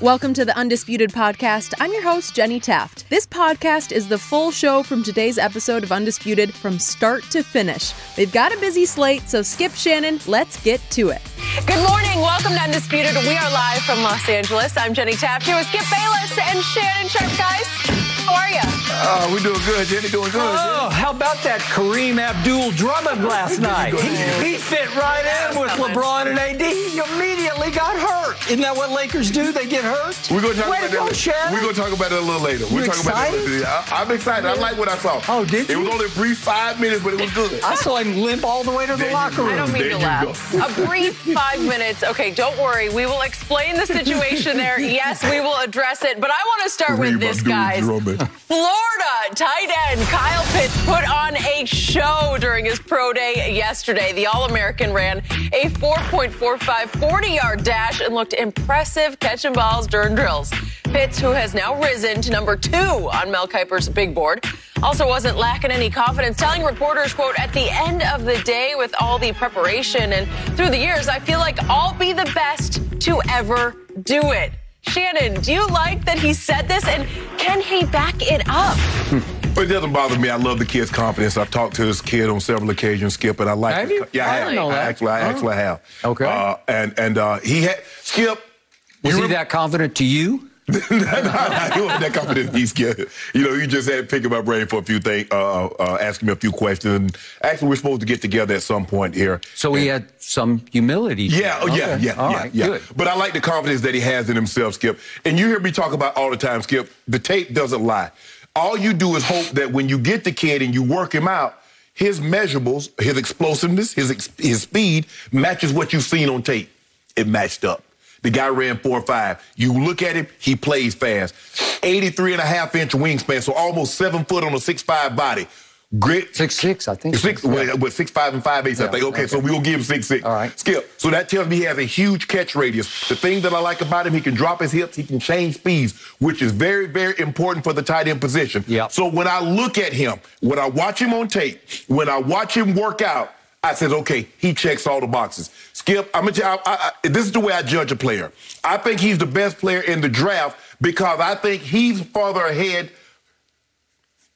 Welcome to the Undisputed Podcast. I'm your host, Jenny Taft. This podcast is the full show from today's episode of Undisputed from start to finish. They've got a busy slate, so skip Shannon. Let's get to it. Good morning. Welcome to Undisputed. We are live from Los Angeles. I'm Jenny Taft here with Skip Bayless and Shannon Sharp. Guys, how are you? We doing good, Jenny. Doing good. Oh, Jenny. How about that Kareem Abdul-Drummond last night? He fit right in with LeBron and AD. He immediately got hurt. Isn't that what Lakers do? They get hurt. We're going to talk about that a little later. We're talking about that a little later. I'm excited. I like what I saw. Oh, did you? It was only a brief 5 minutes, but it was good. I saw him limp all the way to the locker room. I don't mean to laugh. A brief 5 minutes. Okay, don't worry. We will explain the situation there. Yes, we will address it. But I want to start with this, guys. Florida tight end Kyle Pitts put on a show during his pro day yesterday. The All-American ran a 4.45 40-yard dash and looked impressive catching balls during drills. Pitts, who has now risen to number 2 on Mel Kiper's big board, also wasn't lacking any confidence, telling reporters, quote, "At the end of the day, with all the preparation and through the years, I feel like I'll be the best to ever do it." Shannon, do you like that he said this, and can he back it up? It doesn't bother me. I love the kid's confidence. I've talked to this kid on several occasions, Skip, and I like it. Yeah, I have. I actually have. Okay. He had, Skip, was he that confident to you? No, he wasn't that confident. He's scared. You know, you just had to pick my brain for a few things, ask me a few questions. Actually, we're supposed to get together at some point here. So he had some humility. Yeah, okay. All right, good. But I like the confidence that he has in himself, Skip. And you hear me talk about all the time, Skip, the tape doesn't lie. All you do is hope that when you get the kid and you work him out, his measurables, his explosiveness, his speed matches what you've seen on tape. It matched up. The guy ran 4.5. You look at him, he plays fast. 83.5-inch wingspan, so almost 7 foot on a 6'5" body. Grit. 6'6", I think. 6'5" and 5'8", yeah, I think. Okay, so we'll give him 6'6". All right. Skip. So that tells me he has a huge catch radius. The thing that I like about him, he can drop his hips, he can change speeds, which is very, very important for the tight end position. Yep. So when I look at him, when I watch him on tape, when I watch him work out, I said, okay, he checks all the boxes. Skip, I'm gonna tell you, this is the way I judge a player. I think he's the best player in the draft because I think he's farther ahead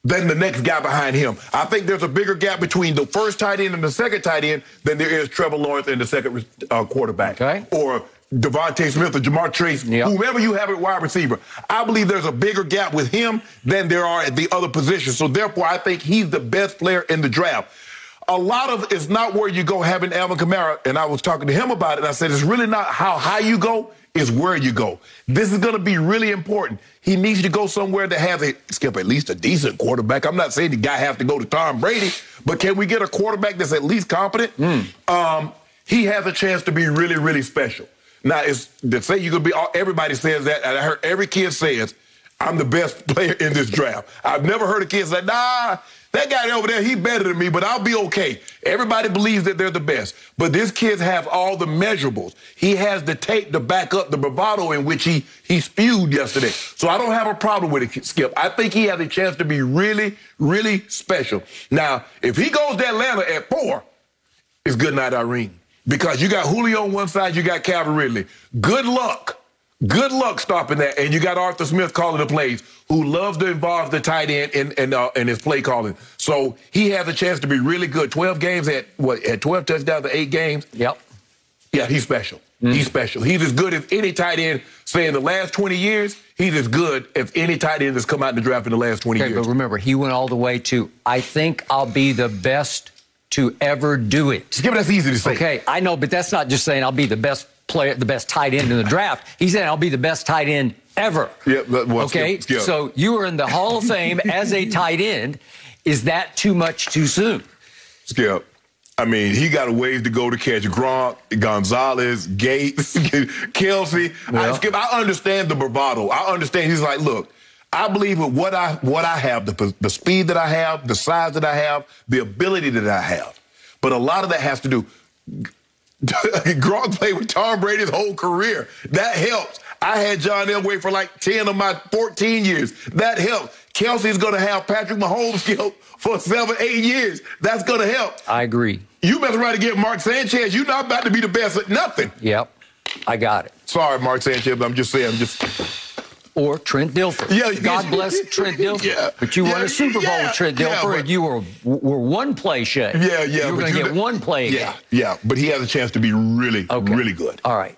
than the next guy behind him. I think there's a bigger gap between the first tight end and the second tight end than there is Trevor Lawrence and the second quarterback. Okay. Or DeVonta Smith or Ja'Marr Chase, whomever you have at wide receiver. I believe there's a bigger gap with him than there are at the other positions. So, therefore, I think he's the best player in the draft. A lot of it's not where you go having Alvin Kamara, and I was talking to him about it, and I said, it's really not how high you go, it's where you go. This is going to be really important. He needs to go somewhere that has at least a decent quarterback. I'm not saying the guy has to go to Tom Brady, but can we get a quarterback that's at least competent? He has a chance to be really, really special. Now, it's to say you could be, everybody says that, and I heard every kid says, I'm the best player in this draft. I've never heard a kid say, nah, that guy over there, he's better than me, but I'll be okay. Everybody believes that they're the best. But this kid has all the measurables. He has the tape to back up the bravado in which he spewed yesterday. So I don't have a problem with it, Skip. I think he has a chance to be really, really special. Now, if he goes to Atlanta at 4, it's good night, Irene. Because you got Julio on one side, you got Calvin Ridley. Good luck. Good luck stopping that. And you got Arthur Smith calling the plays, who loves to involve the tight end in his play calling. So he has a chance to be really good. 12 games at, what, at 12 touchdowns at 8 games? Yep. Yeah, he's special. He's special. He's as good as any tight end. Say in the last 20 years, he's as good as any tight end that's come out in the draft in the last 20 years. But remember, he went all the way to, I think I'll be the best to ever do it. Skip, that's easy to say. Okay, I know, but that's not just saying I'll be the best player, the best tight end in the draft. He said, I'll be the best tight end ever. Yeah, okay, Skip. So you were in the Hall of Fame as a tight end. Is that too much too soon? Skip, I mean, he got a ways to go to catch Gronk, Gonzalez, Gates, Kelsey. Yeah. Skip, I understand the bravado. I understand. He's like, look, I believe with what I have, the speed that I have, the size that I have, the ability that I have. But a lot of that has to do... Gronk played with Tom Brady's whole career. That helps. I had John Elway for like 10 of my 14 years. That helps. Kelsey's going to have Patrick Mahomes for 7, 8 years. That's going to help. I agree. You better try to get Mark Sanchez. You're not about to be the best at nothing. Yep. I got it. Sorry, Mark Sanchez. I'm just saying. Or Trent Dilfer. Yeah, God bless Trent Dilfer. Yeah, but you won a Super Bowl with Trent Dilfer, and you were one play shy. You were going to get one play again. Yeah, but he has a chance to be really, really good. All right.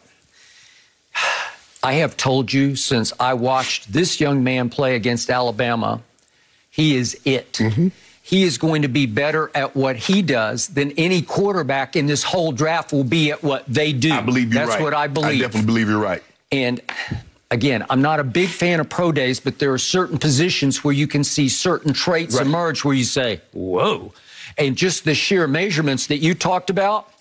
I have told you since I watched this young man play against Alabama, he is it. Mm-hmm. He is going to be better at what he does than any quarterback in this whole draft will be at what they do. I believe you're right. That's what I believe. I definitely believe you're right. And again, I'm not a big fan of pro days, but there are certain positions where you can see certain traits emerge where you say, whoa. And just the sheer measurements that you talked about,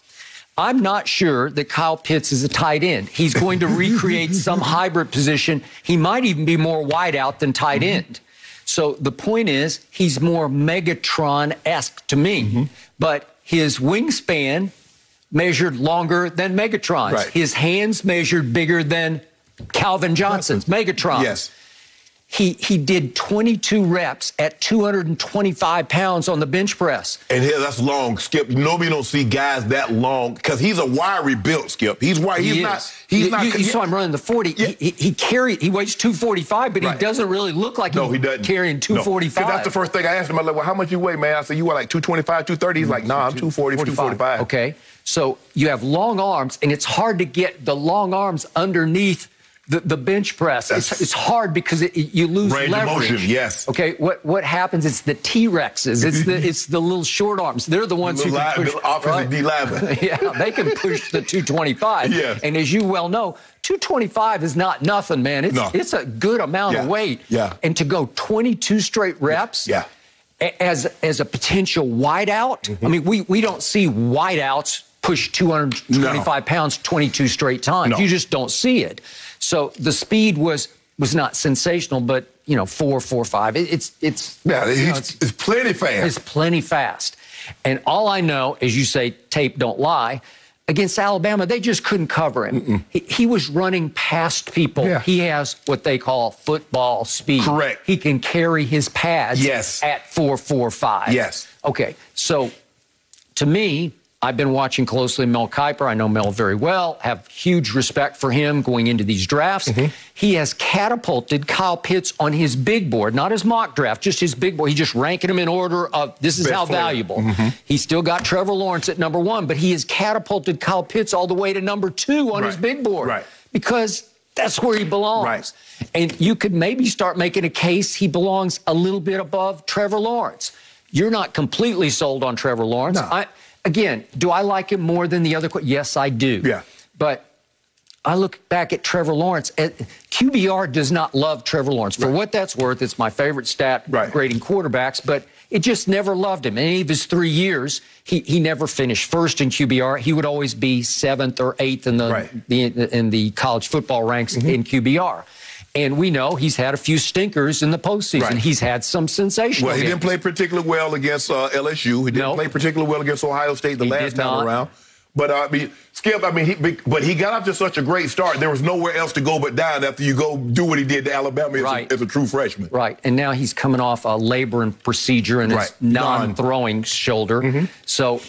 I'm not sure that Kyle Pitts is a tight end. He's going to recreate some hybrid position. He might even be more wide out than tight end. So the point is, he's more Megatron-esque to me. But his wingspan measured longer than Megatron's. His hands measured bigger than Calvin Johnson's, Megatron. He did 22 reps at 225 pounds on the bench press. And here, that's long, Skip. Nobody don't see guys that long because he's a wiry built, Skip. He's wiry. You saw him running the 40. He weighs 245, but he doesn't really look like he's carrying 245. No. That's the first thing I asked him. I was like, well, how much you weigh, man? I said, you weigh like 225, 230. He's like, nah, I'm 240, 245. Okay. So you have long arms, and it's hard to get the long arms underneath the bench press. It's hard because you lose leverage. Motion, okay, what happens? It's the T-Rexes. It's the little short arms. They're the ones who can push. They can push the 225. And as you well know, 225 is not nothing, man. It's a good amount of weight. And to go 22 straight reps. As a potential wideout. I mean, we don't see wideouts push 225 pounds 22 straight times. You just don't see it. So the speed was not sensational, but, you know, 4.45. It's plenty fast. It's plenty fast. And all I know, as you say, tape don't lie, against Alabama, they just couldn't cover him. He was running past people. He has what they call football speed. He can carry his pads at 4.45. Okay, so to me, I've been watching closely Mel Kiper. I know Mel very well, have huge respect for him going into these drafts. He has catapulted Kyle Pitts on his big board, not his mock draft, just his big board. He's just ranking him in order of this is how valuable. He's still got Trevor Lawrence at #1, but he has catapulted Kyle Pitts all the way to #2 on his big board because that's where he belongs. And you could maybe start making a case he belongs a little bit above Trevor Lawrence. You're not completely sold on Trevor Lawrence. Again, do I like him more than the other? Yes, I do. But I look back at Trevor Lawrence. QBR does not love Trevor Lawrence. For what that's worth, it's my favorite stat grading quarterbacks, but it just never loved him. In any of his 3 years, he never finished first in QBR. He would always be 7th or 8th in the, in the college football ranks in QBR. And we know he's had a few stinkers in the postseason. He's had some sensational games. He didn't play particularly well against LSU. He didn't play particularly well against Ohio State the last time around. But, I mean, Skip, I mean, he got off to such a great start. There was nowhere else to go but down after you go do what he did to Alabama as a true freshman. And now he's coming off a labrum procedure in his non-throwing shoulder. So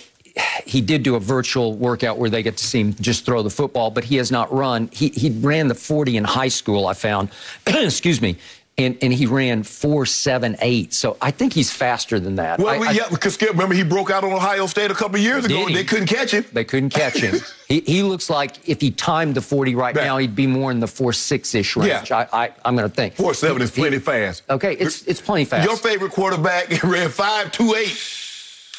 he did do a virtual workout where they get to see him just throw the football, but he has not run. He ran the 40 in high school, I found. Excuse me. And he ran 4.78. So I think he's faster than that. Well, because Skip, remember he broke out on Ohio State a couple years ago. They couldn't catch him. They couldn't catch him. he looks like if he timed the 40 now, he'd be more in the 4.6-ish range. I'm going to think. 4.7 is plenty fast. Okay, it's plenty fast. Your favorite quarterback ran 5.28.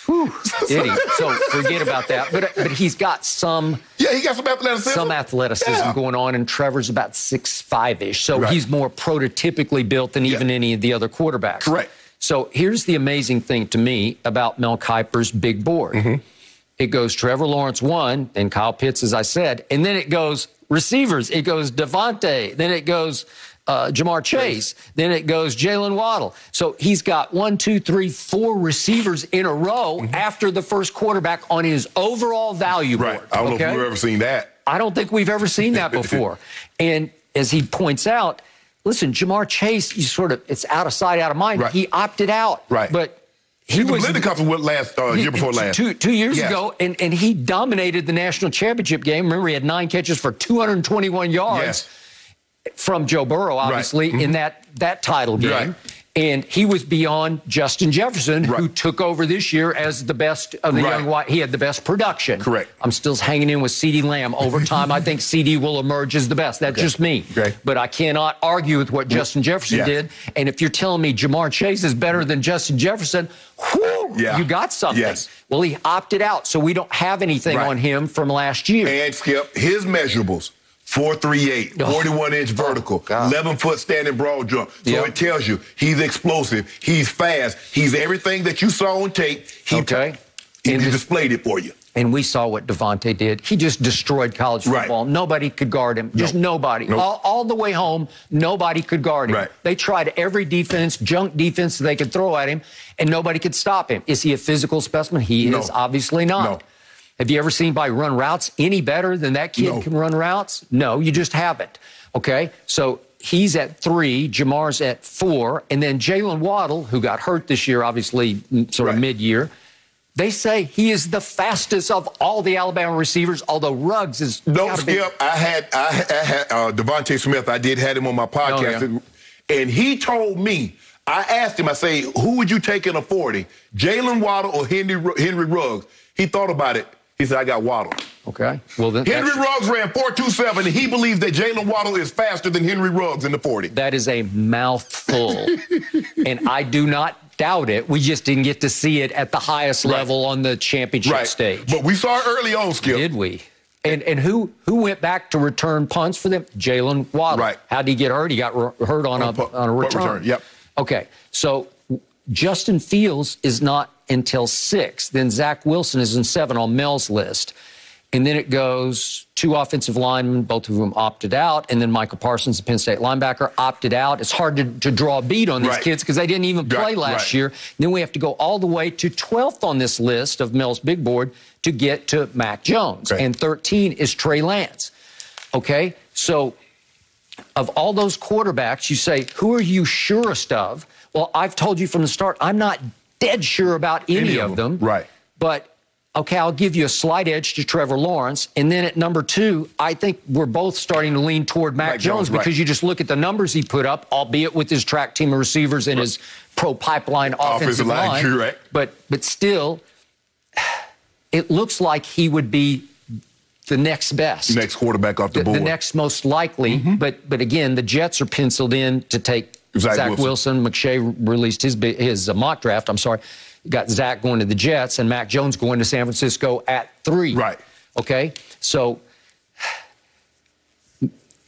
Whew, did he? So forget about that. But he's got some athleticism going on, and Trevor's about 6'5-ish. So he's more prototypically built than even any of the other quarterbacks. So here's the amazing thing to me about Mel Kiper's big board. It goes Trevor Lawrence 1 and Kyle Pitts, as I said, and then it goes receivers. It goes DeVonta. Then it goes Ja'Marr Chase, then it goes Jaylen Waddle. So he's got 4 receivers in a row after the first quarterback on his overall value board. I don't know if we've ever seen that. I don't think we've ever seen that before. And as he points out, listen, Ja'Marr Chase, it's out of sight, out of mind. He opted out. But He was in the conference last year before last. Two years ago, and he dominated the national championship game. Remember, he had 9 catches for 221 yards from Joe Burrow, obviously, in that title game. Right. And he was beyond Justin Jefferson, who took over this year as the best of the young white. He had the best production. Correct. I'm still hanging in with CeeDee Lamb. Over time, I think CeeDee will emerge as the best. That's just me. But I cannot argue with what Justin Jefferson did. And if you're telling me Ja'Marr Chase is better than Justin Jefferson, whoo, you got something. Yes. Well, he opted out, so we don't have anything on him from last year. And, Skip, his measurables. 4.38, 41-inch vertical, 11-foot standing broad jump. So it tells you he's explosive, he's fast, he's everything that you saw on tape. He he displayed it for you. And we saw what DeVonta did. He just destroyed college football. Nobody could guard him. Just nobody. All the way home, nobody could guard him. They tried every defense, junk defense they could throw at him, and nobody could stop him. Is he a physical specimen? He is obviously not. No. Have you ever seen by run routes any better than that kid can run routes? No, you just haven't. Okay, so he's at 3, Jamar's at 4, and then Jaylen Waddle, who got hurt this year, obviously sort of mid-year, they say he is the fastest of all the Alabama receivers, although Ruggs is... No, Skip, I had DeVonta Smith, I did have him on my podcast, and he told me, I asked him, I say, who would you take in a 40, Jaylen Waddle or Henry Ruggs? He thought about it. He said, I got Waddle. Okay. Well, then Henry Ruggs ran 4.27, and he believes that Jaylen Waddle is faster than Henry Ruggs in the 40. That is a mouthful, and I do not doubt it. We just didn't get to see it at the highest level on the championship stage. But we saw it early on, Skip. Did we? And who went back to return punts for them? Jaylen Waddle. Right. How did he get hurt? He got hurt on a return. Yep. Okay. So Justin Fields is not until 6. Then Zach Wilson is in 7 on Mel's list. And then it goes 2 offensive linemen, both of whom opted out, and then Michael Parsons, the Penn State linebacker, opted out. It's hard to draw a beat on these kids because they didn't even play last year. And then we have to go all the way to 12th on this list of Mel's big board to get to Mac Jones. And 13 is Trey Lance. Okay? So of all those quarterbacks, you say, who are you surest of? Well, I've told you from the start, I'm not dead sure about any of them. Right. But, okay, I'll give you a slight edge to Trevor Lawrence. And then at number 2, I think we're both starting to lean toward Mac Jones because you just look at the numbers he put up, albeit with his track team of receivers and his pro-pipeline offensive line. But still, it looks like he would be the next best. Next quarterback off the board. The next most likely. But again, the Jets are penciled in to take Zach Wilson. McShay released his mock draft. I'm sorry. Got Zach going to the Jets and Mac Jones going to San Francisco at 3. Right. Okay? So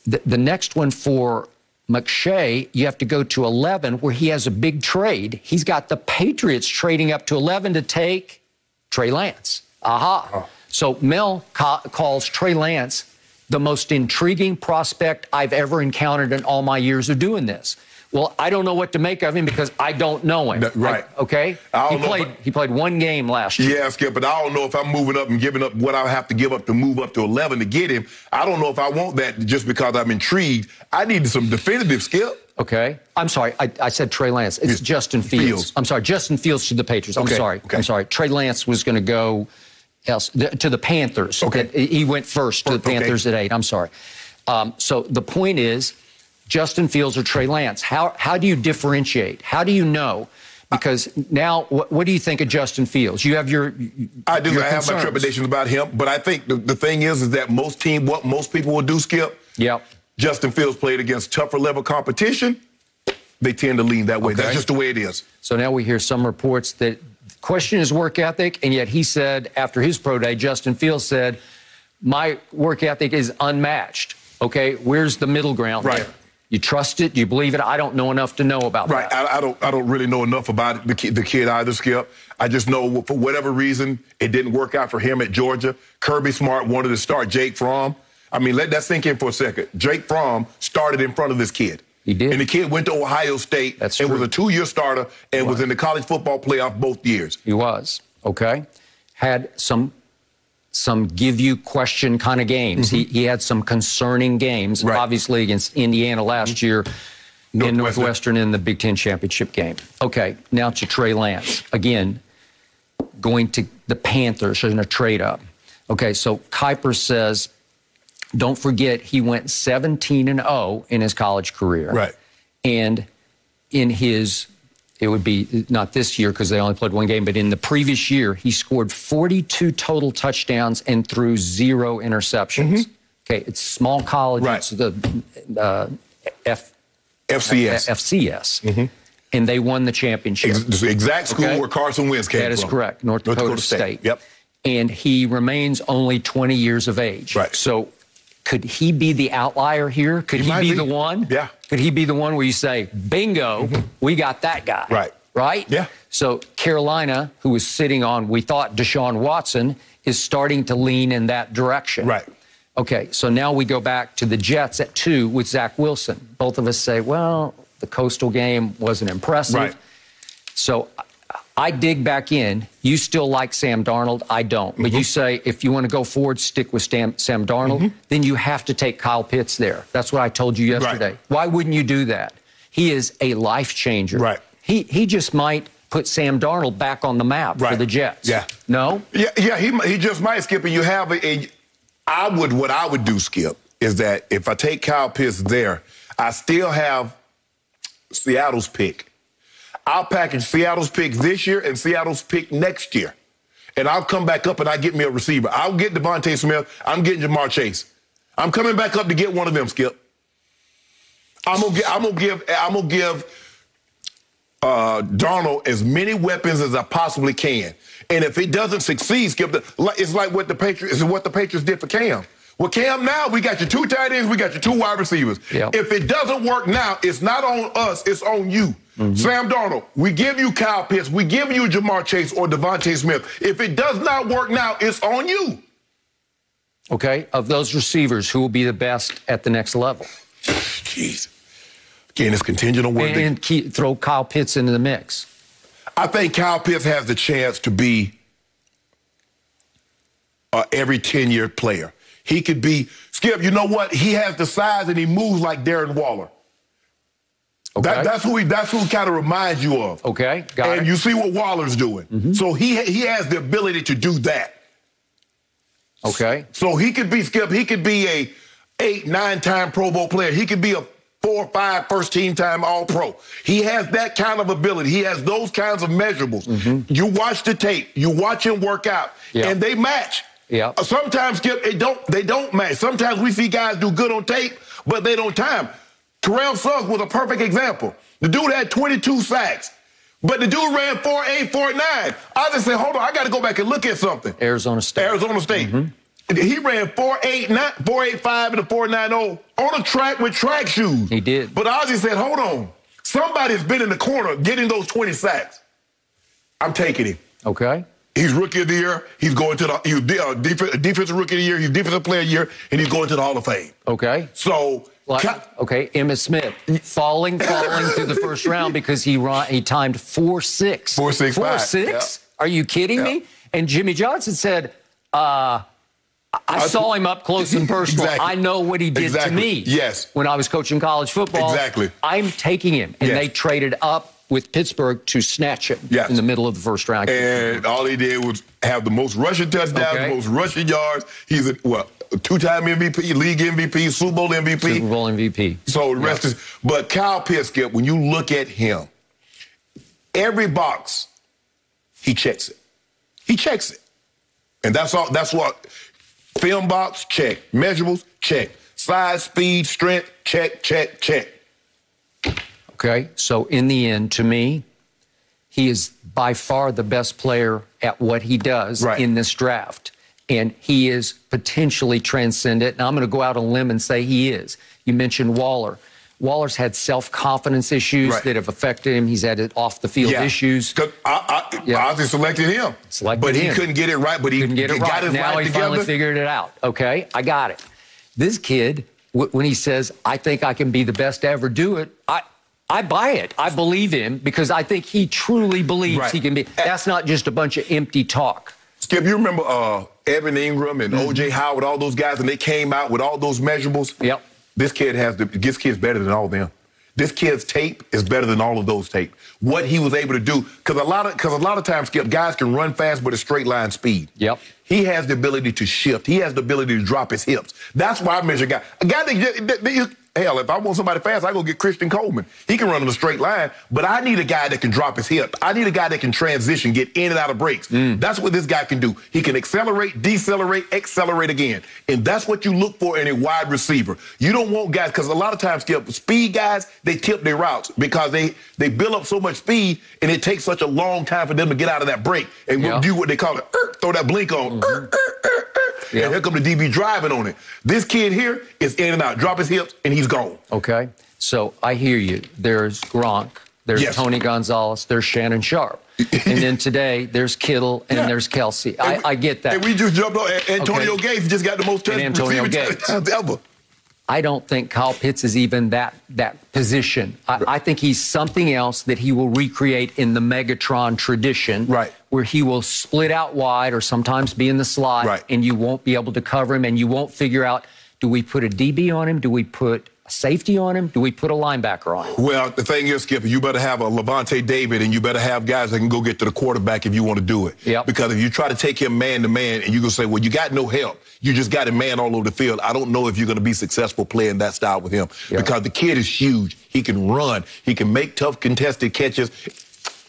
the next one for McShay, you have to go to 11 where he has a big trade. He's got the Patriots trading up to 11 to take Trey Lance. Aha. Oh. So Mel calls Trey Lance the most intriguing prospect I've ever encountered in all my years of doing this. Well, I don't know what to make of him because I don't know him. Right. Okay? He played 1 game last year. Yeah, Skip, but I don't know if I'm moving up and giving up what I have to give up to move up to 11 to get him. I don't know if I want that just because I'm intrigued. I need some definitive, Skip. Okay. I'm sorry. I said Trey Lance. It's Justin Fields. I'm sorry. Justin Fields to the Patriots. I'm sorry. Okay. I'm sorry. Trey Lance was going to go to the Panthers. Okay. He went first to the Panthers at 8. I'm sorry. So the point is, Justin Fields or Trey Lance, how do you differentiate? How do you know? Because now, what do you think of Justin Fields? You have your I have my trepidations about him, but I think the thing is that most team, what most people will do, Skip, Justin Fields played against tougher level competition, they tend to lean that way. That's just the way it is. So now we hear some reports that question his work ethic, and yet he said after his pro day, Justin Fields said, my work ethic is unmatched. Okay, where's the middle ground there? You trust it? You believe it? I don't know enough to know about that. Right. I don't really know enough about the kid either, Skip. I just know for whatever reason, it didn't work out for him at Georgia. Kirby Smart wanted to start Jake Fromm. I mean, let that sink in for a second. Jake Fromm started in front of this kid. He did. And the kid went to Ohio State and was a 2-year starter and was in the college football playoff both years. He was. Okay. Had some give-you-question kind of games. He had some concerning games, obviously, against Indiana last year. Northwestern. And Northwestern in the Big Ten championship game. Okay, now to Trey Lance. Again, going to the Panthers in a trade up. Okay, so Kuiper says, don't forget he went 17-0 in his college career. Right. And in his, it would be not this year because they only played one game, but in the previous year, he scored 42 total touchdowns and threw 0 interceptions. Mm-hmm. Okay, it's small college. Right. It's the FCS. Mm-hmm. And they won the championship. Exact school where Carson Wentz came from. That is correct, North Dakota State. Yep. And he remains only 20 years of age. Right. So could he be the outlier here? Could he be the one? Yeah. Could he be the one where you say, bingo, we got that guy? Right. Right? Yeah. So Carolina, who was sitting on, we thought, Deshaun Watson, is starting to lean in that direction. Right. Okay, so now we go back to the Jets at 2 with Zach Wilson. Both of us say, well, the Coastal game wasn't impressive. Right. So I dig back in. You still like Sam Darnold. I don't. But you say, if you want to go forward, stick with Sam Darnold. Then you have to take Kyle Pitts there. That's what I told you yesterday. Right. Why wouldn't you do that? He is a life changer. Right. He just might put Sam Darnold back on the map for the Jets. Yeah. No? Yeah, he just might, Skip. And you have a what I would do, Skip, is that if I take Kyle Pitts there, I still have Seattle's pick. I'll package Seattle's pick this year and Seattle's pick next year. And I'll come back up and I get me a receiver. I'll get DeVonta Smith. I'm getting Ja'Marr Chase. I'm coming back up to get one of them, Skip. I'm gonna give Darnold as many weapons as I possibly can. And if it doesn't succeed, Skip, it's like what the Patriots did for Cam. Well, Cam, now we got your 2 tight ends, we got your 2 wide receivers. Yep. If it doesn't work now, it's not on us, it's on you. Sam Darnold, we give you Kyle Pitts, we give you Ja'Marr Chase or DeVonta Smith. If it does not work now, it's on you. Okay, of those receivers, who will be the best at the next level? Jeez. Again, it's contingent on where they... And throw Kyle Pitts into the mix. I think Kyle Pitts has the chance to be an every 10-year player. He could be, Skip, you know what? He has the size and he moves like Darren Waller. Okay. That's who kind of reminds you of. Okay, got it. And you see what Waller's doing. So he has the ability to do that. Okay. So he could be, Skip, he could be a 8-, 9-time Pro Bowl player. He could be a 4 or 5 first-team All-Pro. He has that kind of ability. He has those kinds of measurables. You watch the tape. You watch him work out, and they match. Yeah. Sometimes, Skip, they don't match. Sometimes we see guys do good on tape, but they don't time. Terrell Suggs was a perfect example. The dude had 22 sacks, but the dude ran 4.8, 4.9. I just said, hold on, I got to go back and look at something. Arizona State. He ran 4.85 and a 4.90 on a track with track shoes. He did. But Ozzie said, hold on. Somebody's been in the corner getting those 20 sacks. I'm taking him. Okay. He's rookie of the year. He's going to the defensive rookie of the year. He's defensive player of the year. And he's going to the Hall of Fame. Okay. So. Emmitt Smith falling through the first round because he timed 4.6. 4.65. 4.6? Are you kidding me? And Jimmy Johnson said, I saw him up close and personal. Exactly. I know what he did to me when I was coaching college football. Exactly. I'm taking him. And they traded up with Pittsburgh to snatch him in the middle of the first round. And all he did was have the most rushing touchdowns, the most rushing yards. He's a two-time MVP, league MVP, Super Bowl MVP. Super Bowl MVP. So the rest is... But Kyle Pitts, when you look at him, every box, he checks it. He checks it. And that's all. That's what... Film box, check. Measurables, check. Size, speed, strength, check, check, check. Okay, so in the end, to me, he is by far the best player at what he does in this draft. And he is potentially transcendent. And I'm going to go out on a limb and say he is. You mentioned Waller. Waller's had self-confidence issues that have affected him. He's had off-the-field issues. I selected him. But he couldn't get it right, but he got his life together. Now he finally figured it out. Okay, I got it. This kid, when he says, I think I can be the best to ever do it, I buy it. I believe him because I think he truly believes he can be. That's not just a bunch of empty talk. Skip, you remember Evan Ingram and O.J. Howard, all those guys, and they came out with all those measurables? Yep. This kid's better than all of them. This kid's tape is better than all of those tape. What he was able to do, because a lot of times, Skip, guys can run fast but a straight line speed. Yep. He has the ability to shift. He has the ability to drop his hips. That's why I measure guys. A guy that hell, if I want somebody fast, I go get Christian Coleman. He can run on a straight line, but I need a guy that can drop his hip. I need a guy that can transition, get in and out of breaks. That's what this guy can do. He can accelerate, decelerate, accelerate again. And that's what you look for in a wide receiver. You don't want guys, because a lot of times, Skip, speed guys, they tip their routes because they build up so much speed and it takes such a long time for them to get out of that break and do what they call it, throw that blink on. And here come the DB driving on it. This kid here is in and out. Drop his hips, and he's gone. Okay. So I hear you. There's Gronk. There's Tony Gonzalez. There's Shannon Sharp. And then today, there's Kittle, and there's Kelsey. I get that. And we just jumped on. Antonio Gates just got the most touchdowns ever. I don't think Kyle Pitts is even that position. I think he's something else that he will recreate in the Megatron tradition, where he will split out wide or sometimes be in the slot, and you won't be able to cover him, and you won't figure out, do we put a DB on him? Do we put a safety on him? Do we put a linebacker on him? Well, the thing is, Skip, you better have a Levante David, and you better have guys that can go get to the quarterback if you want to do it. Because if you try to take him man-to-man, and you're going to say, well, you got no help. You just got a man all over the field. I don't know if you're going to be successful playing that style with him because the kid is huge. He can run. He can make tough contested catches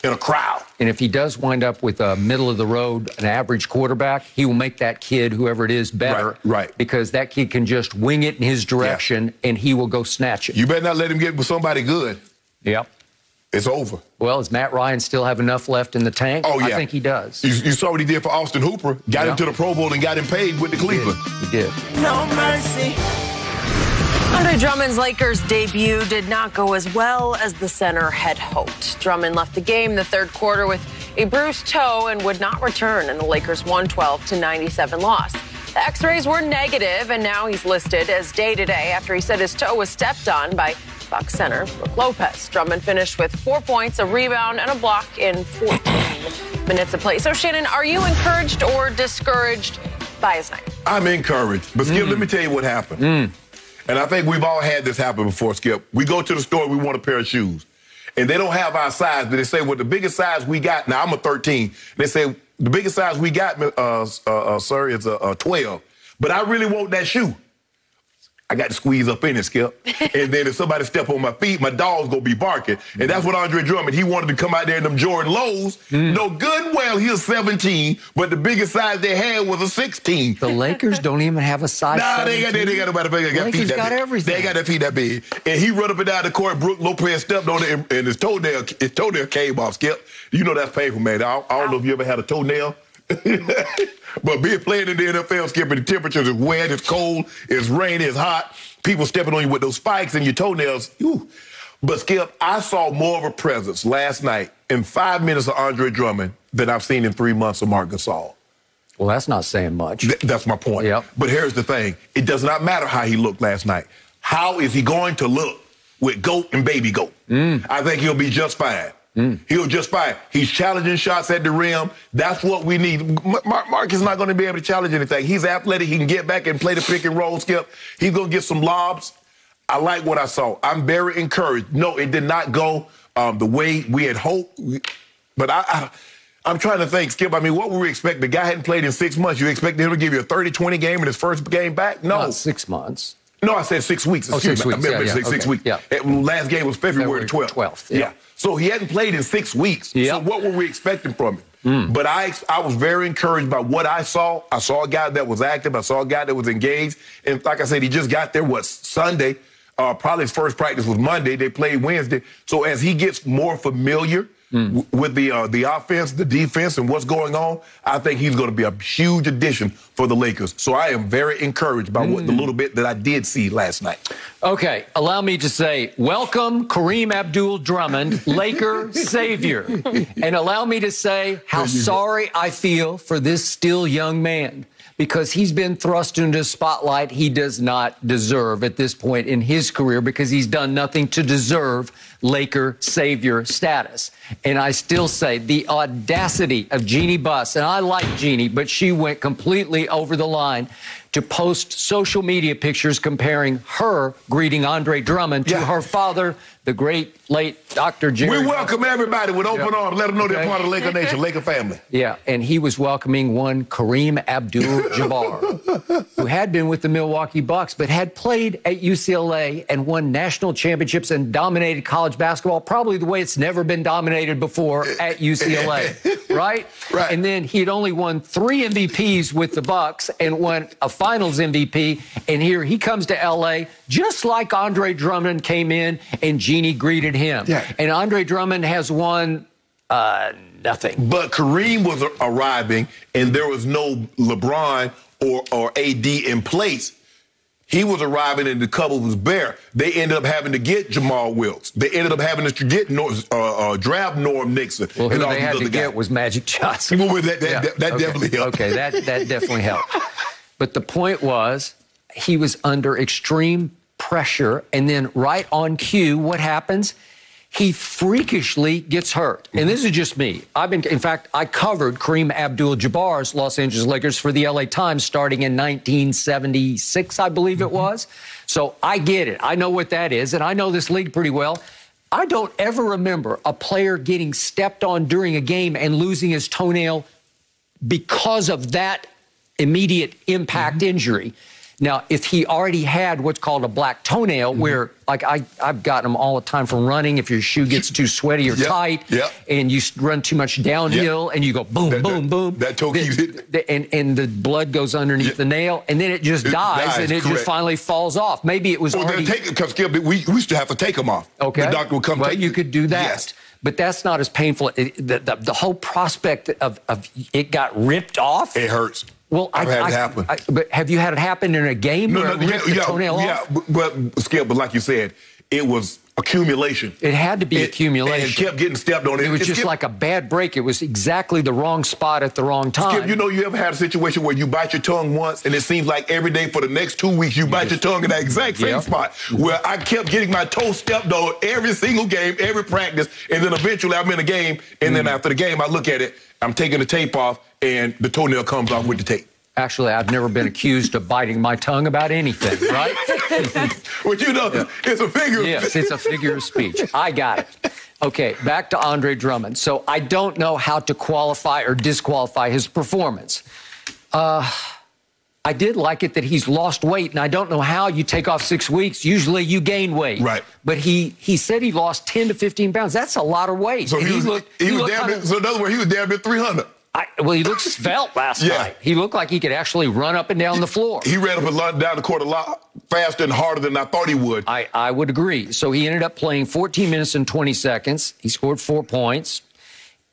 in a crowd. And if he does wind up with a middle-of-the-road, an average quarterback, he will make that kid, whoever it is, better. Because that kid can just wing it in his direction, and he will go snatch it. You better not let him get with somebody good. It's over. Well, does Matt Ryan still have enough left in the tank? Oh, yeah. I think he does. You saw what he did for Austin Hooper. Got him to the Pro Bowl and got him paid with the Cleveland. He did. No mercy. Andre Drummond's Lakers debut did not go as well as the center had hoped. Drummond left the game the third quarter with a bruised toe and would not return in the Lakers' 112-97 loss. The x-rays were negative, and now he's listed as day-to-day after he said his toe was stepped on by Bucks center Brook Lopez. Drummond finished with 4 points, a rebound, and a block in 14 minutes of play. So, Shannon, are you encouraged or discouraged by his night? I'm encouraged. But, Skip, let me tell you what happened. And I think we've all had this happen before, Skip. We go to the store, we want a pair of shoes. And they don't have our size, but they say, well, the biggest size we got, now I'm a 13. They say, the biggest size we got, sir, is a 12. But I really want that shoe. I got to squeeze up in it, Skip. And then if somebody step on my feet, my dog's going to be barking. And that's what Andre Drummond, he wanted to come out there in them Jordan Lowe's. No good, well, he was 17, but the biggest size they had was a 16. The Lakers don't even have a size. Nah, they got nobody. They got feet that big. Everything. They got their feet that big. And he run up and down the court, Brook Lopez stepped on it, and his toenail came off, Skip. You know that's painful, man. I don't know if you ever had a toenail. But being playing in the NFL, Skip, and the temperatures is wet, it's cold, it's rainy, it's hot. People stepping on you with those spikes and your toenails. Ooh. But, Skip, I saw more of a presence last night in 5 minutes of Andre Drummond than I've seen in 3 months of Marc Gasol. Well, that's not saying much. That's my point. But here's the thing. It does not matter how he looked last night. How is he going to look with GOAT and baby GOAT? I think he'll be just fine. He'll just fine. He's challenging shots at the rim. That's what we need. Mark is not going to be able to challenge anything. He's athletic. He can get back and play the pick and roll, Skip. He's going to get some lobs. I like what I saw. I'm very encouraged. No, it did not go the way we had hoped. But I'm trying to think, Skip. I mean, what would we expect? The guy hadn't played in 6 months. You expected him to give you a 30-20 game in his first game back? No. Not 6 months. No, I said 6 weeks. Excuse me. 6 weeks. I meant 6 weeks. Last game was February 12th. So he hadn't played in 6 weeks. So what were we expecting from him? But I was very encouraged by what I saw. I saw a guy that was active. I saw a guy that was engaged. And like I said, he just got there, what, Sunday? Probably his first practice was Monday. They played Wednesday. So as he gets more familiar with the offense, the defense, and what's going on, I think he's going to be a huge addition for the Lakers. So I am very encouraged by what the little bit that I did see last night. Okay, allow me to say, welcome Kareem Abdul-Drummond, Laker savior. And allow me to say how sorry I feel for this still young man, because he's been thrust into a spotlight he does not deserve at this point in his career, because he's done nothing to deserve Laker savior status. And I still say the audacity of Jeannie Buss, and I like Jeannie, but she went completely over the line to post social media pictures comparing her greeting Andre Drummond to her father, the great late Dr. Jerry. We welcome everybody with open arms. Let them know they're part of Laker Nation, Laker family. Yeah, and he was welcoming one Kareem Abdul-Jabbar, who had been with the Milwaukee Bucks, but had played at UCLA and won national championships and dominated college basketball, probably the way it's never been dominated before at UCLA, right? Right. And then he'd only won 3 MVPs with the Bucks and won a Finals MVP, and here he comes to LA, just like Andre Drummond came in and Jeannie greeted him. Yeah. And Andre Drummond has won nothing. But Kareem was arriving, and there was no LeBron or AD in place. He was arriving, and the cupboard was bare. They ended up having to get Ja'Marr Wilkes. They ended up having to get draft Norm Nixon. Well, who and all they had to get was Magic Johnson. Well, that definitely helped. Okay, that definitely helped. But the point was, he was under extreme pressure, and then right on cue, what happens? He freakishly gets hurt. And this is just me. In fact, I covered Kareem Abdul-Jabbar's Los Angeles Lakers for the LA Times starting in 1976, I believe it was. So I get it. I know what that is, and I know this league pretty well. I don't ever remember a player getting stepped on during a game and losing his toenail because of that immediate impact injury. Now, if he already had what's called a black toenail, where, like, I've gotten them all the time from running, if your shoe gets too sweaty or tight, and you run too much downhill, and you go boom, boom, boom. That toe keeps hitting. And the blood goes underneath the nail, and then it just dies, and it just finally falls off. Maybe it was already... Well, because we used to have to take them off. Okay. The doctor would come take them. Well, you could do that. Yes. But that's not as painful. The whole prospect of it got ripped off... It hurts. Well, but have you had it happen in a game? But like you said, it was accumulation. It had to be accumulation. And it kept getting stepped on. It was just like a bad break. It was exactly the wrong spot at the wrong time. Skip, you know, you ever had a situation where you bite your tongue once, and it seems like every day for the next 2 weeks you bite your tongue in that exact same spot, where I kept getting my toe stepped on every single game, every practice, and then eventually I'm in a game, and then after the game I look at it, I'm taking the tape off, and the toenail comes off with the tape. Actually, I've never been accused of biting my tongue about anything, right? Well, you know, it's a figure. Yes, it's a figure of speech. I got it. Okay, back to Andre Drummond. So I don't know how to qualify or disqualify his performance. I did like it that he's lost weight, and I don't know how you take off 6 weeks. Usually you gain weight. Right. But he said he lost 10 to 15 pounds. That's a lot of weight. So in other words, he was damn near 300. Well, he looked svelte last night. He looked like he could actually run up and down the floor. He ran up and down the court a lot faster and harder than I thought he would. I would agree. So he ended up playing 14 minutes and 20 seconds. He scored 4 points,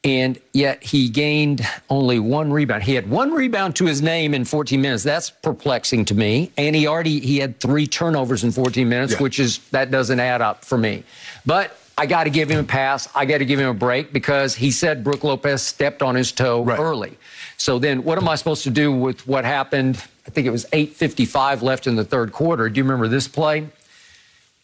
and yet he gained only 1 rebound. He had 1 rebound to his name in 14 minutes. That's perplexing to me. And he had 3 turnovers in 14 minutes, which is, that doesn't add up for me. But I got to give him a pass. I got to give him a break because he said Brook Lopez stepped on his toe early. So then what am I supposed to do with what happened? I think it was 8:55 left in the third quarter. Do you remember this play?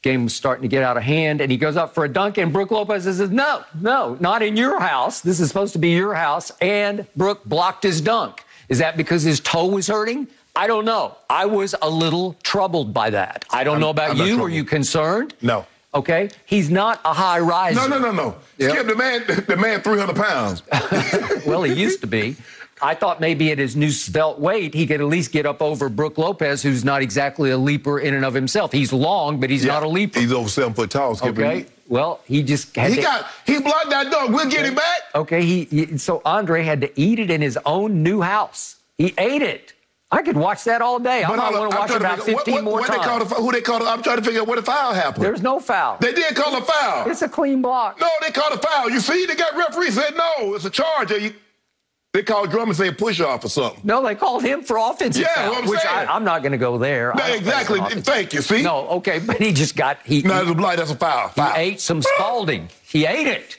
Game was starting to get out of hand, and he goes up for a dunk, and Brook Lopez says, no, no, not in your house. This is supposed to be your house, and Brook blocked his dunk. Is that because his toe was hurting? I don't know. I was a little troubled by that. I don't know about you. Were you concerned? No. Okay, he's not a high riser. No, no, no, no. Yep. Skip, the man 300 pounds. Well, he used to be. I thought maybe at his new svelte weight, he could at least get up over Brook Lopez, who's not exactly a leaper in and of himself. He's long, but he's not a leaper. He's over 7 foot tall, Skip. Okay, well, he just had he blocked that dog. We'll get him back. Okay, so Andre had to eat it in his own new house. He ate it. I could watch that all day. I want to watch it about 15 more times. Who they called? I'm trying to figure out what the foul happened. There's no foul. They did call a foul. It's a clean block. No, they called a foul. You see, they got referees said no, it's a charge. They called Drummond saying push off or something. No, they called him for offensive foul. What I'm which saying. I'm not going to go there. No, exactly. Thank you. See. No, okay, but he just got that's a foul. He ate some Spalding. He ate it.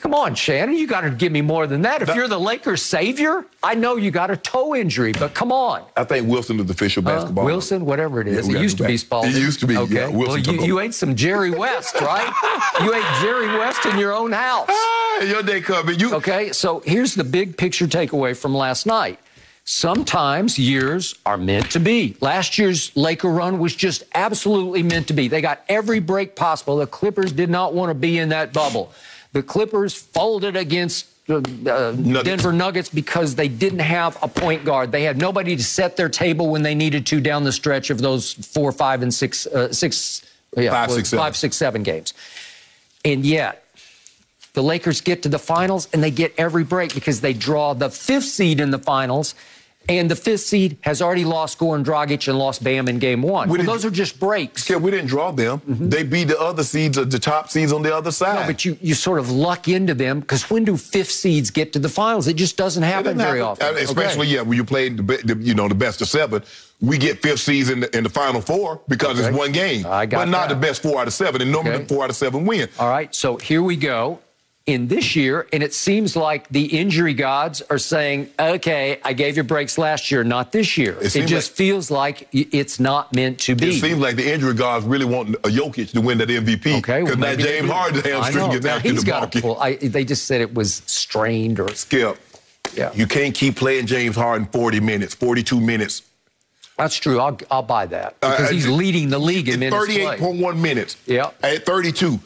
Come on, Shannon, you got to give me more than that. If you're the Lakers' savior, I know you got a toe injury, but come on. I think Wilson is the official basketball. Wilson, whatever it is. It used to be Spalding. It used to be, okay. Well, you ate some Jerry West, right? You ate Jerry West in your own house. Your day coming. Okay, so here's the big picture takeaway from last night. Sometimes years are meant to be. Last year's Laker run was just absolutely meant to be. They got every break possible. The Clippers did not want to be in that bubble. The Clippers folded against the Denver Nuggets because they didn't have a point guard. They had nobody to set their table when they needed to down the stretch of those four, five, and six, five, six, seven games. And yet, the Lakers get to the finals, and they get every break because they draw the 5th seed in the finals, and the 5th seed has already lost Goran Dragic and lost Bam in Game 1. Well, those are just breaks. Yeah, we didn't draw them. Mm-hmm. They beat the other seeds, the top seeds on the other side. No, but you sort of luck into them, because when do 5th seeds get to the finals? It just doesn't happen very often. I mean, especially, okay, yeah, when you play the best of 7. We get 5th seeds in the Final Four because it's one game. I got But not the best 4 out of 7, and normally the 4 out of 7 win. All right, so here we go. In this year, and it seems like the injury gods are saying, okay, I gave you breaks last year, not this year. It just feels like it's not meant to be. It seems like the injury gods really want Jokic to win that MVP. Okay, because that James Harden hamstring gets after the market. Well, they just said it was strained or... Skip, yeah, you can't keep playing James Harden 40 minutes, 42 minutes. That's true. I'll buy that, because he's leading the league in minutes played. 38.1 minutes. Yeah. At 32.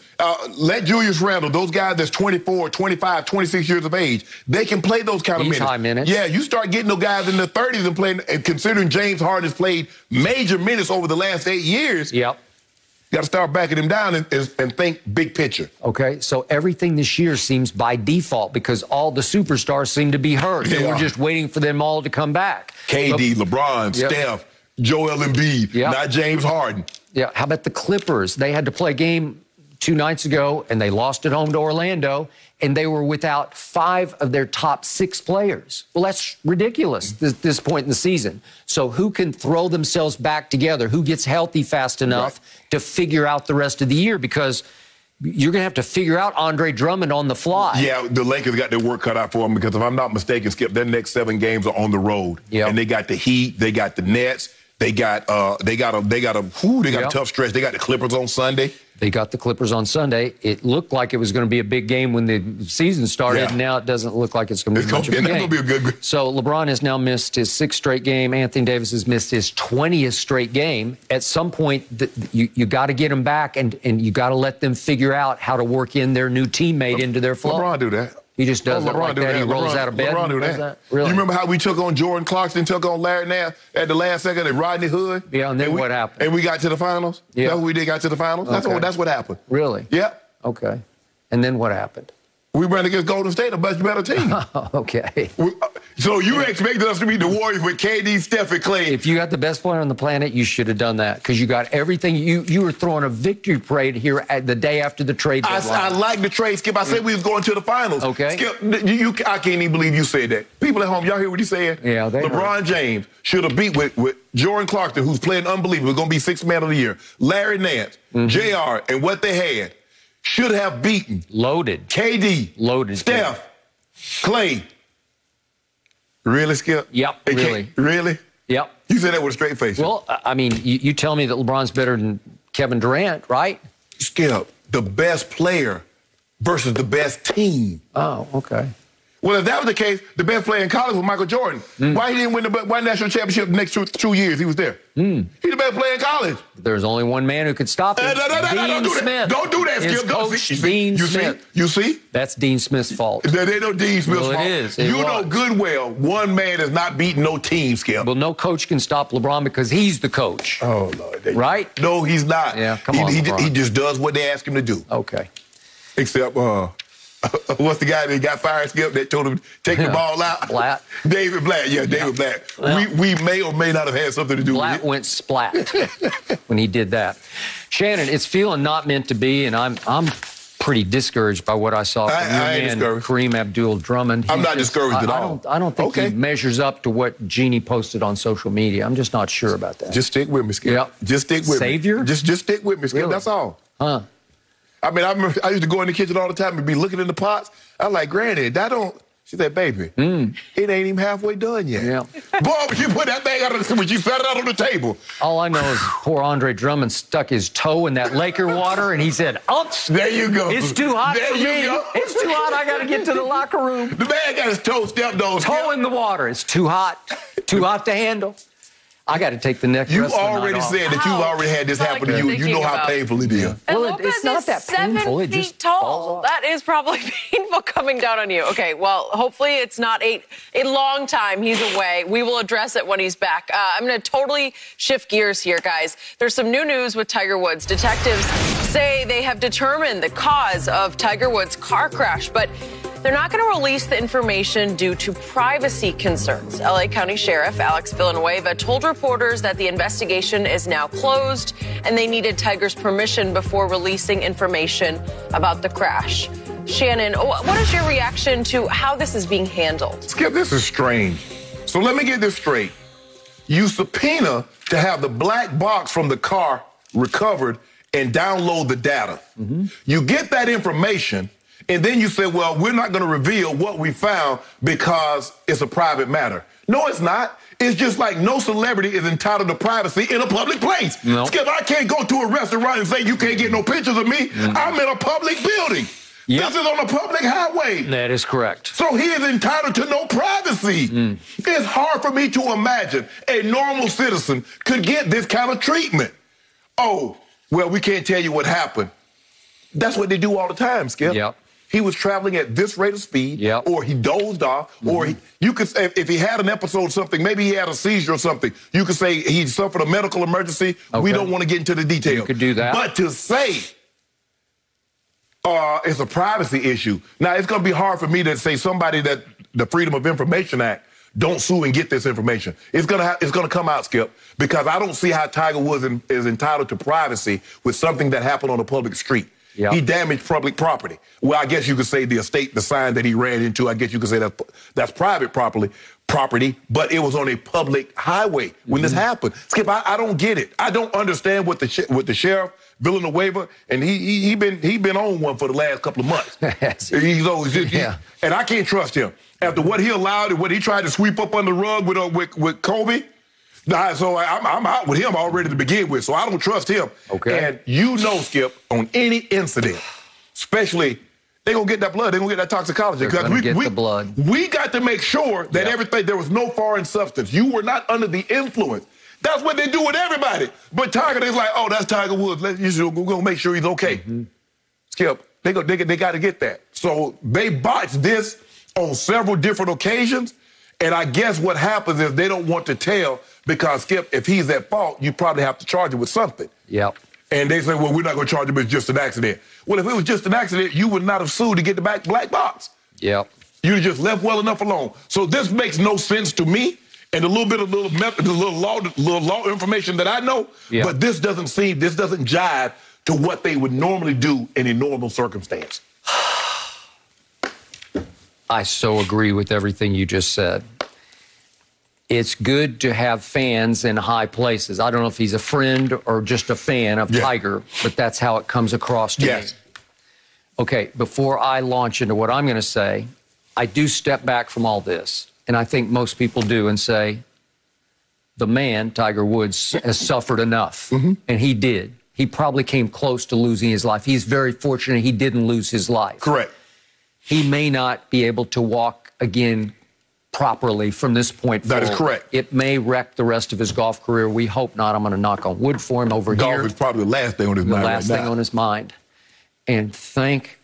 Let Julius Randle, those guys that's 24, 25, 26 years of age, they can play those kind of minutes. High minutes. Yeah, you start getting those guys in the 30s and playing, and considering James Harden has played major minutes over the last 8 years. Yep. You got to start backing him down and think big picture. Okay, so everything this year seems by default because all the superstars seem to be hurt. Yeah. And we're just waiting for them all to come back. KD, LeBron, Steph, Joel Embiid, not James Harden. Yeah, how about the Clippers? They had to play a game 2 nights ago, and they lost at home to Orlando, and they were without 5 of their top 6 players. Well, that's ridiculous at this point in the season. So who can throw themselves back together? Who gets healthy fast enough to figure out the rest of the year? Because you're going to have to figure out Andre Drummond on the fly. Yeah, the Lakers got their work cut out for them because, if I'm not mistaken, Skip, their next 7 games are on the road. Yep. And they got the Heat, they got the Nets, they got a tough stretch. They got the Clippers on Sunday. They got the Clippers on Sunday. It looked like it was going to be a big game when the season started. Yeah. Now it doesn't look like it's going to be much of a game. Be a good... So LeBron has now missed his 6th straight game. Anthony Davis has missed his 20th straight game. At some point, you got to get them back, and you got to let them figure out how to work in their new teammate into their flow. LeBron do that. He just does it like that. He rolls out of bed. LeBron do that. Really? You remember how we took on Jordan Clarkson, took on Larry Nass at the last second, and Rodney Hood? Yeah, and then what happened? And we got to the finals? Yeah. That's what we did, got to the finals? Okay. That's what happened. Really? Yeah. Okay. And then what happened? We ran against Golden State, a much better team. Okay. So you expected us to be the Warriors with KD, Steph, and Clay. If you got the best player on the planet, you should have done that, because you got everything. You were throwing a victory parade here at the day after the trade deadline. I like the trade, Skip. I said we was going to the finals. Okay. Skip, I can't even believe you said that. People at home, y'all hear what he's saying? Yeah, they LeBron James should have beat with Jordan Clarkson, who's playing unbelievable, going to be 6th man of the year. Larry Nance, JR, and what they had. Should have beaten. Loaded. KD. Loaded. Steph. Clay. Really, Skip? Yep, really. Really? Yep. You said that with a straight face. Well, I mean, you tell me that LeBron's better than Kevin Durant, right? Skip, the best player versus the best team. Oh, okay. Well, if that was the case, the best player in college was Michael Jordan. Why he didn't win the national championship the next two years he was there? He's the best player in college. There's only one man who could stop him. Dean Smith. Don't do that, Skip. Dean Smith. You see? That's Dean Smith's fault. There ain't no Dean Smith's fault. It is. You know good well one man has not beaten no team, Skip. Well, no coach can stop LeBron because he's the coach. Oh, Lord. Right? No, he's not. Yeah, come on, he just does what they ask him to do. Okay. Except, what's the guy that got fired, Skip, that told him to take the ball out? Blatt. David Blatt. Yeah, David Blatt. Well, we may or may not have had something to do with it. Blatt went splat when he did that. Shannon, it's feeling not meant to be, and I'm pretty discouraged by what I saw from Kareem Abdul-Drummond. I'm not discouraged at all. I don't think he measures up to what Jeannie posted on social media. I'm just not sure about that. Just stick with me, Skip. Yep. Just stick with me. Just stick with me, Skip. Really? That's all. Huh. I mean, I used to go in the kitchen all the time and be looking in the pots. I'm like, Granny, that don't... She said, baby, it ain't even halfway done yet. Yeah. Boy, when you put that thing out of the... When you set it out on the table. All I know is poor Andre Drummond stuck his toe in that Laker water, and he said, oops, there you go. It's too hot for me. It's too hot. I got to get to the locker room. The man got his toe stepped on. Toe in the water. It's too hot. Too hot to handle. I got to take the next. You already said that you've already had this happen to you. You know how painful it is. And well, it's not that painful. It's 7 feet tall. That is probably painful coming down on you. Okay, well, hopefully it's not a long time he's away. We will address it when he's back. I'm going to totally shift gears here, guys. There's some new news with Tiger Woods. Detectives say they have determined the cause of Tiger Woods' car crash, but they're not going to release the information due to privacy concerns. LA County Sheriff Alex Villanueva told reporters that the investigation is now closed and they needed Tiger's permission before releasing information about the crash. Shannon, what is your reaction to how this is being handled? Skip, this is strange. So let me get this straight. You subpoena to have the black box from the car recovered and download the data. Mm-hmm. You get that information, and then you say, well, we're not going to reveal what we found because it's a private matter. No, it's not. It's just like no celebrity is entitled to privacy in a public place. No. Skip, I can't go to a restaurant and say you can't get no pictures of me. Mm-hmm. I'm in a public building. Yep. This is on a public highway. That is correct. So he is entitled to no privacy. Mm. It's hard for me to imagine a normal citizen could get this kind of treatment. Oh, well, we can't tell you what happened. That's what they do all the time, Skip. Yep. He was traveling at this rate of speed, yep, or he dozed off, mm-hmm, or you could say if he had an episode, something, maybe he had a seizure or something, you could say he suffered a medical emergency. Okay. We don't want to get into the details. You could do that. But to say it's a privacy issue, now it's going to be hard for me to say somebody that the Freedom of Information Act don't sue and get this information. It's gonna come out, Skip, because I don't see how Tiger Woods is entitled to privacy with something that happened on a public street. Yep. He damaged public property. Well, I guess you could say the estate, the sign that he ran into, I guess you could say that's private property, but it was on a public highway when, mm-hmm, this happened. Skip, I don't get it. I don't understand what the sheriff, Villanueva, and he been on one for the last couple of months. He's always just, yeah. And I can't trust him. After what he allowed and what he tried to sweep up under the rug with Kobe, nah, so I'm out with him already to begin with, so I don't trust him. Okay. And you know, Skip, on any incident, especially, they're going to get that blood. They're going to get that toxicology. They're going to get the blood. We got to make sure that, yep, everything, there was no foreign substance. You were not under the influence. That's what they do with everybody. But Tiger, they're like, oh, that's Tiger Woods. We're going to make sure he's okay. Mm-hmm. Skip, they got to get that. So they botched this on several different occasions, and I guess what happens is they don't want to tell because, Skip, if he's at fault, you probably have to charge him with something. Yep. And they say, well, we're not going to charge him, it's just an accident. Well, if it was just an accident, you would not have sued to get the black box. Yep. You just left well enough alone. So this makes no sense to me, and a little bit of little law information that I know, yep, but this doesn't jive to what they would normally do in a normal circumstance. I so agree with everything you just said. It's good to have fans in high places. I don't know if he's a friend or just a fan of, yeah, Tiger, but that's how it comes across to, yes, me. Okay, before I launch into what I'm going to say, I do step back from all this, and I think most people do, and say, the man, Tiger Woods, has suffered enough, mm-hmm, and he did. He probably came close to losing his life. He's very fortunate he didn't lose his life. Correct. He may not be able to walk again properly from this point forward. That is correct. It may wreck the rest of his golf career. We hope not. I'm going to knock on wood for him over here. Golf is probably the last thing on his mind right now. The last thing on his mind. And thank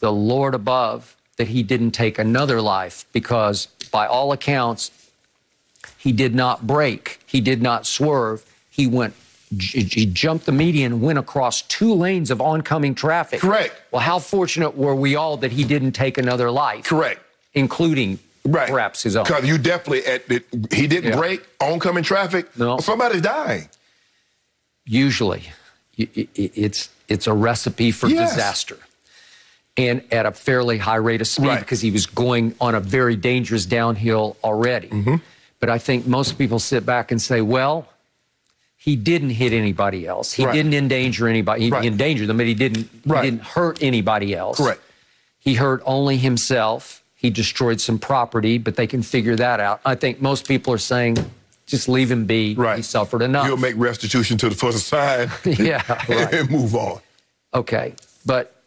the Lord above that he didn't take another life, because by all accounts, he did not break. He did not swerve. He jumped the median and went across 2 lanes of oncoming traffic. Correct. Well, how fortunate were we all that he didn't take another life? Correct. Including, right, perhaps his own. Because you definitely, he didn't, yeah, break oncoming traffic. No. Somebody's dying. Usually, it's a recipe for, yes, disaster. And at a fairly high rate of speed, right, because he was going on a very dangerous downhill already. Mm-hmm. But I think most people sit back and say, well, he didn't hit anybody else. He, right, didn't endanger anybody. He, right, endangered them, but he didn't hurt anybody else. Correct. He hurt only himself. He destroyed some property, but they can figure that out. I think most people are saying, just leave him be. Right. He suffered enough. He'll make restitution to the first side. Yeah, right. And move on. Okay, but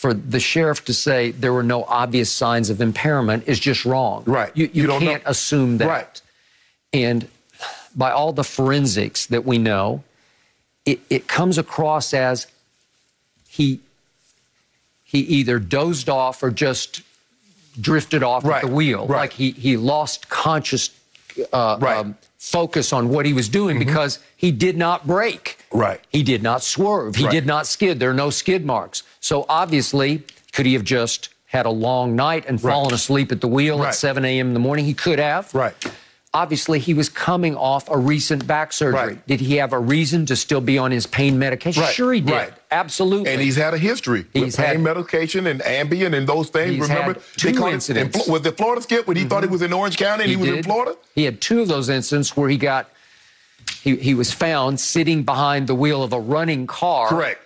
for the sheriff to say there were no obvious signs of impairment is just wrong. Right. You can't assume that. Right. And by all the forensics that we know, it comes across as he either dozed off or just drifted off at the wheel. Right. Like he lost conscious focus on what he was doing because he did not brake. Right. He did not swerve. He did not skid. There are no skid marks. So obviously, could he have just had a long night and fallen asleep at the wheel at 7 a.m. in the morning? He could have. Right. Obviously, he was coming off a recent back surgery. Right. Did he have a reason to still be on his pain medication? Right. Sure he did. Right. Absolutely. And he's had a history with pain medication and Ambien and those things. He's Remember, two incidents. Was the Florida skip when he thought he was in Orange County and he was in Florida? He had two of those incidents where he was found sitting behind the wheel of a running car. Correct.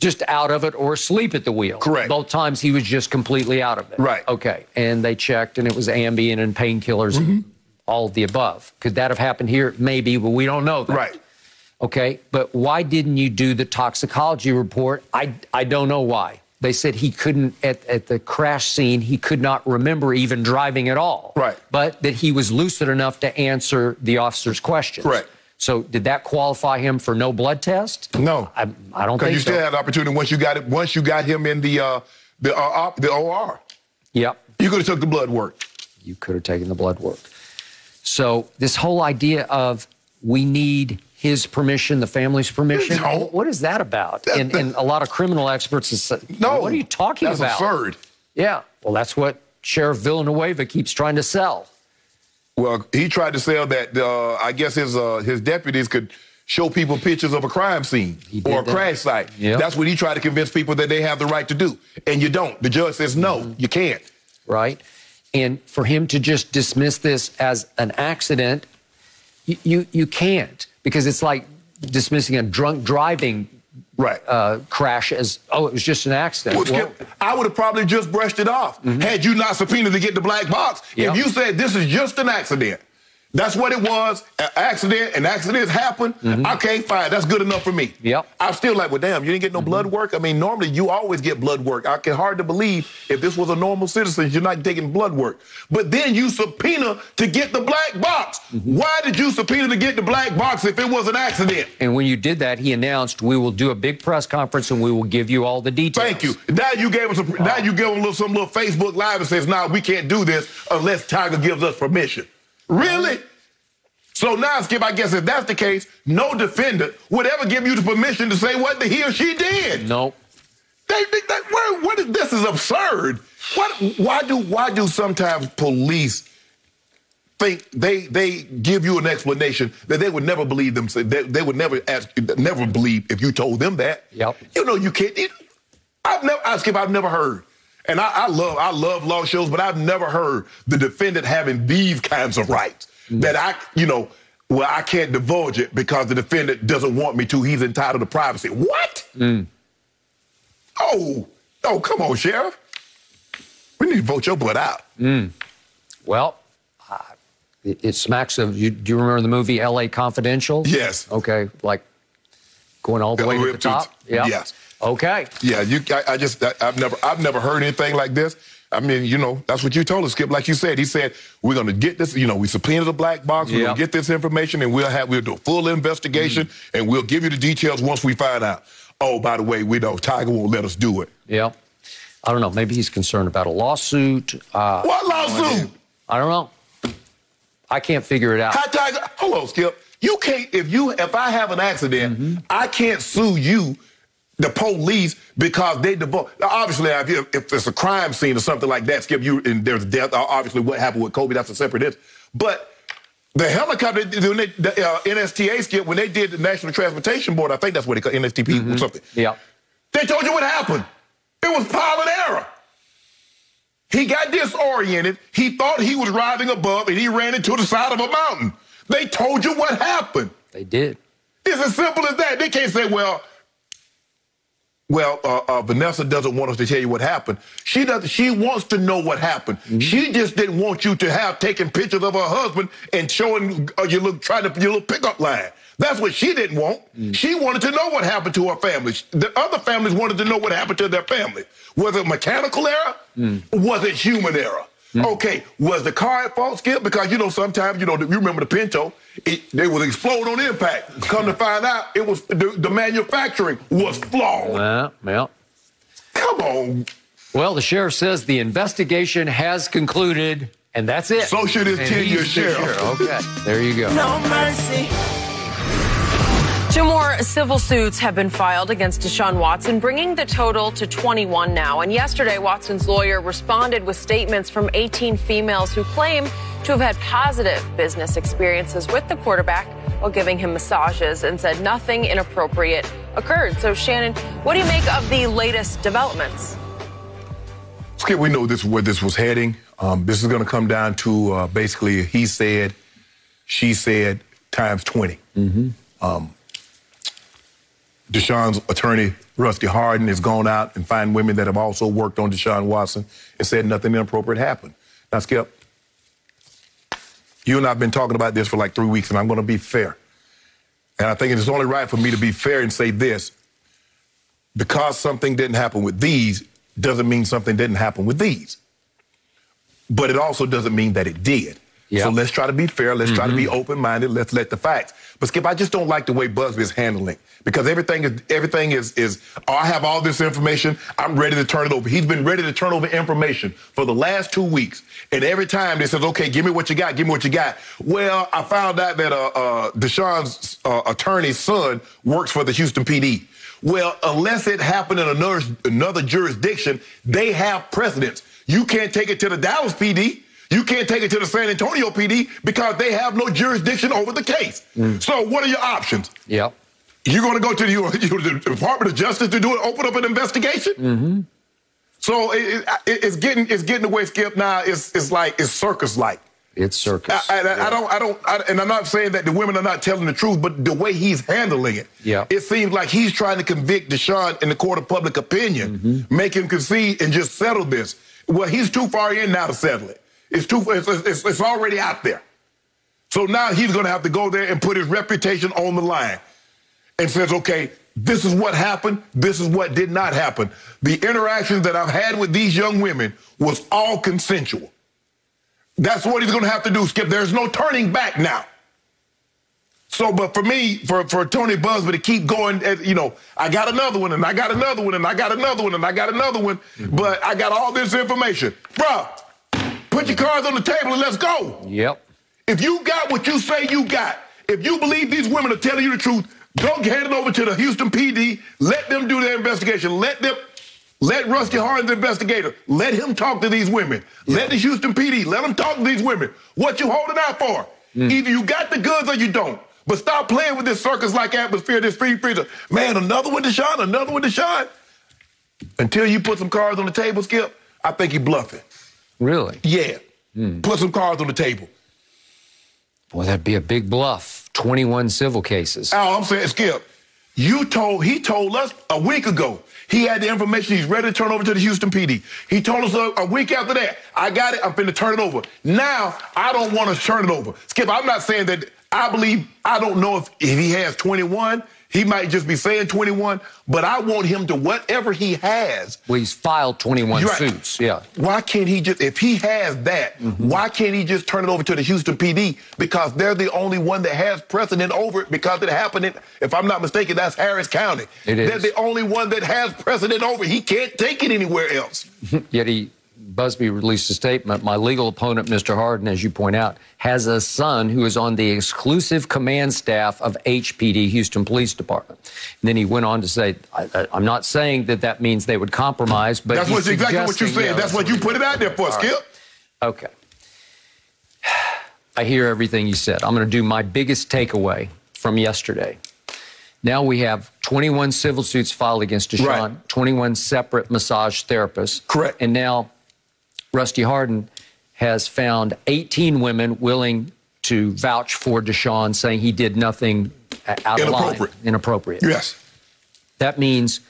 Just out of it or asleep at the wheel. Correct. Both times he was just completely out of it. Right. Okay. And they checked and it was Ambien and painkillers. All of the above. Could that have happened here? Maybe, but we don't know that. Right. Okay, but why didn't you do the toxicology report? I don't know why. They said he couldn't, at the crash scene, he could not remember even driving at all. Right. But that he was lucid enough to answer the officer's questions. Correct. So did that qualify him for no blood test? No. I don't think so. Because you still had an opportunity once you got him in the OR. Yep. You could have took the blood work. You could have taken the blood work. So this whole idea of we need his permission, the family's permission, what is that about? And a lot of criminal experts say, no, what are you talking about? That's absurd. Yeah, well, that's what Sheriff Villanueva keeps trying to sell. Well, he tried to sell that, I guess his deputies could show people pictures of a crime scene or a crash site. Yep. That's what he tried to convince people that they have the right to do, and you don't. The judge says, no, you can't. Right. And for him to just dismiss this as an accident, you can't, because it's like dismissing a drunk driving crash as, oh, it was just an accident. Well, Skip, I would have probably just brushed it off had you not subpoenaed to get the black box. Yep. If you said this is just an accident, that's what it was, an accident happened, okay, fine, that's good enough for me. Yep. I'm still like, well, damn, you didn't get no blood work? I mean, normally you always get blood work. I can hardly believe if this was a normal citizen, you're not taking blood work. But then you subpoena to get the black box. Why did you subpoena to get the black box if it was an accident? And when you did that, he announced, we will do a big press conference and we will give you all the details. Thank you. Now you gave us now you gave him some little Facebook Live and says, nah, we can't do this unless Tiger gives us permission. Really? So now, Skip, I guess if that's the case, no defendant would ever give you the permission to say what he or she did. Nope. This is absurd. Why do sometimes police think they give you an explanation that they would never believe them? They would never never believe if you told them that. Yep. You know you can't. I've never heard. And I love law shows, but I've never heard the defendant having these kinds of rights that I, you know, well, I can't divulge it because the defendant doesn't want me to. He's entitled to privacy. What? Oh, come on, Sheriff. We need to vote your butt out. Well, it smacks of, do you remember the movie L.A. Confidential? Yes. Okay, like going all the way to the top? Yeah. Yes. Okay. Yeah, I've never heard anything like this. I mean, you know, that's what you told us, Skip. Like you said, he said, we're going to get this, you know, we subpoenaed the black box, we're going to get this information, and we'll do a full investigation, and we'll give you the details once we find out. Oh, by the way, we know Tiger won't let us do it. Yeah. I don't know. Maybe he's concerned about a lawsuit. What lawsuit? I don't know. I can't figure it out. Hi, Tiger. Hello, Skip. You can't, if I have an accident, I can't sue you, the police, because they divorce. Obviously, if it's a crime scene or something like that, Skip, and there's death, obviously what happened with Kobe, that's a separate issue. But the helicopter, the NSTA, Skip, when they did the National Transportation Board, I think that's what they call NSTP or something. Yeah. They told you what happened. It was pilot error. He got disoriented. He thought he was riding above, and he ran into the side of a mountain. They told you what happened. They did. It's as simple as that. They can't say, well, Well, Vanessa doesn't want us to tell you what happened. She doesn't. She wants to know what happened. Mm-hmm. She just didn't want you to have taken pictures of her husband and showing your little pickup line. That's what she didn't want. Mm-hmm. She wanted to know what happened to her family. The other families wanted to know what happened to their family. Was it mechanical error? Mm-hmm. Was it human error? Mm-hmm. Okay, was the car at fault, Skip? Because, you know, sometimes, you know, you remember the Pinto, they would explode on impact. Come to find out, it was the manufacturing was flawed. Well. Come on. Well, the sheriff says the investigation has concluded, and that's it. So should his 10-year sheriff. Okay, there you go. No mercy. 2 more civil suits have been filed against Deshaun Watson, bringing the total to 21 now. And yesterday, Watson's lawyer responded with statements from 18 females who claim to have had positive business experiences with the quarterback while giving him massages, and said nothing inappropriate occurred. So, Shannon, what do you make of the latest developments? Skip, we know this is where this was heading. This is going to come down to basically he said, she said, times 20. Mm-hmm. Deshaun's attorney, Rusty Hardin, has gone out and found women that have also worked on Deshaun Watson and said nothing inappropriate happened. Now, Skip, you and I have been talking about this for like 3 weeks, and I'm going to be fair. And I think it's only right for me to be fair and say this. Because something didn't happen with these doesn't mean something didn't happen with these. But it also doesn't mean that it did. Yep. So let's try to be fair. Let's try to be open-minded. Let's let the facts. But, Skip, I just don't like the way Buzbee is handling it, because everything is, I have all this information. I'm ready to turn it over. He's been ready to turn over information for the last 2 weeks. And every time they says, okay, give me what you got. Give me what you got. Well, I found out that Deshaun's attorney's son works for the Houston PD. Well, unless it happened in another jurisdiction, they have precedence. You can't take it to the Dallas PD. You can't take it to the San Antonio PD because they have no jurisdiction over the case. Mm. So what are your options? Yep. You're going to go to the Department of Justice to do it, open up an investigation? Mm-hmm. So it's getting away, Skip. Now it's circus-like. It's circus. And I'm not saying that the women are not telling the truth, but the way he's handling it, it seems like he's trying to convict Deshaun in the court of public opinion, make him concede and just settle this. Well, he's too far in now to settle it. It's already out there. So now he's going to have to go there and put his reputation on the line and says, okay, this is what happened. This is what did not happen. The interactions that I've had with these young women was all consensual. That's what he's going to have to do, Skip. There's no turning back now. So, but for me, for Tony Buzbee to keep going, you know, I got another one, and I got another one, and I got another one, and I got another one, but I got all this information. Bruh. Put your cards on the table and let's go. Yep. If you got what you say you got, if you believe these women are telling you the truth, go hand it over to the Houston PD. Let them do their investigation. Let Rusty Hardin, the investigator, let him talk to these women. Yep. Let the Houston PD, let them talk to these women. What you holding out for? Either you got the goods or you don't. But stop playing with this circus-like atmosphere, this free freezer. Man, another one, Deshaun, another one, Deshaun. Until you put some cards on the table, Skip, I think you're bluffing. Really? Yeah. Put some cards on the table. Boy, that'd be a big bluff. 21 civil cases. Oh, I'm saying, Skip, he told us a week ago he had the information. He's ready to turn over to the Houston PD. He told us a week after that, I got it. I'm finna turn it over. Now, I don't want to turn it over. Skip, I'm not saying that I believe, I don't know if he has 21. He might just be saying 21, but I want him to whatever he has. Well, he's filed 21 suits, yeah. Why can't he just, if he has that, why can't he just turn it over to the Houston PD? Because they're the only one that has precedent over it because it happened in, if I'm not mistaken, that's Harris County. It is. They're the only one that has precedent over it. He can't take it anywhere else. Yet Buzbee released a statement. My legal opponent, Mr. Hardin, as you point out, has a son who is on the exclusive command staff of HPD, Houston Police Department. And then he went on to say, I'm not saying that that means they would compromise, but that's exactly what you said. You know, that's what you put it out there for, Skip. Right. Okay. I hear everything you said. I'm going to do my biggest takeaway from yesterday. Now we have 21 civil suits filed against Deshaun, 21 separate massage therapists. Correct. And now Rusty Hardin has found 18 women willing to vouch for Deshaun, saying he did nothing out of line. Inappropriate. Yes. That means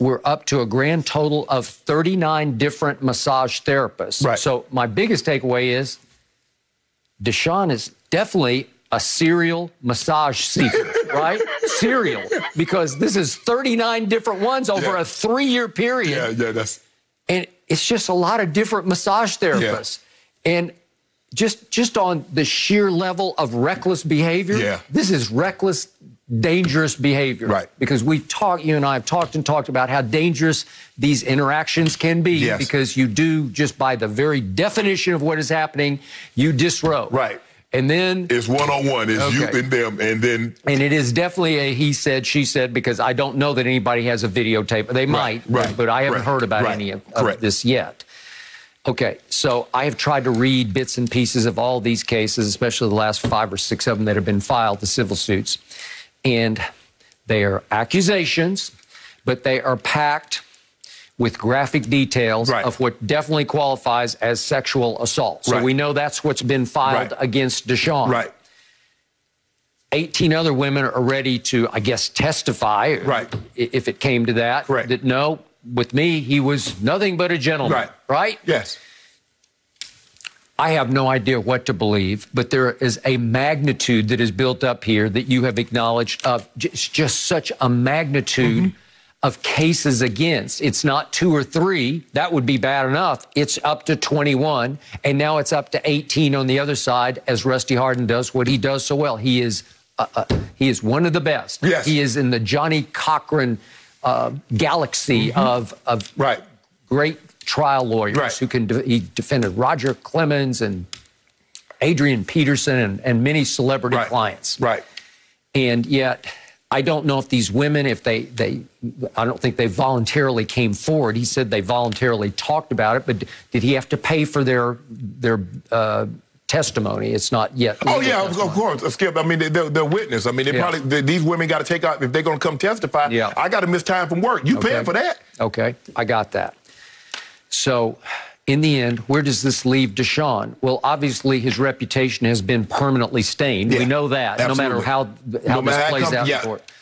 we're up to a grand total of 39 different massage therapists. Right. So my biggest takeaway is Deshaun is definitely a serial massage seeker, right? Serial, because this is 39 different ones over a 3-year period. Yeah, that's... And it's just a lot of different massage therapists. Yeah. And just on the sheer level of reckless behavior, this is reckless, dangerous behavior. Right. Because we've talked, you and I have talked and talked about how dangerous these interactions can be. Yes. Because you do, just by the very definition of what is happening, you disrobe. Right. And then it's one-on-one. It's you and them. And then it is definitely a he said, she said, because I don't know that anybody has a videotape. They might, but I haven't heard about any of this yet. Okay, so I have tried to read bits and pieces of all these cases, especially the last 5 or 6 of them that have been filed, the civil suits. And they are accusations, but they are packed with graphic details of what definitely qualifies as sexual assault. So we know that's what's been filed against Deshaun. Right. 18 other women are ready to, I guess, testify if it came to that. Right. That no, with me, he was nothing but a gentleman. Right. Right? Yes. I have no idea what to believe, but there is a magnitude that is built up here that you have acknowledged of just such a magnitude of cases against. It's not 2 or 3. That would be bad enough. It's up to 21, and now it's up to 18 on the other side as Rusty Hardin does what he does so well. He is one of the best. Yes. He is in the Johnny Cochran galaxy of great trial lawyers who can he defended Roger Clemens and Adrian Peterson and many celebrity clients. Right. And yet I don't know if these women, if they I don't think they voluntarily came forward. He said they voluntarily talked about it, but did he have to pay for their testimony? It's not yet. Oh, yeah, of course, Skip. I mean, they're witness. I mean, they probably these women got to take out, if they're going to come testify, I got to miss time from work. You paying for that. Okay, I got that. So in the end, where does this leave Deshaun? Well, obviously, his reputation has been permanently stained. Yeah, we know that, absolutely. No matter how this plays out for it.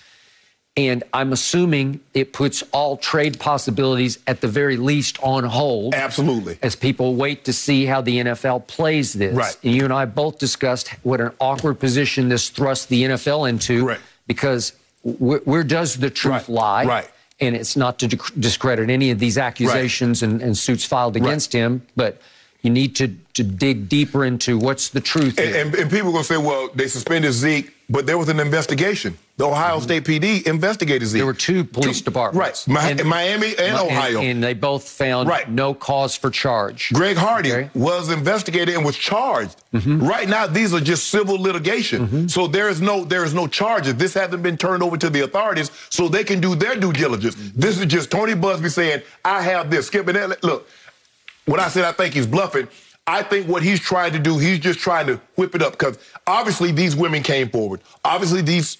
And I'm assuming it puts all trade possibilities, at the very least, on hold. Absolutely. As people wait to see how the NFL plays this. Right. And you and I both discussed what an awkward position this thrusts the NFL into. Right. Because where does the truth lie? Right. And it's not to discredit any of these accusations and suits filed against him, but you need to dig deeper into what's the truth here. And people are going to say, well, they suspended Zeke, but there was an investigation. The Ohio State PD investigated Zeke. There were 2 police departments. Right, Miami and Ohio. And they both found no cause for charge. Greg Hardy was investigated and was charged. Right now, these are just civil litigation. So there is no charges. This hasn't been turned over to the authorities so they can do their due diligence. This is just Tony Buzbee saying, I have this. Skip it. Look, when I said I think he's bluffing, I think what he's trying to do, he's just trying to whip it up, because obviously these women came forward. Obviously these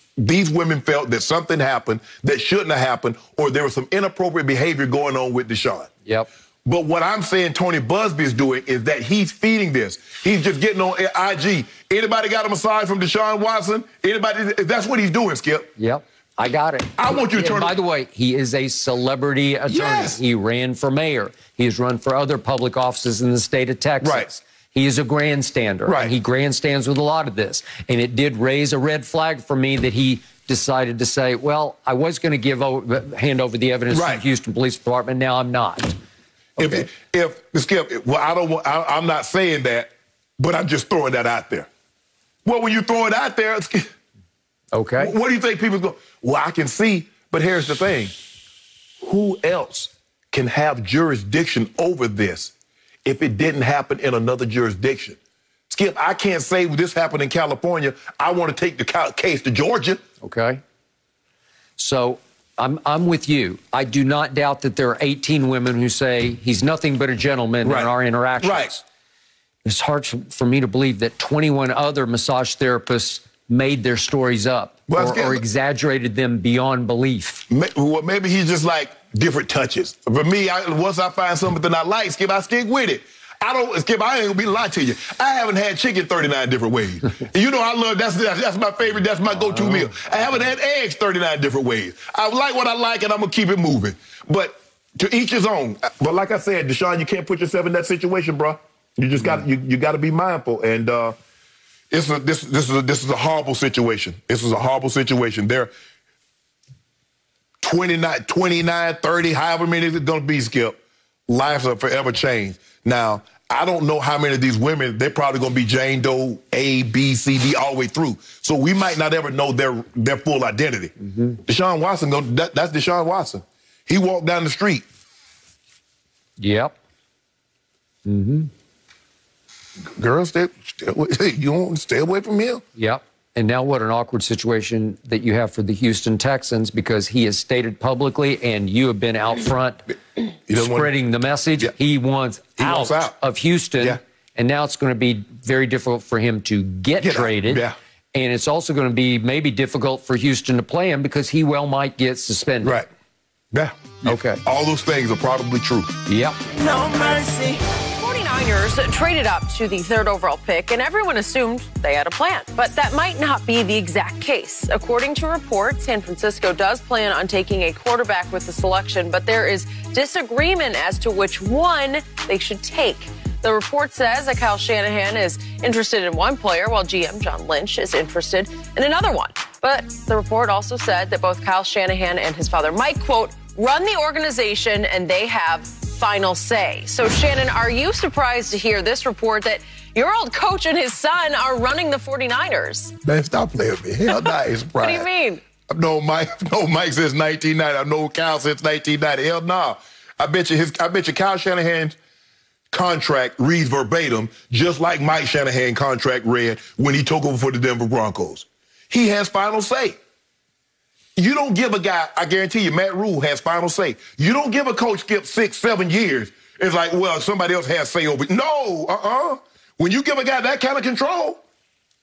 women felt that something happened that shouldn't have happened, or there was some inappropriate behavior going on with Deshaun. Yep. But what I'm saying Tony Buzbee is doing is that he's feeding this. He's just getting on IG. Anybody got a massage from Deshaun Watson? Anybody? That's what he's doing, Skip. Yep. I got it. I want you to turn. By the way, he is a celebrity attorney. Yes. He ran for mayor. He has run for other public offices in the state of Texas. Right. He is a grandstander. Right. And he grandstands with a lot of this. And it did raise a red flag for me that he decided to say, well, I was going to hand over the evidence to the Houston Police Department. Now I'm not. Okay. If Skip, well, I'm not saying that, but I'm just throwing that out there. Well, when you throw it out there, it's... Okay. What do you think people go? Well, I can see, but here's the thing. Who else can have jurisdiction over this if it didn't happen in another jurisdiction? Skip, I can't say this happened in California. I want to take the case to Georgia. Okay. So I'm with you. I do not doubt that there are 18 women who say he's nothing but a gentleman in our interactions. Right. It's hard for me to believe that 21 other massage therapists made their stories up or exaggerated them beyond belief. Well, maybe he's just like different touches. For me, once I find something I like, Skip, I stick with it. I don't, Skip, I ain't gonna be lying to you. I haven't had chicken 39 different ways. You know I love, that's my favorite, that's my go-to meal. I haven't had eggs 39 different ways. I like what I like and I'm gonna keep it moving. But to each his own. But like I said, Deshaun, you can't put yourself in that situation, bro. You just got, you got to be mindful. And this is a horrible situation. This is a horrible situation. They're 29, 30, however many it's going to be, Skip. Lives are forever changed. Now, I don't know how many of these women, they're probably going to be Jane Doe, A, B, C, D, all the way through. So we might not ever know their full identity. Deshaun Watson, that's Deshaun Watson. He walked down the street. Yep. Girls, you won't stay away from him. Yep. And now what an awkward situation that you have for the Houston Texans, because he has stated publicly, and you have been out front spreading the message. Yeah. He wants out of Houston. Yeah. And now it's going to be very difficult for him to get traded. Yeah. And it's also going to be maybe difficult for Houston to play him because he well might get suspended. Right. Yeah. Okay. All those things are probably true. Yep. No mercy. 49ers traded up to the 3rd overall pick, and everyone assumed they had a plan. But that might not be the exact case. According to reports, San Francisco does plan on taking a quarterback with the selection, but there is disagreement as to which one they should take. The report says that Kyle Shanahan is interested in one player, while GM John Lynch is interested in another one. But the report also said that both Kyle Shanahan and his father Mike, quote, run the organization and they have final say. So, Shannon, are you surprised to hear this report that your old coach and his son are running the 49ers? Man, stop playing with me. Hell no, it's surprised. What do you mean? I've known Mike since 1990. I've known Kyle since 1990. Hell no. I bet you Kyle Shanahan's contract reads verbatim, just like Mike Shanahan's contract read when he took over for the Denver Broncos. He has final say. You don't give a guy, I guarantee you, Matt Rule has final say. You don't give a coach, Skip, 6, 7 years. It's like, well, somebody else has say over. No, When you give a guy that kind of control,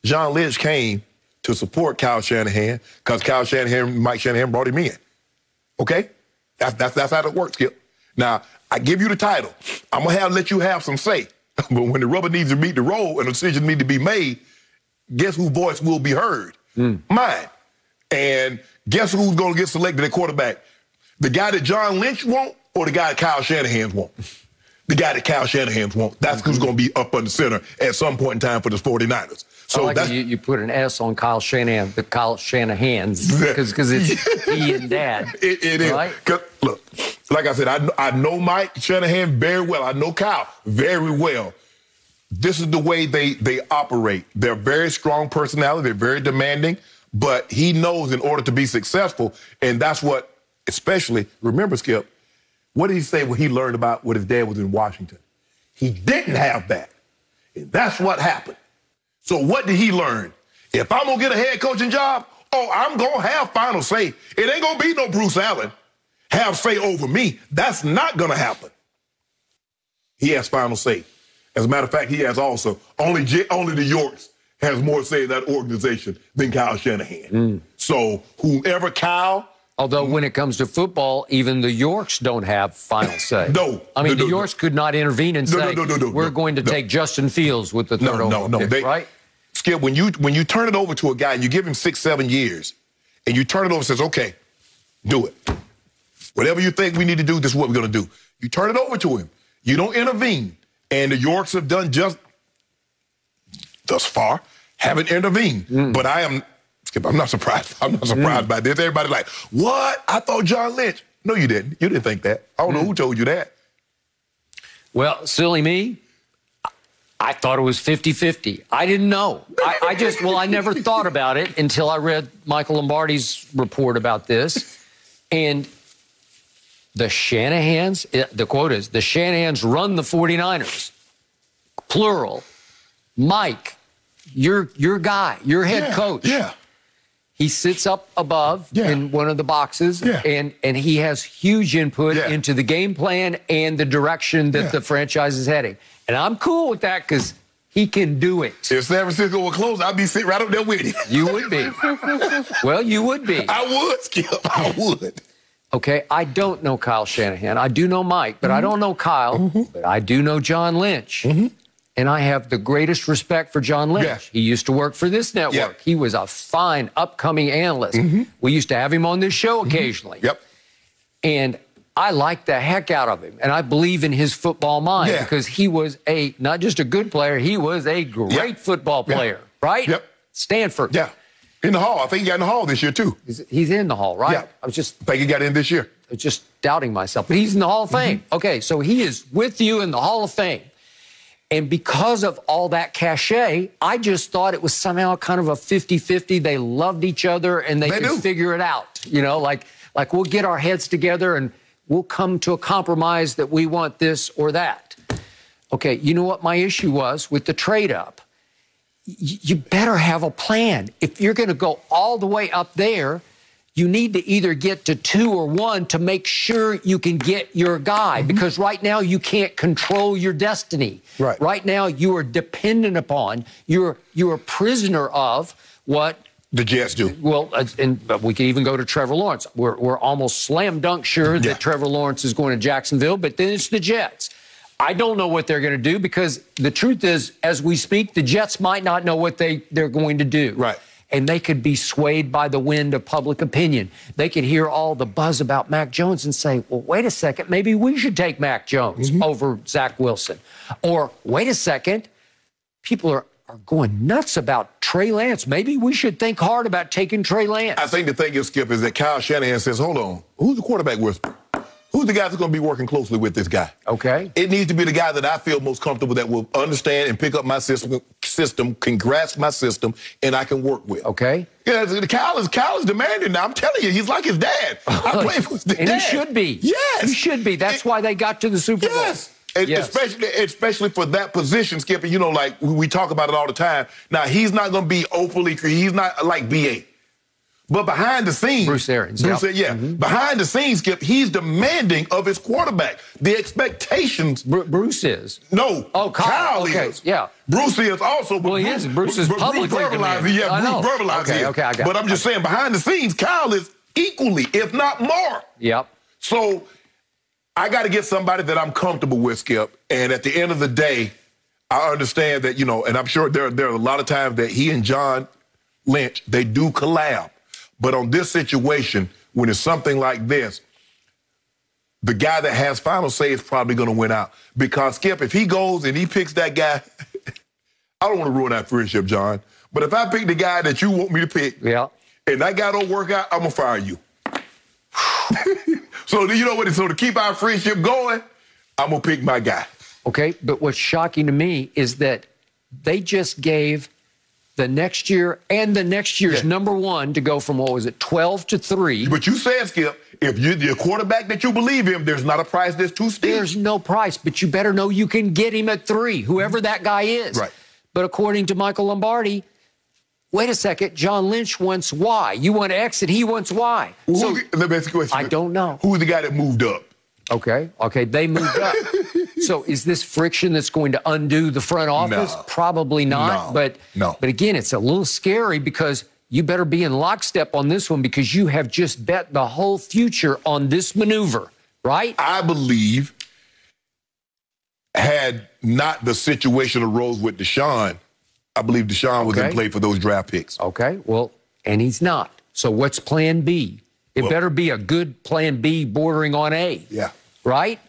John Lynch came to support Kyle Shanahan because Kyle Shanahan, Mike Shanahan brought him in. Okay? That's how it works, Skip. Now, I give you the title. I'm going to let you have some say. But when the rubber needs to meet the road and decisions need to be made, guess whose voice will be heard? Mine. And guess who's going to get selected at quarterback? The guy that John Lynch wants or the guy that Kyle Shanahan wants? The guy that Kyle Shanahan wants. That's who's going to be up on the center at some point in time for the 49ers. So I like that you put an S on Kyle Shanahan, the Kyle Shanahans, because it's he and dad. It right? is. Look, like I said, I know Mike Shanahan very well. I know Kyle very well. This is the way they operate. They're very strong personality. They're very demanding. But he knows in order to be successful, and that's what, especially, remember, Skip, what did he say when he learned about what his dad was in Washington? He didn't have that. And that's what happened. So what did he learn? If I'm going to get a head coaching job, I'm going to have final say. It ain't going to be no Bruce Allen have say over me. That's not going to happen. He has final say. As a matter of fact, he has also. Only the Yorks has more say in that organization than Kyle Shanahan. So whoever Kyle... Although when it comes to football, even the Yorks don't have final say. No. I mean, the Yorks could not intervene and say, we're going to take Justin Fields with the 3rd overall pick, right? Skip, when you turn it over to a guy and you give him 6, 7 years, and you turn it over and says, okay, do it. Whatever you think we need to do, this is what we're going to do. You turn it over to him. You don't intervene. And the Yorks have done just... thus far, haven't intervened. But I'm not surprised. I'm not surprised by this. Everybody's like, what? I thought John Lynch. No, you didn't. You didn't think that. I don't know who told you that. Well, silly me, I thought it was 50-50. I didn't know. I just, well, I never thought about it until I read Michael Lombardi's report about this. And the Shanahans, the quote is, the Shanahans run the 49ers, plural. Mike, your guy, your head coach. Yeah. He sits up above in one of the boxes, and he has huge input into the game plan and the direction that the franchise is heading. And I'm cool with that because he can do it. If San Francisco were closed, I'd be sitting right up there with him. You would be. Well, you would be. I would, Skip. I would. Okay, I don't know Kyle Shanahan. I do know Mike, but I don't know Kyle. But I do know John Lynch. And I have the greatest respect for John Lynch. Yeah. He used to work for this network. Yep. He was a fine, upcoming analyst. We used to have him on this show occasionally. And I like the heck out of him, and I believe in his football mind because he was a not just a good player, he was a great football player, right? Stanford. In the hall. I think he got in the hall this year, too. He's in the hall, right? I think he got in this year. I was just doubting myself, but he's in the Hall of Fame. Okay, so he is with you in the Hall of Fame. And because of all that cachet, I just thought it was somehow kind of a 50-50. They loved each other, and they could figure it out. You know, like we'll get our heads together, and we'll come to a compromise that we want this or that. Okay, you know what my issue was with the trade-up? You better have a plan. If you're going to go all the way up there, you need to either get to 2 or 1 to make sure you can get your guy, because right now you can't control your destiny. Right now you are dependent upon, you're a prisoner of what the Jets do. Well, but we can even go to Trevor Lawrence. We're almost slam dunk sure that Trevor Lawrence is going to Jacksonville, but then it's the Jets. I don't know what they're going to do, because the truth is, as we speak, the Jets might not know what they're going to do. And they could be swayed by the wind of public opinion. They could hear all the buzz about Mac Jones and say, well, wait a second, maybe we should take Mac Jones over Zach Wilson. Or, wait a second, people are going nuts about Trey Lance. Maybe we should think hard about taking Trey Lance. I think the thing is, Skip, is that Kyle Shanahan says, hold on, who's the quarterback whisperer? Who's the guy that's going to be working closely with this guy? Okay. It needs to be the guy that I feel most comfortable, that will understand and pick up my system, can grasp my system, and I can work with. Okay. Yeah, Kyle is demanding now. I'm telling you, he's like his dad. I play for his dad. And he should be. Yes. He should be. That's why they got to the Super Bowl. Yes. Especially for that position, Skip. You know, like, we talk about it all the time. Now, he's not going to be openly, he's not like B.A., but behind the scenes, Bruce Arians. Behind the scenes, Skip, he's demanding of his quarterback. The expectations. Bruce is. No. Oh, Kyle is. Yeah. Bruce is also. Well, he is. Bruce is publicly demanding. Yeah, Bruce verbalizes. Okay, I got it. But I'm just saying, behind the scenes, Kyle is equally, if not more. So I got to get somebody that I'm comfortable with, Skip. And at the end of the day, I understand that, you know, and I'm sure there are a lot of times that he and John Lynch, they do collab. But on this situation, when it's something like this, the guy that has final say is probably going to win out. Because, Skip, if he goes and he picks that guy, I don't want to ruin that friendship, John, but if I pick the guy that you want me to pick and that guy don't work out, I'm going to fire you. So, you know what? So to keep our friendship going, I'm going to pick my guy. Okay, but what's shocking to me is that they just gave the next year and the next year's number one to go from, what was it, 12 to 3. But you said, Skip, if you're the quarterback that you believe in, there's not a price that's too steep. There's no price, but you better know you can get him at 3, whoever that guy is. But according to Michael Lombardi, wait a second, John Lynch wants Y. You want X and he wants Y. Well, so, let me ask you a question. I don't know. Who's the guy that moved up? Okay, they moved up. So is this friction that's going to undo the front office? Probably not. But again, it's a little scary, because you better be in lockstep on this one, because you have just bet the whole future on this maneuver, right? I believe, had not the situation arose with Deshaun, I believe Deshaun was in play for those draft picks. Well, and he's not. So what's plan B? It better be a good plan B bordering on A. Right?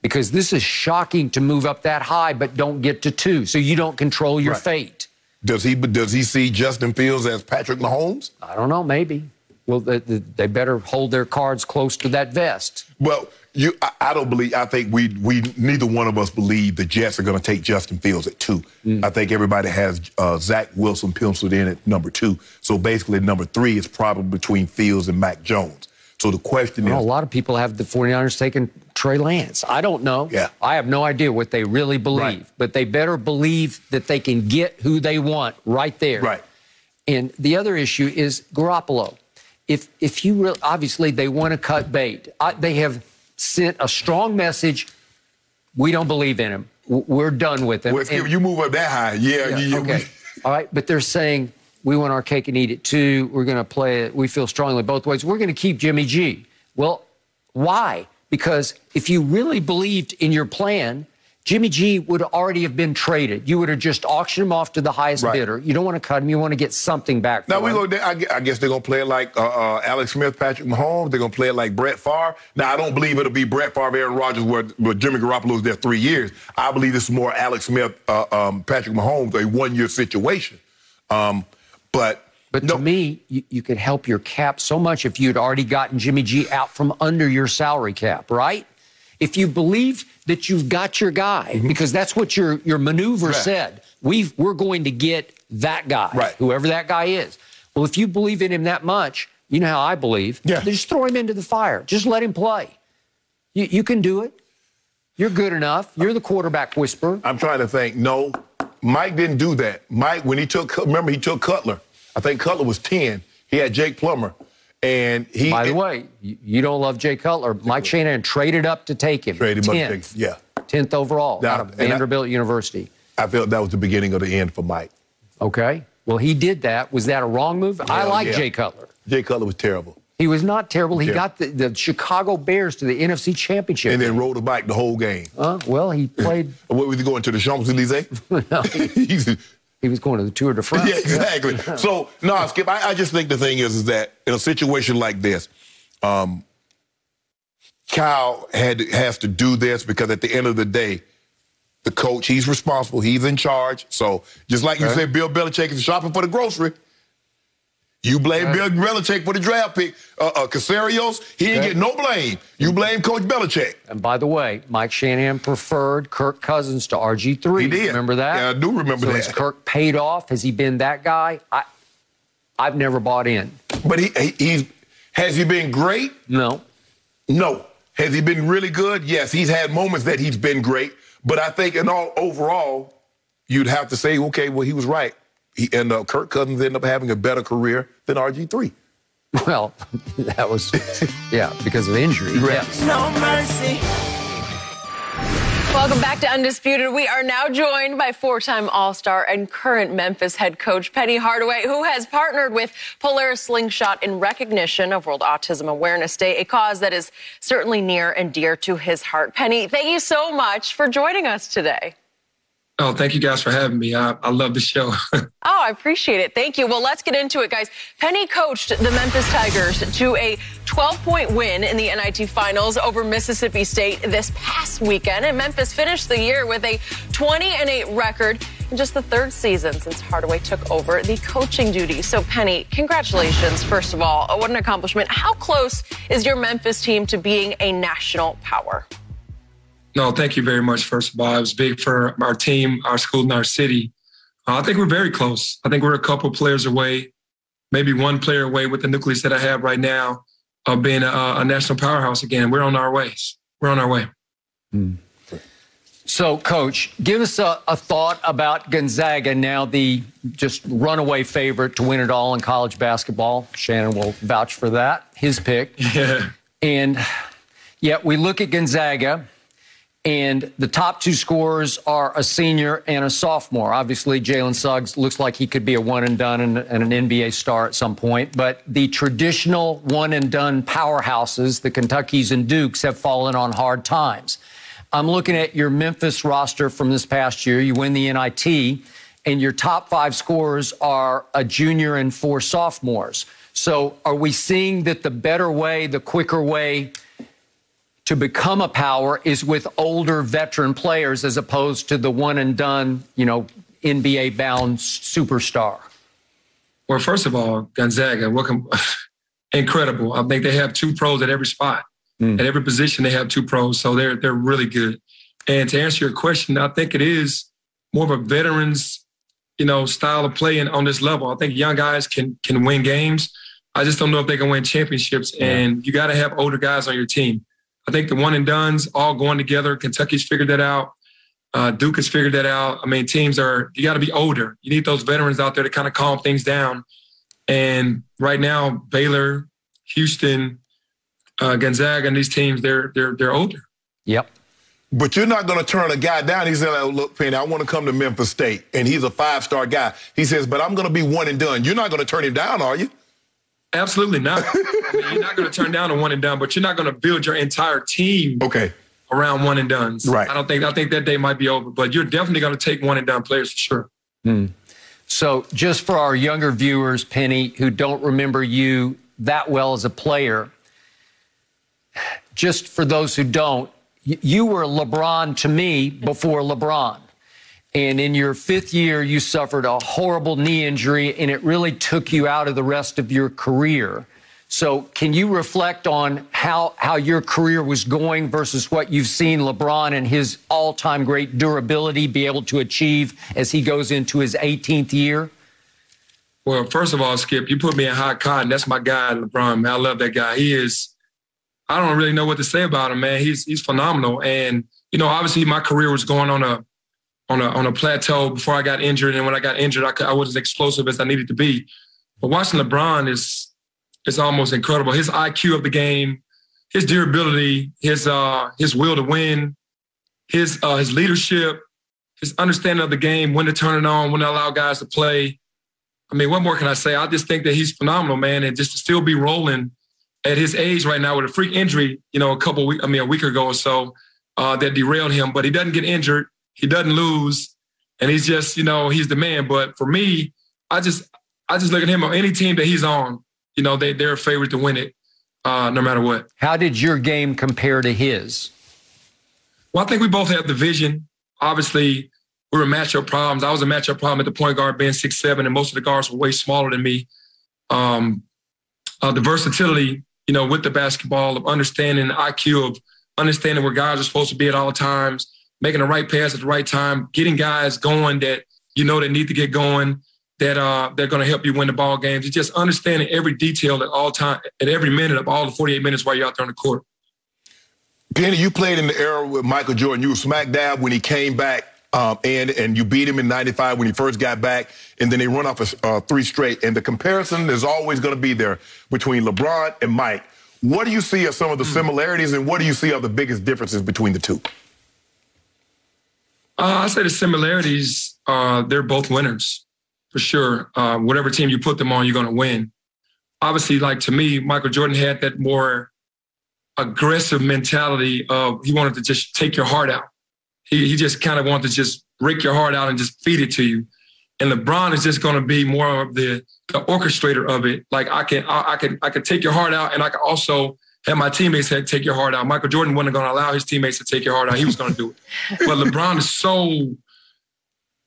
Because this is shocking to move up that high, but don't get to 2, so you don't control your fate. Does he see Justin Fields as Patrick Mahomes? I don't know, maybe. Well, they better hold their cards close to that vest. Well, I don't believe. I think we neither one of us believe the Jets are going to take Justin Fields at 2. I think everybody has Zach Wilson penciled in at number 2. So basically, number 3 is probably between Fields and Mac Jones. So the question is, a lot of people have the 49ers taking Trey Lance. I don't know. I have no idea what they really believe. But they better believe that they can get who they want right there. And the other issue is Garoppolo. If you really, obviously they want to cut bait. They have sent a strong message. We don't believe in him. We're done with him. Well, if you move up that high, all right, but they're saying, we want our cake and eat it, too. We're going to play it. We feel strongly both ways. We're going to keep Jimmy G. Well, Why? Because if you really believed in your plan, Jimmy G would already have been traded. You would have just auctioned him off to the highest bidder. You don't want to cut him. You want to get something back for him. I guess they're going to play it like Alex Smith, Patrick Mahomes. They're going to play it like Brett Favre. Now, I don't believe it'll be Brett Favre, Aaron Rodgers, where Jimmy Garoppolo's there 3 years. I believe this is more Alex Smith, Patrick Mahomes, a one-year situation. But no. To me, you could help your cap so much if you'd already gotten Jimmy G out from under your salary cap, right? If you believe that you've got your guy, because that's what your maneuver said, we're going to get that guy, whoever that guy is. Well, if you believe in him that much, you know how I believe, just throw him into the fire. Just let him play. You can do it. You're good enough. You're the quarterback whisperer. I'm trying to think. No, Mike didn't do that. Mike, when he took, remember, he took Cutler. I think Cutler was 10. He had Jake Plummer. And he, by the way, you don't love Jay Cutler. Mike Shanahan traded up to take him. Traded up to take him, 10th overall out of Vanderbilt University. I felt that was the beginning of the end for Mike. Okay. Well, he did that. Was that a wrong move? I like Jay Cutler. Jay Cutler was terrible. He was not terrible. He got the Chicago Bears to the NFC Championship. And then rode a bike the whole game. Well, he played. What was he going to, the Champs-Élysées? No. He was going to the Tour de France. Yeah, exactly. So, no, Skip, I just think the thing is that in a situation like this, Kyle has to do this because at the end of the day, the coach, he's responsible. He's in charge. So, just like you said, Bill Belichick is shopping for the grocery. You blame Bill Belichick for the draft pick. Caseros, he didn't get no blame. You blame Coach Belichick. And by the way, Mike Shanahan preferred Kirk Cousins to RG3. He did. Remember that? Yeah, I do remember that. So has Kirk paid off? Has he been that guy? I've never bought in. But has he been great? No. No. Has he been really good? Yes, he's had moments that he's been great. But I think in all overall, you'd have to say, okay, well, he was right. Kirk Cousins ended up having a better career than RG3. Well, that was, because of injury. No mercy. Welcome back to Undisputed. We are now joined by four-time All-Star and current Memphis head coach Penny Hardaway, who has partnered with Polaris Slingshot in recognition of World Autism Awareness Day, a cause that is certainly near and dear to his heart. Penny, thank you so much for joining us today. Oh, thank you guys for having me. I love the show. Oh, I appreciate it. Thank you. Well, let's get into it, guys. Penny coached the Memphis Tigers to a 12-point win in the NIT Finals over Mississippi State this past weekend, and Memphis finished the year with a 20-8 record in just the third season since Hardaway took over the coaching duties. So, Penny, congratulations, first of all. What an accomplishment. How close is your Memphis team to being a national power? No, thank you very much, first of all. It was big for our team, our school, and our city. I think we're very close. I think we're a couple players away, maybe one player away with the nucleus that I have right now of being a national powerhouse again. We're on our ways. We're on our way. So, Coach, give us a thought about Gonzaga now, the just runaway favorite to win it all in college basketball. Shannon will vouch for that, his pick. Yeah. And, we look at Gonzaga. And the top two scorers are a senior and a sophomore. Obviously, Jalen Suggs looks like he could be a one-and-done and an NBA star at some point. But the traditional one-and-done powerhouses, the Kentuckys and Dukes, have fallen on hard times. I'm looking at your Memphis roster from this past year. You win the NIT, and your top five scorers are a junior and four sophomores. So are we seeing that the better way, the quicker way to become a power is with older veteran players as opposed to the one-and-done, you know, NBA-bound superstar? Well, first of all, Gonzaga, welcome, incredible. I think they have two pros at every spot. At every position, they have two pros, so they're really good. And to answer your question, I think it is more of a veterans, you know, style of playing on this level. I think young guys can win games. I just don't know if they can win championships, and you got to have older guys on your team. I think the one-and-dones all going together. Kentucky's figured that out. Duke has figured that out. I mean, teams are – you got to be older. You need those veterans out there to kind of calm things down. And right now, Baylor, Houston, Gonzaga, and these teams, they're older. Yep. But you're not going to turn a guy down. He said, oh, look, Penny, I want to come to Memphis State. And he's a five-star guy. He says, but I'm going to be one-and-done. You're not going to turn him down, are you? Absolutely not. I mean, you're not going to turn down a one and done, but you're not going to build your entire team around one and dones. Right. I think that day might be over, but you're definitely going to take one and done players for sure. Mm. So just for our younger viewers, Penny, who don't remember you that well as a player, just for those who don't, you were LeBron to me before LeBron. And in your fifth year, you suffered a horrible knee injury, and it really took you out of the rest of your career. So can you reflect on how your career was going versus what you've seen LeBron and his all-time great durability be able to achieve as he goes into his 18th year? Well, first of all, Skip, you put me in hot cotton. That's my guy, LeBron. Man, I love that guy. He is – I don't really know what to say about him, man. He's phenomenal. And, you know, obviously my career was going on a plateau before I got injured. And when I got injured, I wasn't as explosive as I needed to be. But watching LeBron is almost incredible. His IQ of the game, his durability, his will to win, his leadership, his understanding of the game, when to turn it on, when to allow guys to play. I mean, what more can I say? I just think that he's phenomenal, man. And just to still be rolling at his age right now with a freak injury, you know, a week ago or so, that derailed him. But he doesn't get injured. He doesn't lose, and he's just, you know, he's the man. But for me, I just look at him on any team that he's on. You know, they're a favorite to win it, no matter what. How did your game compare to his? Well, I think we both have the vision. Obviously, we were matchup problems. I was a matchup problem at the point guard, being 6'7", and most of the guards were way smaller than me. The versatility, you know, with the basketball, of understanding the IQ, of understanding where guys are supposed to be at all times, making the right pass at the right time, getting guys going that you know they need to get going, that they're going to help you win the ball games. It's just understanding every detail at all time, at every minute of all the 48 minutes while you're out there on the court. Penny, you played in the era with Michael Jordan. You were smack dab when he came back, and you beat him in '95 when he first got back, and then they run off three straight. And the comparison is always going to be there between LeBron and Mike. What do you see are some of the similarities, and what do you see are the biggest differences between the two? I say the similarities, they're both winners, for sure. Whatever team you put them on, you're going to win. Obviously, like to me, Michael Jordan had that more aggressive mentality of he wanted to just take your heart out. He just kind of wanted to just break your heart out and just feed it to you. And LeBron is just going to be more of the orchestrator of it. Like I can take your heart out, and I can also and my teammates had to take your heart out. Michael Jordan wasn't going to allow his teammates to take your heart out. He was going to do it. But LeBron is so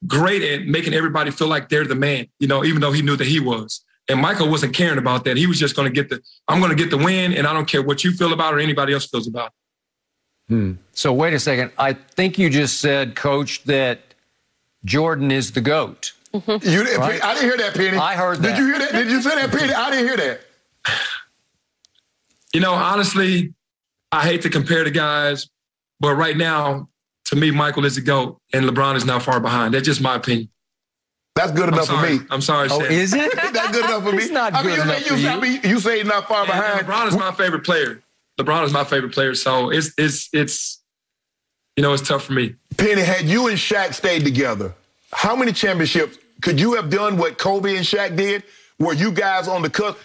great at making everybody feel like they're the man, you know, even though he knew that he was. And Michael wasn't caring about that. He was just going to get I'm going to get the win, and I don't care what you feel about it or anybody else feels about it. Hmm. So wait a second. I think you just said, Coach, that Jordan is the GOAT. Mm-hmm. You didn't, right? I didn't hear that, Penny. I heard that. Did you hear that? Did you say that, Penny? I didn't hear that. You know, honestly, I hate to compare the guys, but right now, to me, Michael is the GOAT, and LeBron is not far behind. That's just my opinion. That's good enough for me. I'm sorry, Shaq. Oh, is it? That's good enough for me? It's not good enough for you. I mean, you say he's not far behind. LeBron is my favorite player. LeBron is my favorite player, so it's you know, it's tough for me. Penny, had you and Shaq stayed together, how many championships could you have done what Kobe and Shaq did? Were you guys on the cusp?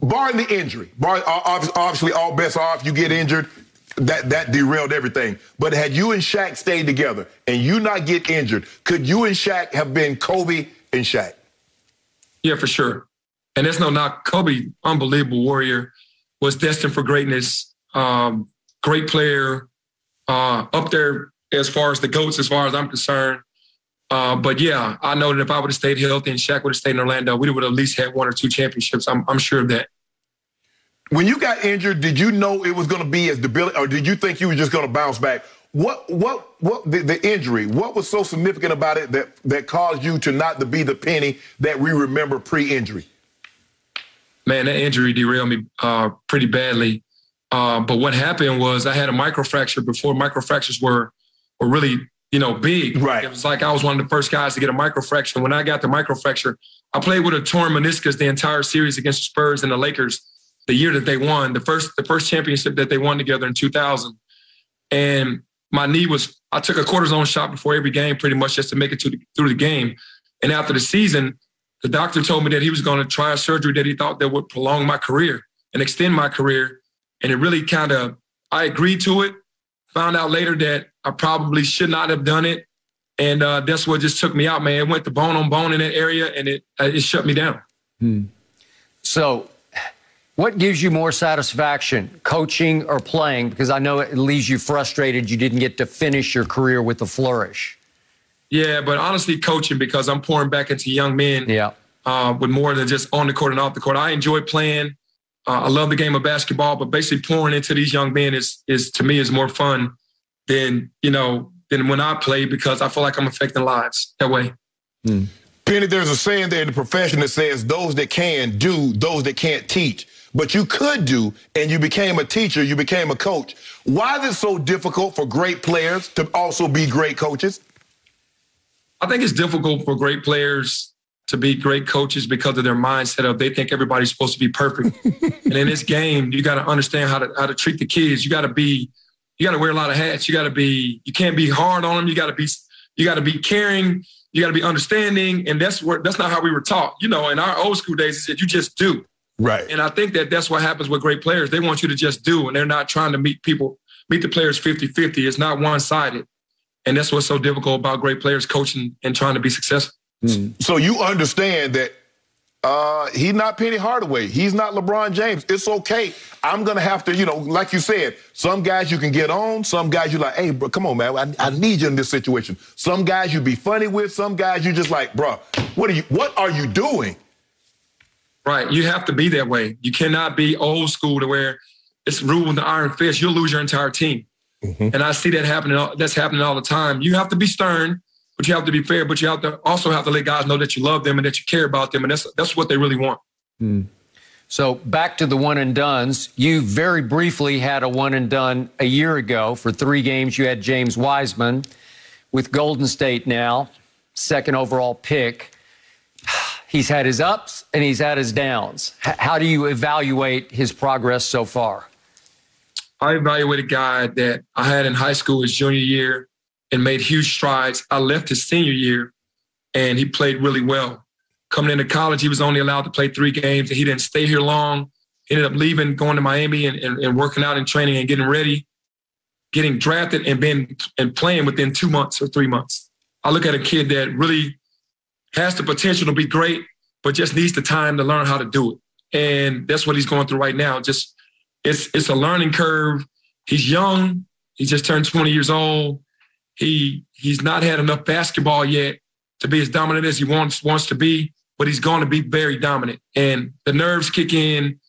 Barring the injury, obviously all bets are off. You get injured, that derailed everything. But had you and Shaq stayed together and you not get injured, could you and Shaq have been Kobe and Shaq? Yeah, for sure. And there's no knock. Kobe, unbelievable warrior, was destined for greatness. Great player, up there as far as the GOATs, as far as I'm concerned. But yeah, I know that if I would have stayed healthy and Shaq would have stayed in Orlando, we would have at least had one or two championships. I'm sure of that. When you got injured, did you know it was going to be as debilitating, or did you think you were just going to bounce back? What the injury? What was so significant about it that caused you to not to be the Penny that we remember pre-injury? Man, that injury derailed me pretty badly. But what happened was I had a microfracture before microfractures were really, you know, big. Right. It was like I was one of the first guys to get a microfracture. When I got the microfracture, I played with a torn meniscus the entire series against the Spurs and the Lakers the year that they won, the first championship that they won together in 2000. And my knee was, I took a cortisone shot before every game pretty much just to make it through the game. And after the season, the doctor told me that he was going to try a surgery that he thought that would prolong my career and extend my career. And it really kind of, I agreed to it, found out later that I probably should not have done it. And that's what just took me out, man. It went to bone on bone in that area, and it shut me down. Hmm. So what gives you more satisfaction, coaching or playing? Because I know it leaves you frustrated you didn't get to finish your career with a flourish. Yeah, but honestly, coaching, because I'm pouring back into young men with more than just on the court and off the court. I enjoy playing. I love the game of basketball, but basically pouring into these young men is to me, is more fun than when I play, because I feel like I'm affecting lives that way. Hmm. Penny, there's a saying there in the profession that says those that can do, those that can't teach. But you could do, and you became a teacher, you became a coach. Why is it so difficult for great players to also be great coaches? I think it's difficult for great players to be great coaches because of their mindset of they think everybody's supposed to be perfect. And in this game, you got to understand how to treat the kids. You got to wear a lot of hats. You can't be hard on them. You got to be caring. You got to be understanding. And that's not how we were taught. You know, in our old school days, it said you just do. Right. And I think that that's what happens with great players. They want you to just do, and they're not trying to meet the players 50-50. It's not one-sided. And that's what's so difficult about great players coaching and trying to be successful. Mm. So you understand that he's not Penny Hardaway. He's not LeBron James. It's okay. I'm going to have to, you know, like you said, some guys you can get on. Some guys you're like, hey, bro, come on, man. I need you in this situation. Some guys you be funny with. Some guys you just like, bro, what are you doing? Right. You have to be that way. You cannot be old school to where it's ruled with the iron fist. You'll lose your entire team. Mm-hmm. And I see that happening. That's happening all the time. You have to be stern, but you have to be fair. But you have to also have to let guys know that you love them and that you care about them. And that's what they really want. Mm. So back to the one and dones. You very briefly had a one and done a year ago. For 3 games, you had James Wiseman with Golden State now, 2nd overall pick. He's had his ups and he's had his downs. How do you evaluate his progress so far? I evaluate a guy that I had in high school his junior year and made huge strides. I left his senior year and he played really well. Coming into college, he was only allowed to play 3 games and he didn't stay here long. He ended up leaving, going to Miami and working out and training and getting ready, getting drafted and playing within 2 months or 3 months. I look at a kid that really has the potential to be great, but just needs the time to learn how to do it. And that's what he's going through right now. Just it's a learning curve. He's young. He just turned 20 years old. He's not had enough basketball yet to be as dominant as he wants to be, but he's going to be very dominant. And the nerves kick in,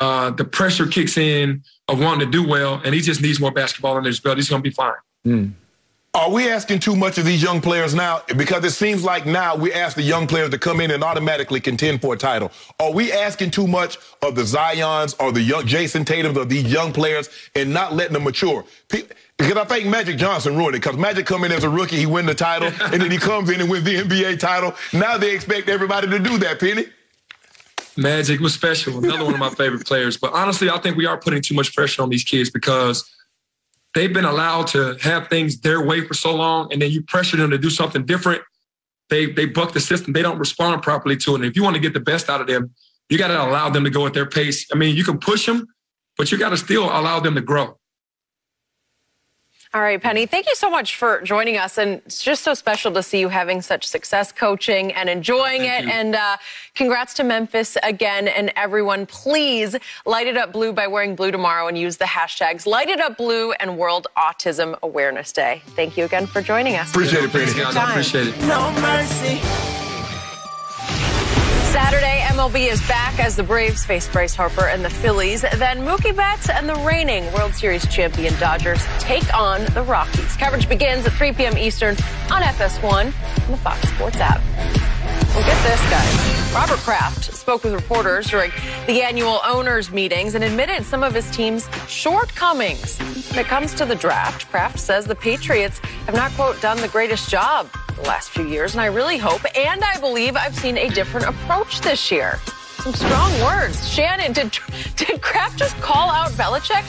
the pressure kicks in of wanting to do well, and he just needs more basketball under his belt. He's going to be fine. Mm. Are we asking too much of these young players now? Because it seems like now we ask the young players to come in and automatically contend for a title. Are we asking too much of the Zions or the young Jason Tatums or these young players and not letting them mature? Because I think Magic Johnson ruined it. Because Magic come in as a rookie, he win the title, and then he comes in and wins the NBA title. Now they expect everybody to do that, Penny. Magic was special. Another one of my favorite players. But honestly, I think we are putting too much pressure on these kids because they've been allowed to have things their way for so long, and then you pressure them to do something different. They buck the system. They don't respond properly to it. And if you want to get the best out of them, you got to allow them to go at their pace. I mean, you can push them, but you got to still allow them to grow. All right, Penny, thank you so much for joining us. And it's just so special to see you having such success coaching and enjoying it. And congrats to Memphis again. And everyone, please light it up blue by wearing blue tomorrow and use the hashtags Light It Up Blue and World Autism Awareness Day. Thank you again for joining us. Appreciate it, Penny. I appreciate it. No mercy. Saturday, MLB is back as the Braves face Bryce Harper and the Phillies. Then Mookie Betts and the reigning World Series champion Dodgers take on the Rockies. Coverage begins at 3 p.m. Eastern on FS1 and the Fox Sports app. Well, get this, guys. Robert Kraft spoke with reporters during the annual owners' meetings and admitted some of his team's shortcomings. When it comes to the draft, Kraft says the Patriots have not, quote, done the greatest job the last few years, and I really hope and I believe I've seen a different approach this year. Some strong words. Shannon, did Kraft just call out Belichick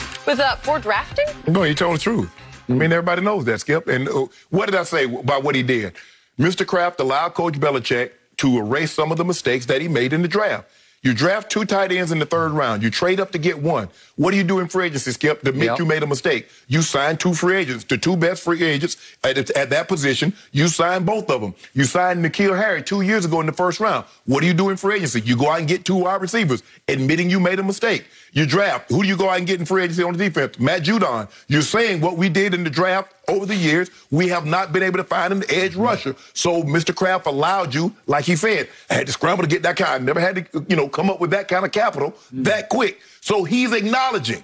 for drafting? No, he told the truth. I mean, everybody knows that, Skip. And what did I say about what he did? Mr. Kraft allowed Coach Belichick to erase some of the mistakes that he made in the draft. You draft two tight ends in the third round. You trade up to get one. What do you do in free agency, Skip? The minute you made a mistake, you sign two free agents, the two best free agents at that position. You sign both of them. You signed N'Keal Harry 2 years ago in the first round. What do you do in free agency? You go out and get two wide receivers, admitting you made a mistake. You draft. Who do you go out and get in free agency on the defense? Matt Judon. You're saying what we did in the draft over the years, we have not been able to find an edge rusher. So Mr. Kraft allowed you, like he said, I had to scramble to get that kind. Never had to, you know, come up with that kind of capital that quick. So he's acknowledging.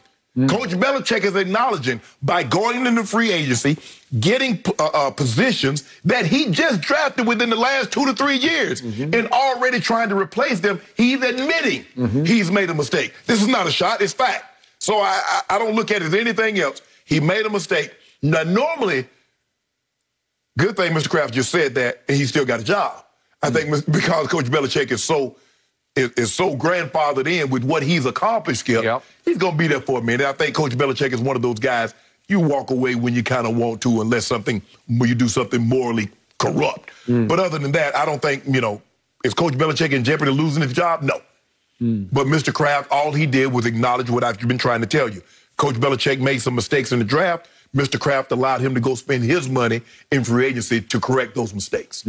Coach Belichick is acknowledging by going into free agency, getting positions that he just drafted within the last 2 to 3 years and already trying to replace them. He's admitting he's made a mistake. This is not a shot. It's fact. So I don't look at it as anything else. He made a mistake. Now, normally, good thing Mr. Kraft just said that, and he still got a job. I think because Coach Belichick is so grandfathered in with what he's accomplished, Skip, he's going to be there for a minute. I think Coach Belichick is one of those guys, you walk away when you kind of want to unless you do something morally corrupt. But other than that, I don't think, you know, is Coach Belichick in jeopardy of losing his job? No. But Mr. Kraft, all he did was acknowledge what I've been trying to tell you. Coach Belichick made some mistakes in the draft. Mr. Kraft allowed him to go spend his money in free agency to correct those mistakes.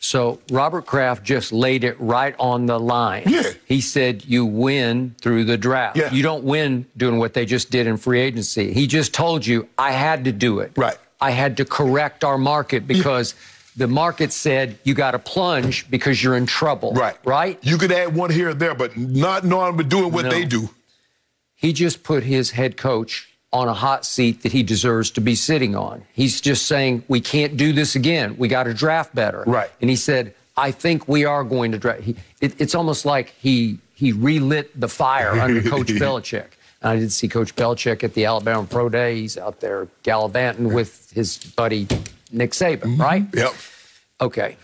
So Robert Kraft just laid it right on the line. He said you win through the draft. You don't win doing what they just did in free agency. He just told you, I had to do it. I had to correct our market because the market said you got to plunge because you're in trouble. Right? You could add one here or there, but not knowing but doing what they do. He just put his head coach on a hot seat that he deserves to be sitting on. He's just saying, we can't do this again. We got to draft better. And he said, I think we are going to draft. It's almost like he relit the fire under Coach Belichick. And I did see Coach Belichick at the Alabama Pro Day. He's out there gallivanting with his buddy Nick Saban, right? Okay.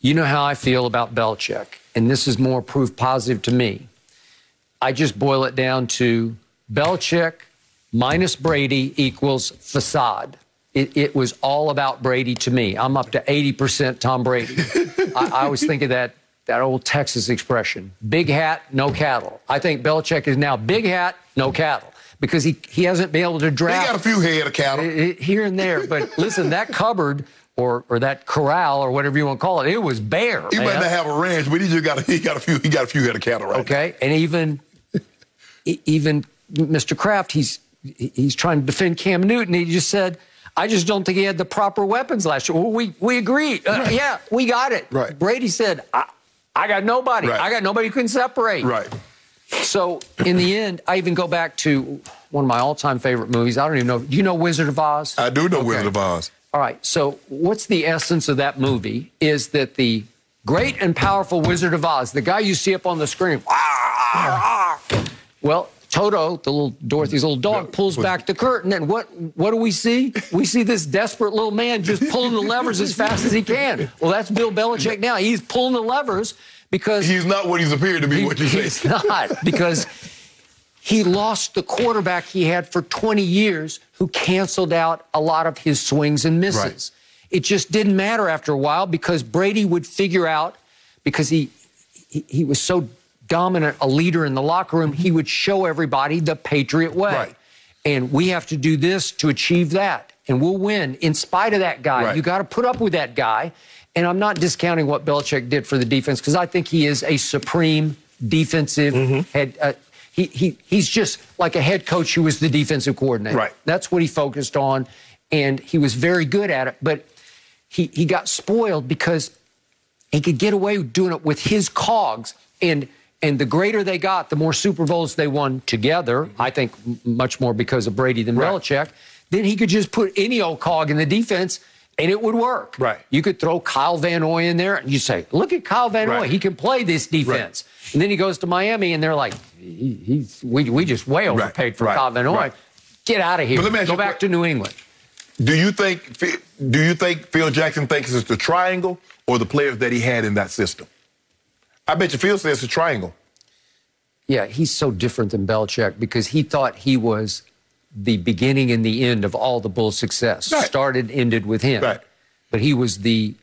You know how I feel about Belichick, and this is more proof positive to me. I just boil it down to Belichick minus Brady equals facade. It was all about Brady to me. I'm up to 80% Tom Brady. I always think of that old Texas expression, big hat, no cattle. I think Belichick is now big hat, no cattle, because he hasn't been able to draft. He got a few head of cattle. Here and there, but listen, that cupboard or that corral or whatever you want to call it, it was bare. He might not have a ranch, but he got a few head of cattle right now. And even Mr. Kraft, he's trying to defend Cam Newton. He just said, I just don't think he had the proper weapons last year. Well, we agreed. Yeah, we got it. Brady said, I got nobody. I got nobody who couldn't separate. So in the end, I even go back to one of my all-time favorite movies. I don't even know. Do you know Wizard of Oz? I do know Wizard of Oz. All right. So what's the essence of that movie is that the great and powerful Wizard of Oz, the guy you see up on the screen, well, Toto, the little Dorothy's little dog, pulls back the curtain, and what do we see? We see this desperate little man just pulling the levers as fast as he can. Well, that's Bill Belichick now. He's pulling the levers because he's not what he's appeared to be. What you say? He's not, because he lost the quarterback he had for 20 years, who canceled out a lot of his swings and misses. It just didn't matter after a while because Brady would figure out, because he was so dominant, a leader in the locker room, he would show everybody the Patriot way. And we have to do this to achieve that. And we'll win in spite of that guy. You got to put up with that guy. And I'm not discounting what Belichick did for the defense, because I think he is a supreme defensive head. He's just like a head coach who was the defensive coordinator. That's what he focused on. And he was very good at it. But he got spoiled because he could get away with doing it with his cogs. And the greater they got, the more Super Bowls they won together, I think much more because of Brady than Belichick, then he could just put any old cog in the defense and it would work. You could throw Kyle Van Noy in there and you say, look at Kyle Van Noy, he can play this defense. And then he goes to Miami and they're like, we just way overpaid for Kyle Van Noy. Get out of here. Go back to New England. Do you think Phil Jackson thinks it's the triangle or the players that he had in that system? I bet you Phil says it's a triangle. Yeah, he's so different than Belichick because he thought he was the beginning and the end of all the Bulls' success. Started, ended with him. But he was the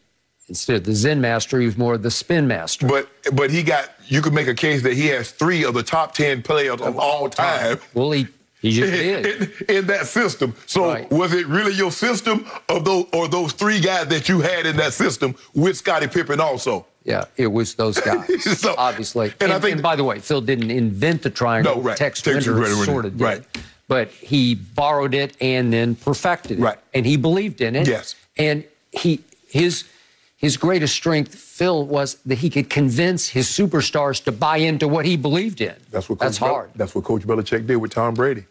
Instead of the Zen master, he was more the spin master. But he got, you could make a case that he has three of the top 10 players of all time. Well, he just did. In that system. So was it really your system of those, or those three guys that you had in that system with Scottie Pippen also? Yeah, it was those guys, so, obviously. And I think, and by the way, Phil didn't invent the triangle. No, right. Tex Winter sort of did. Right. But he borrowed it and then perfected it. Right. And he believed in it. Yes. And he his greatest strength, Phil, was that he could convince his superstars to buy into what he believed in. That's what That's what Coach Belichick did with Tom Brady.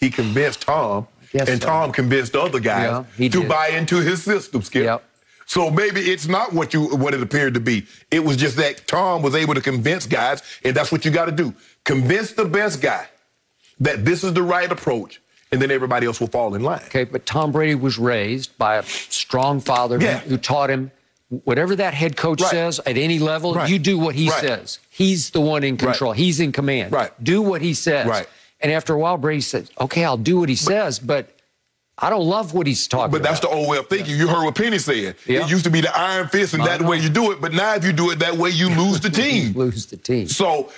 He convinced Tom, and Tom convinced the other guys to buy into his system, Skip. Yep. So maybe it's not what you it appeared to be. It was just that Tom was able to convince guys, and that's what you got to do. Convince the best guy that this is the right approach, and then everybody else will fall in line. Okay, but Tom Brady was raised by a strong father who taught him, whatever that head coach says at any level, you do what he says. He's the one in control. He's in command. Do what he says. And after a while, Brady says, okay, I'll do what he says, but I don't love what he's talking about. But that's the old way of thinking. You heard what Penny said. It used to be the iron fist and that way you do it, but now if you do it that way, you lose the team. You lose the team. So,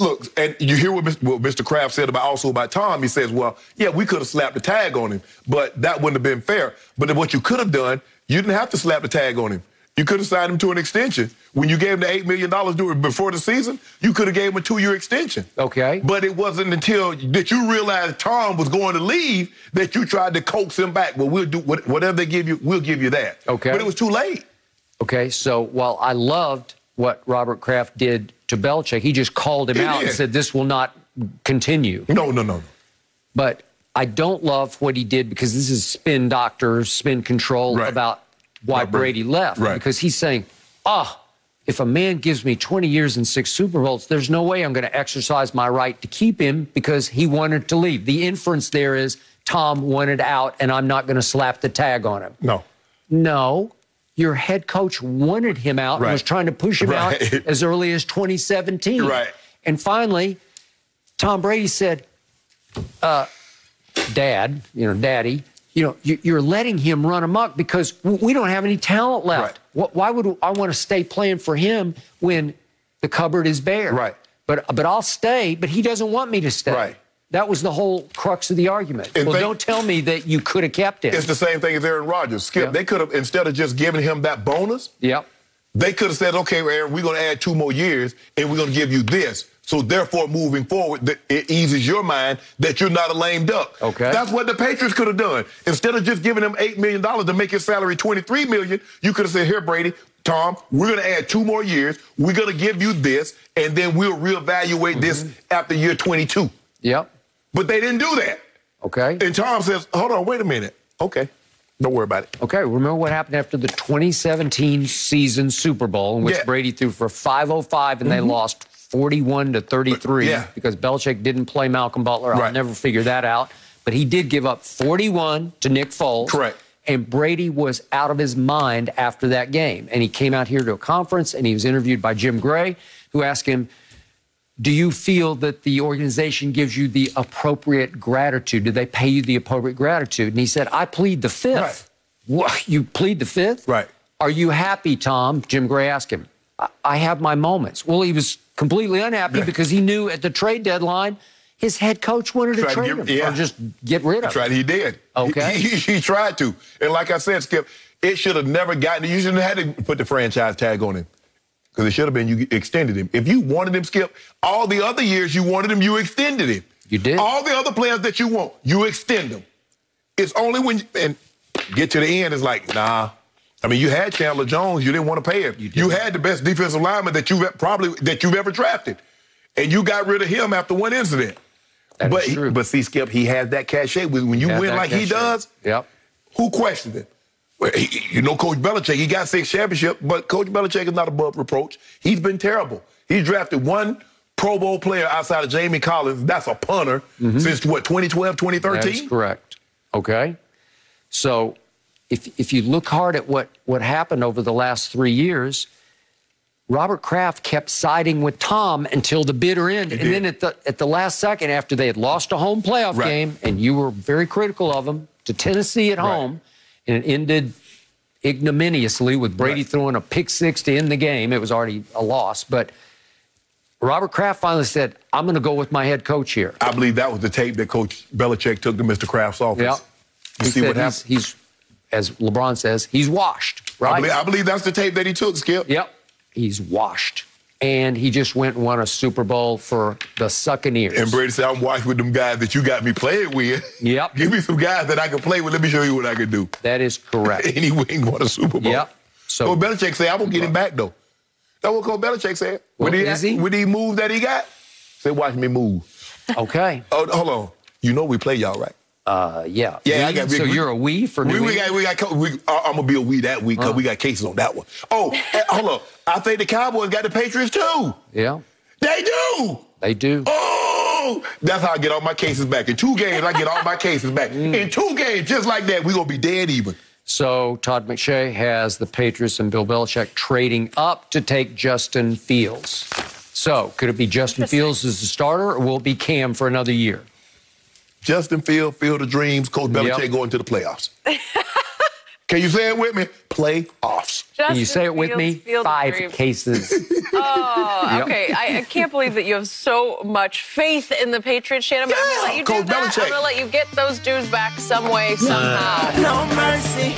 look, and you hear what Mr. Kraft said about also about Tom. He says, well, yeah, we could have slapped the tag on him, but that wouldn't have been fair. But what you could have done, you didn't have to slap the tag on him. You could have signed him to an extension. When you gave him the $8 million before the season, you could have gave him a 2-year extension. Okay. But it wasn't until that you realized Tom was going to leave that you tried to coax him back. Well, we'll do whatever they give you, we'll give you that. Okay. But it was too late. Okay, so while I loved what Robert Kraft did to Belichick, he just called him out and said this will not continue. No, no, no. But I don't love what he did because this is spin doctors, spin control about why Brady left, because he's saying, if a man gives me 20 years and 6 Super Bowls, there's no way I'm going to exercise my right to keep him because he wanted to leave. The inference there is Tom wanted out, and I'm not going to slap the tag on him. No. No. Your head coach wanted him out and was trying to push him out as early as 2017. And finally, Tom Brady said, Dad, you know, Daddy, you know, you're letting him run amok because we don't have any talent left. Why would I want to stay playing for him when the cupboard is bare? But I'll stay, but he doesn't want me to stay. That was the whole crux of the argument. And well, don't tell me that you could have kept him. It's the same thing as Aaron Rodgers. Skip, they could have, instead of just giving him that bonus, they could have said, okay, Aaron, we're going to add 2 more years, and we're going to give you this. So, therefore, moving forward, it eases your mind that you're not a lame duck. Okay. That's what the Patriots could have done. Instead of just giving him $8 million to make his salary $23 million, you could have said, here, Brady, Tom, we're going to add 2 more years. We're going to give you this, and then we'll reevaluate this after year 22. But they didn't do that. And Tom says, hold on, wait a minute. Don't worry about it. Remember what happened after the 2017 season Super Bowl in which Brady threw for 505 and they lost 41-33 because Belichick didn't play Malcolm Butler. I'll never figure that out. But he did give up 41 to Nick Foles. And Brady was out of his mind after that game. And he came out here to a conference, and he was interviewed by Jim Gray, who asked him, do you feel that the organization gives you the appropriate gratitude? Do they pay you the appropriate gratitude? And he said, I plead the fifth. What? You plead the fifth? Are you happy, Tom? Jim Gray asked him. I have my moments. Well, he was completely unhappy because he knew at the trade deadline his head coach wanted to trade him or just get rid of him. He did. He tried to. And like I said, Skip, it should have never gotten, you shouldn't have had to put the franchise tag on him because it should have been you extended him. If you wanted him, Skip, all the other years you wanted him, you extended him. You did. All the other players that you want, you extend them. It's only when you, and get to the end, it's like, nah. I mean, you had Chandler Jones. You didn't want to pay him. You had the best defensive lineman that you've ever drafted, and you got rid of him after one incident. But see, Skip, he has that cachet. When you win like he does, who questioned it? Well, you know, Coach Belichick. He got 6 championships, but Coach Belichick is not above reproach. He's been terrible. He drafted 1 Pro Bowl player outside of Jamie Collins. That's a punter since what 2012, 2013. That's correct. Okay, so. If you look hard at what happened over the last 3 years, Robert Kraft kept siding with Tom until the bitter end. And then at the last second, after they had lost a home playoff game, and you were very critical of them, to Tennessee at home, and it ended ignominiously with Brady throwing a pick six to end the game. It was already a loss, but Robert Kraft finally said, I'm going to go with my head coach here. I believe that was the tape that Coach Belichick took to Mr. Kraft's office. Yep. You see what happened? He's, as LeBron says, he's washed, right? I believe that's the tape that he took, Skip. Yep, he's washed. And he just went and won a Super Bowl for the Succaneers. And Brady said, I'm washed with them guys that you got me playing with. Yep. Give me some guys that I can play with. Let me show you what I can do. That is correct. And he went and won a Super Bowl. Yep. So Coach Belichick said, I'm going to get him back, though. That's what Coach Belichick said. Well, with the move that he got, said, watch me move. Okay. Oh, hold on. You know we play y'all, right? Yeah. Yeah, I got big, so you're a we for New England? I'm going to be a we that week because we got cases on that one. Oh, hold on. I think the Cowboys got the Patriots too. Yeah. They do. They do. Oh, that's how I get all my cases back. In two games, I get all my cases back. In two games, just like that, we're going to be dead even. So Todd McShay has the Patriots and Bill Belichick trading up to take Justin Fields. So could it be Justin Fields as the starter, or will it be Cam for another year? Justin Fields, Field of Dreams, Coach Belichick going to the playoffs. Can you say it with me? Playoffs. Can you say it with me? Five cases. Oh, okay. I can't believe that you have so much faith in the Patriots, Shannon. Yeah, I'm going to let you do that. I'm going to let you get those dudes back some way, somehow. No mercy.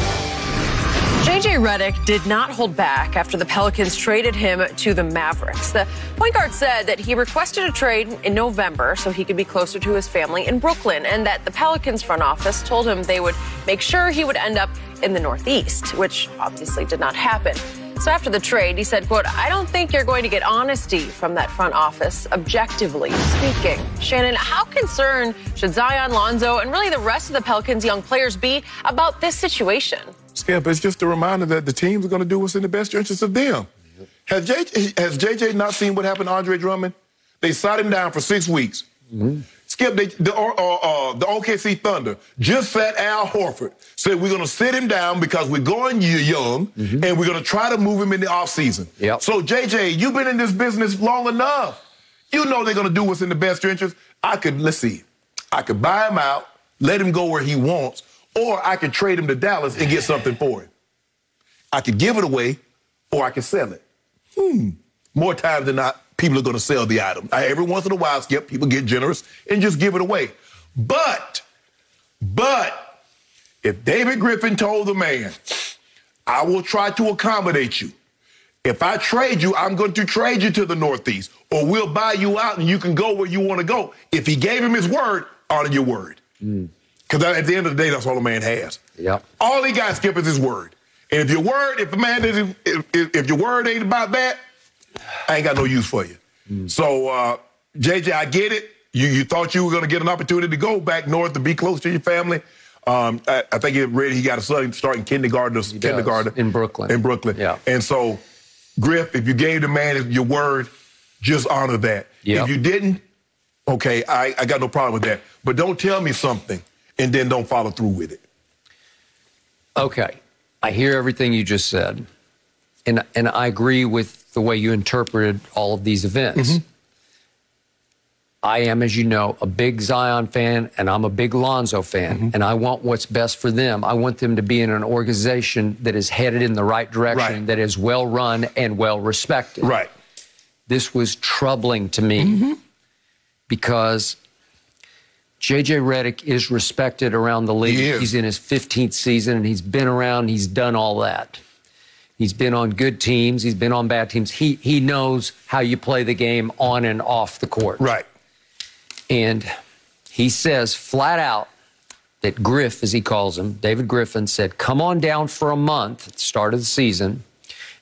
J.J. Redick did not hold back after the Pelicans traded him to the Mavericks. The point guard said that he requested a trade in November so he could be closer to his family in Brooklyn, and that the Pelicans front office told him they would make sure he would end up in the Northeast, which obviously did not happen. So after the trade, he said, quote, I don't think you're going to get honesty from that front office, objectively speaking. Shannon, how concerned should Zion, Lonzo, and really the rest of the Pelicans' young players be about this situation? Skip, it's just a reminder that the teams are going to do what's in the best interest of them. Has JJ not seen what happened to Andre Drummond? They sat him down for 6 weeks. Skip, the OKC Thunder just sat Al Horford, said we're going to sit him down because we're going young, and we're going to try to move him in the offseason. So, JJ, you've been in this business long enough. You know they're going to do what's in the best interest. I could buy him out, let him go where he wants, or I could trade him to Dallas and get something for him. I could give it away, or I could sell it. More times than not, people are going to sell the item. Every once in a while, Skip, people get generous and just give it away. But if David Griffin told the man, I will try to accommodate you. If I trade you, I'm going to trade you to the Northeast, or we'll buy you out and you can go where you want to go. If he gave him his word, honor your word. Because at the end of the day, that's all a man has. All he got, Skip, is his word. And if your word, if the man isn't, if your word ain't about that, I ain't got no use for you. So, JJ, I get it. You thought you were going to get an opportunity to go back north to be close to your family. I think he read he got a son starting kindergarten. In Brooklyn. In Brooklyn. And so, Griff, if you gave the man your word, just honor that. If you didn't, okay, I got no problem with that. But don't tell me something and then don't follow through with it. Okay. I hear everything you just said. And I agree with the way you interpreted all of these events. I am, as you know, a big Zion fan, and I'm a big Lonzo fan, and I want what's best for them. I want them to be in an organization that is headed in the right direction, that is well-run and well-respected. This was troubling to me because J.J. Redick is respected around the league. He's in his 15th season, and he's been around. He's done all that. He's been on good teams. He's been on bad teams. He knows how you play the game on and off the court. And he says flat out that Griff, as he calls him, David Griffin, said, come on down for a month at the start of the season.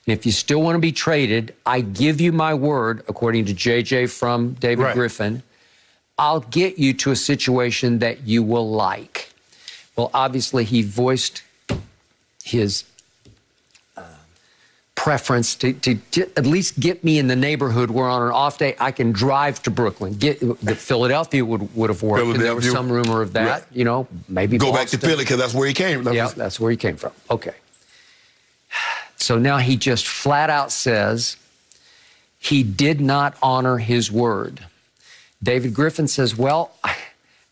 And if you still want to be traded, I give you my word, according to JJ from David Griffin, I'll get you to a situation that you will like. Well, obviously, he voiced his preference to at least get me in the neighborhood where on an off day I can drive to Brooklyn. Philadelphia would have worked. And there was some rumor of that, you know, maybe go Boston. Back to Philly because that's where he came. That's where he came from. Okay. So now he just flat out says he did not honor his word. David Griffin says, well,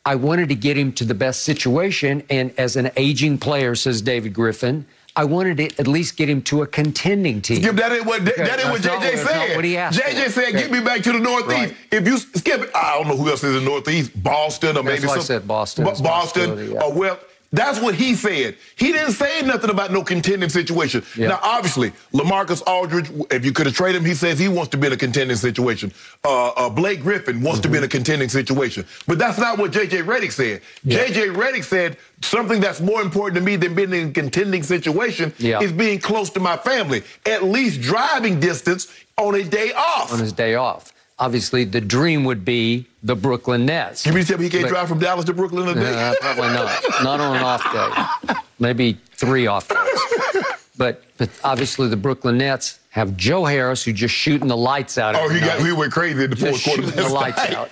I wanted to get him to the best situation. And as an aging player, says David Griffin, I wanted to at least get him to a contending team. Skip, that ain't what JJ said. What he asked JJ said, okay, get me back to the Northeast. Right. If you skip it, I don't know who else is in the Northeast, Boston or maybe something. That's why I said Boston. Boston, yeah. Well, that's what he said. He didn't say nothing about no contending situation. Yeah. Now, obviously, LaMarcus Aldridge, if you could have traded him, he says he wants to be in a contending situation. Blake Griffin wants to be in a contending situation. But that's not what J.J. Redick said. Yeah. J.J. Redick said something that's more important to me than being in a contending situation is being close to my family, at least driving distance on a day off. On his day off. Obviously, the dream would be the Brooklyn Nets. You mean to tell me he can't drive from Dallas to Brooklyn in a day? No, probably not. Not on an off day. Maybe three off days. But obviously, the Brooklyn Nets have Joe Harris, who just shooting the lights out. Oh, he went crazy in the fourth quarter. Shooting the lights out.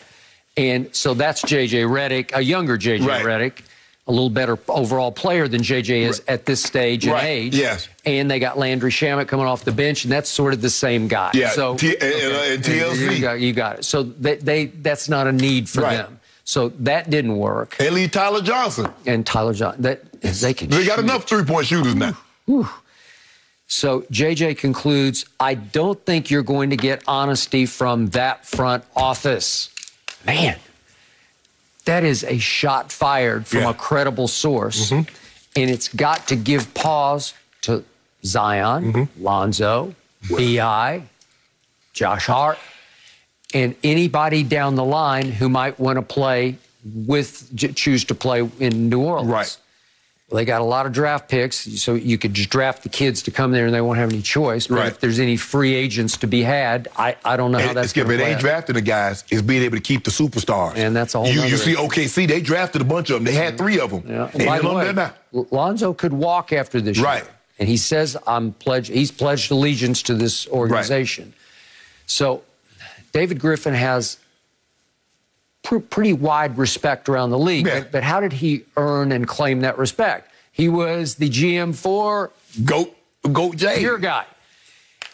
And so that's J.J. Redick, a younger J.J. Redick, a little better overall player than J.J. is at this stage and age. Yes. And they got Landry Shamet coming off the bench, and that's sort of the same guy. Yeah, so, and TLC. You got it. So that's not a need for them. So that didn't work. They leave Tyler Johnson. And Tyler Johnson. They got enough three-point shooters now. So J.J. concludes, I don't think you're going to get honesty from that front office. Man. That is a shot fired from a credible source. And it's got to give pause to Zion, Lonzo, B.I., Josh Hart, and anybody down the line who might want to play with, choose to play in New Orleans. Right. Well, they got a lot of draft picks, so you could just draft the kids to come there and they won't have any choice. But if there's any free agents to be had, I don't know how that's going to play. They ain't drafting the guys. It's being able to keep the superstars. And that's all. You see OKC, they drafted a bunch of them. They had three of them. Yeah. And by the way, Lonzo could walk after this year. And he says, he's pledged allegiance to this organization. So David Griffin has pretty wide respect around the league, but how did he earn and claim that respect? He was the GM for Goat Jay, your guy,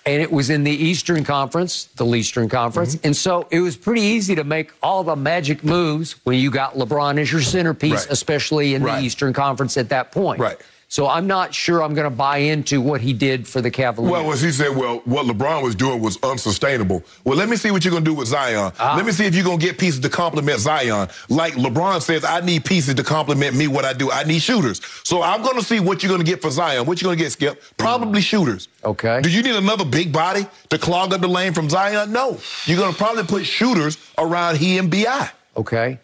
and it was in the Eastern Conference, the Eastern Conference, and so it was pretty easy to make all the magic moves when you got LeBron as your centerpiece, especially in the Eastern Conference at that point. So I'm not sure I'm going to buy into what he did for the Cavaliers. Well, as he said, what LeBron was doing was unsustainable. Well, let me see what you're going to do with Zion. Let me see if you're going to get pieces to complement Zion. Like LeBron says, I need pieces to complement me, what I do. I need shooters. So I'm going to see what you're going to get for Zion. What you're going to get, Skip? Probably shooters. Okay. Do you need another big body to clog up the lane from Zion? No. You're going to probably put shooters around he and B.I. Okay.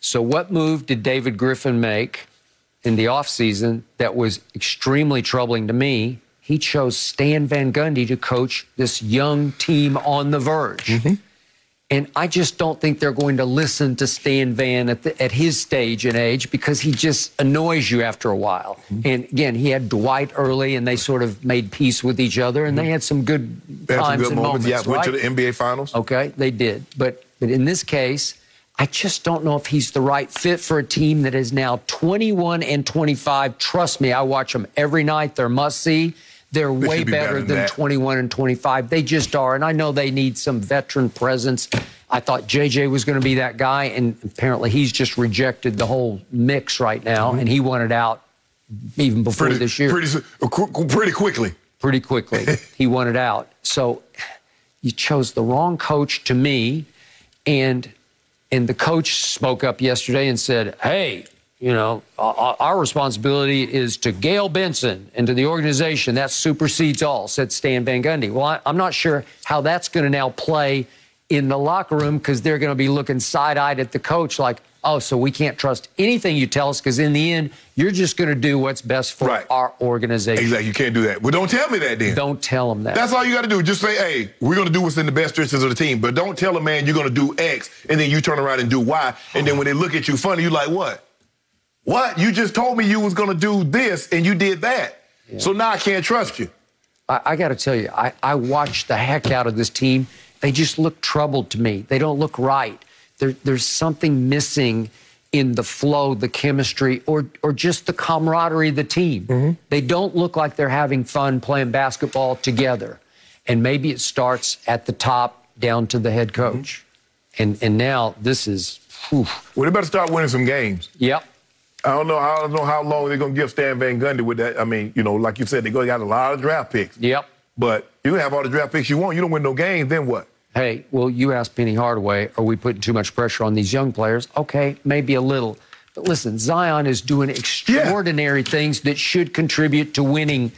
So what move did David Griffin make in the offseason that was extremely troubling to me? He chose Stan Van Gundy to coach this young team on the verge. And I just don't think they're going to listen to Stan Van at his stage and age, because he just annoys you after a while. And again, he had Dwight early, and they sort of made peace with each other, and they had some good times and moments. Yeah, went to the NBA Finals. Okay, they did. But in this case, I just don't know if he's the right fit for a team that is now 21 and 25. Trust me, I watch them every night. They're must-see. They're way better than 21 and 25. They just are, and I know they need some veteran presence. I thought J.J. was going to be that guy, and apparently he's just rejected the whole mix right now, and he wanted out even before this year. Pretty quickly. Pretty quickly. He wanted out. So you chose the wrong coach to me, and the coach spoke up yesterday and said, hey, you know, our responsibility is to Gail Benson and to the organization. That supersedes all, said Stan Van Gundy. Well, I'm not sure how that's going to now play in the locker room, because they're going to be looking side-eyed at the coach like, oh, so we can't trust anything you tell us, because in the end, you're just going to do what's best for our organization. Exactly. You can't do that. Well, don't tell me that then. Don't tell them that. That's all you got to do. Just say, hey, we're going to do what's in the best interests of the team, but don't tell them, man, you're going to do X, and then you turn around and do Y, and then when they look at you funny, you're like, what? What? You just told me you was going to do this, and you did that. Yeah. So now I can't trust you. I got to tell you, I watched the heck out of this team. They just look troubled to me. They don't look right. There's something missing in the flow, the chemistry, or just the camaraderie of the team. They don't look like they're having fun playing basketball together. And maybe it starts at the top down to the head coach. And now this is, whew. Well, they better start winning some games. Yep. I don't know how long they're going to give Stan Van Gundy with that. I mean, you know, like you said, they got a lot of draft picks. Yep. But you have all the draft picks you want. You don't win no games, then what? Hey, well, you asked Penny Hardaway, are we putting too much pressure on these young players? Okay, maybe a little. But listen, Zion is doing extraordinary things that should contribute to winning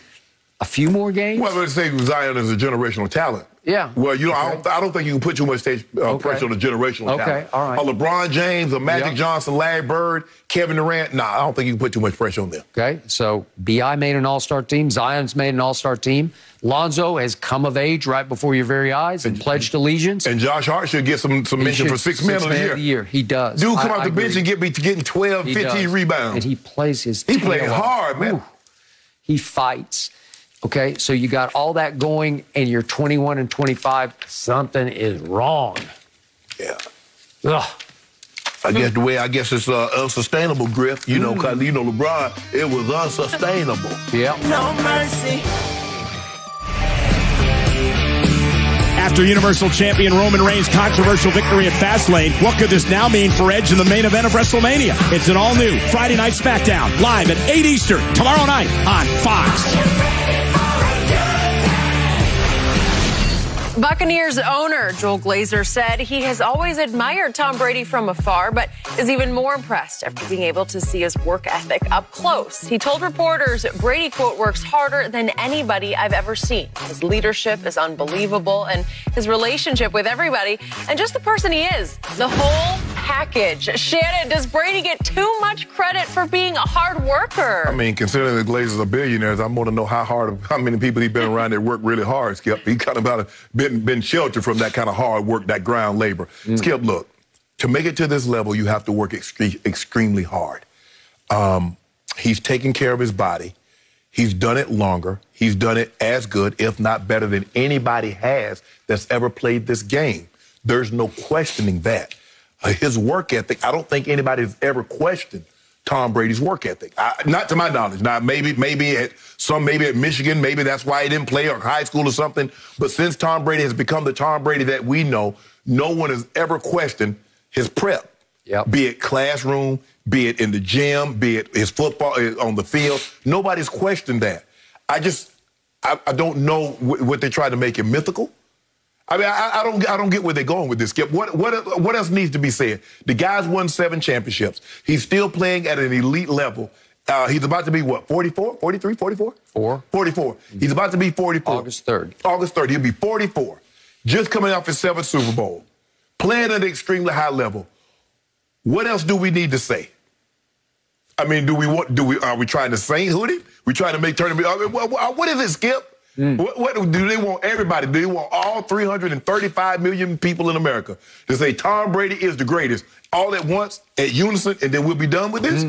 a few more games. Well, let's say Zion is a generational talent. Yeah. Well, you know, okay. I don't think you can put too much pressure on the generational talent. Okay, all right. LeBron James, Magic Johnson, Larry Bird, Kevin Durant, nah, I don't think you can put too much pressure on them. Okay, so B.I. made an all-star team. Zion's made an all-star team. Lonzo has come of age right before your very eyes and pledged allegiance. And Josh Hart should get some mention for six men of the year. He does. Dude, come off the bench and getting 12, 15 rebounds. And he plays his tail off. He played hard, man. Ooh, he fights. Okay, so you got all that going, and you're 21 and 25. Something is wrong. Yeah. Ugh. I guess it's unsustainable, Griff. You know, because you know LeBron, it was unsustainable. Yeah. No mercy. After Universal Champion Roman Reigns' controversial victory at Fastlane, what could this now mean for Edge in the main event of WrestleMania? It's an all-new Friday Night SmackDown, live at 8 Eastern, tomorrow night on Fox. Buccaneers owner Joel Glazer said he has always admired Tom Brady from afar, but is even more impressed after being able to see his work ethic up close. He told reporters, Brady, quote, works harder than anybody I've ever seen. His leadership is unbelievable, and his relationship with everybody, and just the person he is, the whole package. Shannon, does Brady get too much credit for being a hard worker? I mean, considering the Glazers are billionaires, I want to know how many people he's been around that work really hard, Skip. He kind of been sheltered from that kind of hard work, that ground labor. Skip, look, to make it to this level, you have to work extremely hard. He's taken care of his body. He's done it longer. He's done it as good, if not better than anybody has that's ever played this game. There's no questioning that. His work ethic, I don't think anybody has ever questioned Tom Brady's work ethic. Not to my knowledge. Now, maybe at Michigan, maybe that's why he didn't play or high school or something. But since Tom Brady has become the Tom Brady that we know, no one has ever questioned his prep. Yep. Be it classroom, be it in the gym, be it his football on the field. Nobody's questioned that. I don't know what they tried to make him mythical. I mean, I don't get where they're going with this, Skip. What else needs to be said? The guy's won 7 championships. He's still playing at an elite level. He's about to be, what, 44, 43, 44? 44. He's about to be 44. August 3rd. August 3rd. He'll be 44. Just coming off his 7th Super Bowl. Playing at an extremely high level. What else do we need to say? I mean, are we trying to Saint Hood him? We trying to make tournament? I mean, what is it, Skip? What do they want everybody? Do they want all 335 million people in America to say Tom Brady is the greatest all at once, at unison, and then we'll be done with this?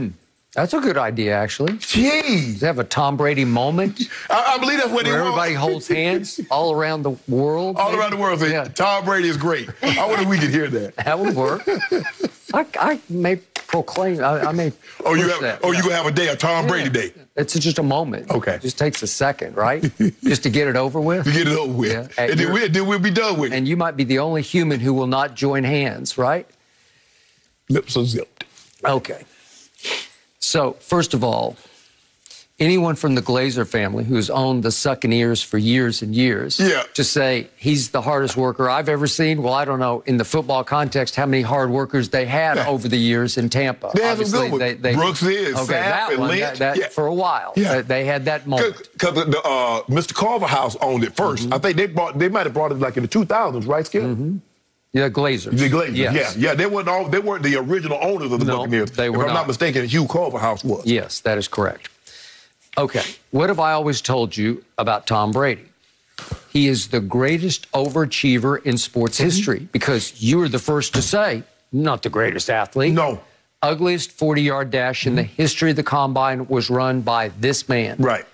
That's a good idea, actually. Jeez. Have a Tom Brady moment. I believe that's what they want. Everybody holds hands all around the world. All around the world. Say, Tom Brady is great. I wonder if we could hear that. That would work. I may proclaim. I may. Oh, you have. That. Oh, you gonna have a day, a Tom Brady day. It's just a moment. Okay. It just takes a second, right? Just to get it over with. To get it over with. Yeah. And then we'll be done with it. And you might be the only human who will not join hands, right? Lips are zipped. Okay. So, first of all, anyone from the Glazer family who's owned the Succaneers for years and years to say he's the hardest worker I've ever seen, well, I don't know, in the football context, how many hard workers they had over the years in Tampa. They Brooks is, okay, Sapp, and Lynch. For a while, they had that moment. Because Mr. Culver House owned it first. I think they might have brought it like in the 2000s, right, Skip? Yeah, Glazers. The Glazers, yeah. They weren't the original owners of the Buccaneers. They were not mistaken, Hugh Culver House was. Yes, that is correct. Okay, what have I always told you about Tom Brady? He is the greatest overachiever in sports history because you were the first to say, not the greatest athlete. No. Ugliest 40-yard dash in the history of the combine was run by this man. Right.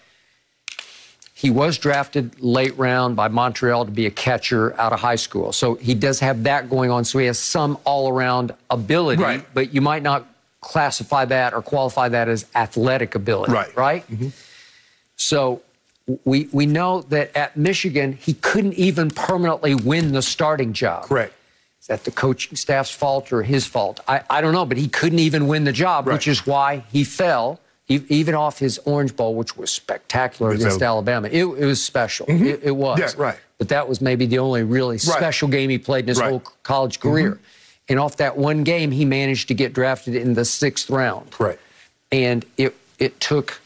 He was drafted late round by Montreal to be a catcher out of high school. So he does have that going on. So he has some all-around ability, but you might not classify that or qualify that as athletic ability, right? So we know that at Michigan, he couldn't even permanently win the starting job. Correct. Is that the coaching staff's fault or his fault? I don't know, but he couldn't even win the job, right, which is why he fell, even off his Orange Bowl, which was spectacular against Alabama. It was special. Mm-hmm. It was. Yeah, right. But that was maybe the only really special game he played in his whole college career. Mm-hmm. And off that one game, he managed to get drafted in the 6th round. Right. And it took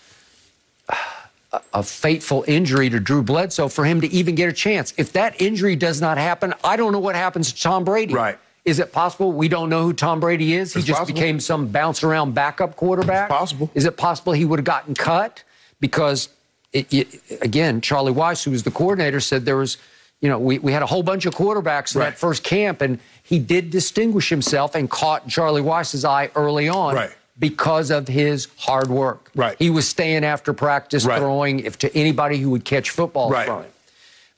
a fateful injury to Drew Bledsoe for him to even get a chance. If that injury does not happen, I don't know what happens to Tom Brady. Right. Is it possible we don't know who Tom Brady is? He just became some bounce-around backup quarterback? It's possible. Is it possible he would have gotten cut? Because, again, Charlie Weiss, who was the coordinator, said there was, you know, we had a whole bunch of quarterbacks in that first camp, and he did distinguish himself and caught Charlie Weiss's eye early on because of his hard work. Right. He was staying after practice, throwing to anybody who would catch football from him.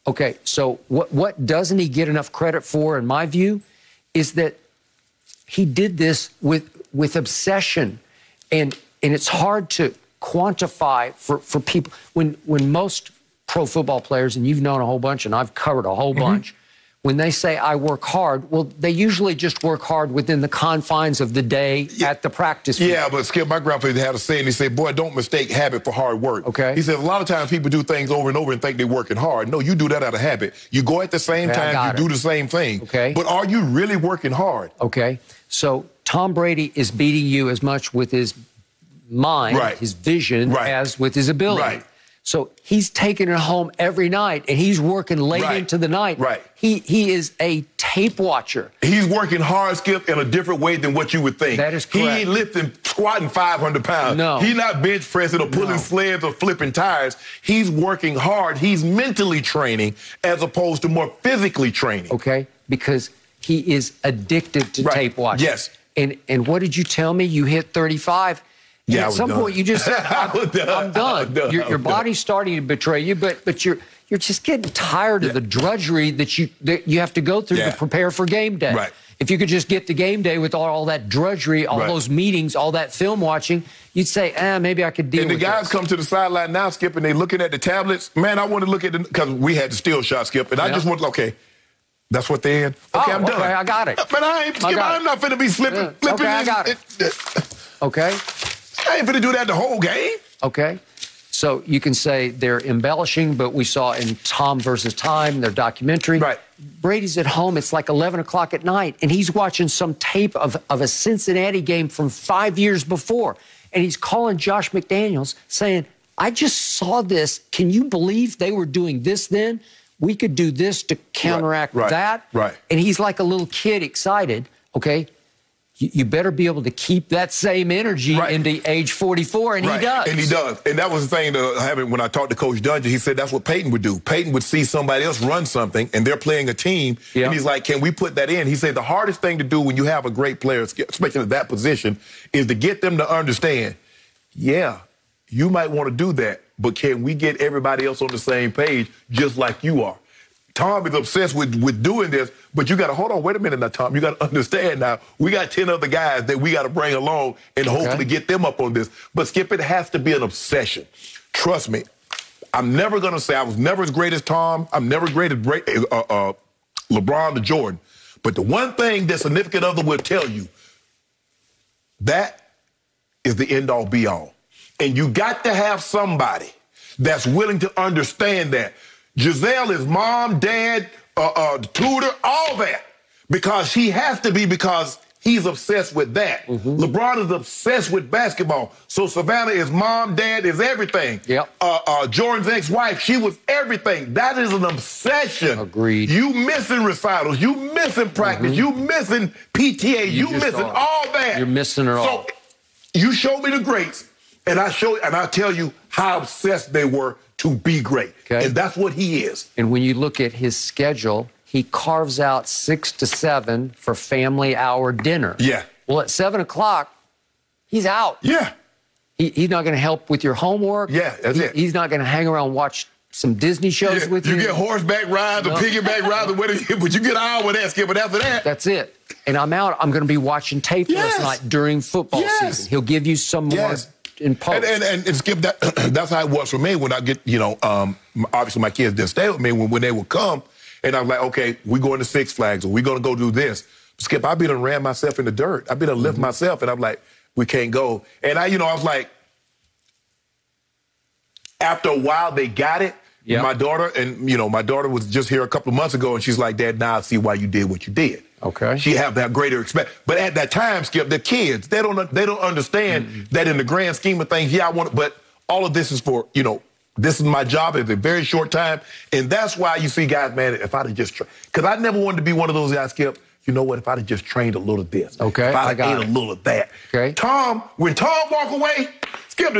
Okay, so what doesn't he get enough credit for, in my view, is that he did this with obsession, and it's hard to quantify for people. When most pro football players, and you've known a whole bunch, and I've covered a whole bunch, when they say, I work hard, well, they usually just work hard within the confines of the day at the practice field. Yeah, but Skip, my grandfather had a saying, he said, boy, don't mistake habit for hard work. Okay. He said, a lot of times people do things over and over and think they're working hard. No, you do that out of habit. You go at the same time, you do the same thing. Okay. But are you really working hard? Okay. So Tom Brady is beating you as much with his mind, his vision, as with his ability. Right. So he's taking it home every night, and he's working late into the night. Right. He is a tape watcher. He's working hard, Skip, in a different way than what you would think. That is correct. He ain't lifting, squatting 500 pounds. No. He's not bench pressing or pulling sleds or flipping tires. He's working hard. He's mentally training as opposed to more physically training. Okay, because he is addicted to tape watching. Yes. And what did you tell me? You hit 35. Yeah, at some point, you just said, I'm done. Your body's starting to betray you, but you're just getting tired of the drudgery that you have to go through to prepare for game day. Right. If you could just get to game day with all that drudgery, all those meetings, all that film watching, you'd say, maybe I could deal with it. And the guys come to the sideline now, Skip, and they're looking at the tablets. Man, I want to look at it because we had the still shot, Skip, and I just want to, that's what they had. Okay, I'm done. Okay, I got it. But I ain't, Skip, I'm not going to be slipping. Okay, I got it. Okay. I ain't gonna do that the whole game. Okay. So you can say they're embellishing, but we saw in Tom versus Time, their documentary. Right. Brady's at home. It's like 11 o'clock at night, and he's watching some tape of a Cincinnati game from 5 years before. And he's calling Josh McDaniels saying, I just saw this. Can you believe they were doing this then? We could do this to counteract that. Right. And he's like a little kid excited, okay? You better be able to keep that same energy into age 44, and he does. And he does. And that was the thing that happened when I talked to Coach Dungy. He said that's what Peyton would do. Peyton would see somebody else run something, and they're playing a team, and he's like, can we put that in? He said the hardest thing to do when you have a great player, especially at that position, is to get them to understand, yeah, you might want to do that, but can we get everybody else on the same page just like you are? Tom is obsessed with doing this, but you got to hold on. Wait a minute now, Tom. You got to understand now, we got 10 other guys that we got to bring along and hopefully get them up on this. But, Skip, it has to be an obsession. Trust me. I'm never going to say I was never as great as Tom. I'm never great as LeBron or Jordan. But the one thing the significant other will tell you, that is the end-all, be-all. And you got to have somebody that's willing to understand that. Giselle is mom, dad, tutor, all that. Because he has to be, because he's obsessed with that. LeBron is obsessed with basketball. So Savannah is mom, dad, is everything. Yep. Jordan's ex-wife, she was everything. That is an obsession. Agreed. You missing recitals. You missing practice. You missing PTA. You missing all that. You're missing it all. So you show me the greats, and I tell you how obsessed they were to be great. Okay. And that's what he is. And when you look at his schedule, he carves out 6 to 7 for family hour dinner. Yeah. Well, at 7 o'clock, he's out. Yeah. He's not going to help with your homework. Yeah, that's it. He's not going to hang around and watch some Disney shows with you. You get horseback rides or piggyback rides or whatever, but you get an hour with that, Skip, but after that. That's it. And I'm out. I'm going to be watching tape last night during football season. He'll give you some more. And Skip, that's how it was for me when I get, obviously my kids didn't stay with me. When they would come, And I'm like, okay, we're going to Six Flags, or we're going to go do this. Skip, I been done ran myself in the dirt. I been done lift myself, and I'm like, we can't go. And I, you know, I was like, after a while, they got it. Yep. My daughter, and, you know, my daughter was just here a couple of months ago, and she's like, Dad, now I see why you did what you did. Okay. She have that greater expect. But at that time, Skip, the kids, they don't understand that in the grand scheme of things, yeah, I want to, but all of this is for, you know, this is my job at a very short time. And that's why you see guys, man, if I'd have just, because I never wanted to be one of those guys, Skip, you know what, if I'd have just trained a little of this, okay, if I'd have ate a little of that. Okay. Tom, when Tom walk away, Skip,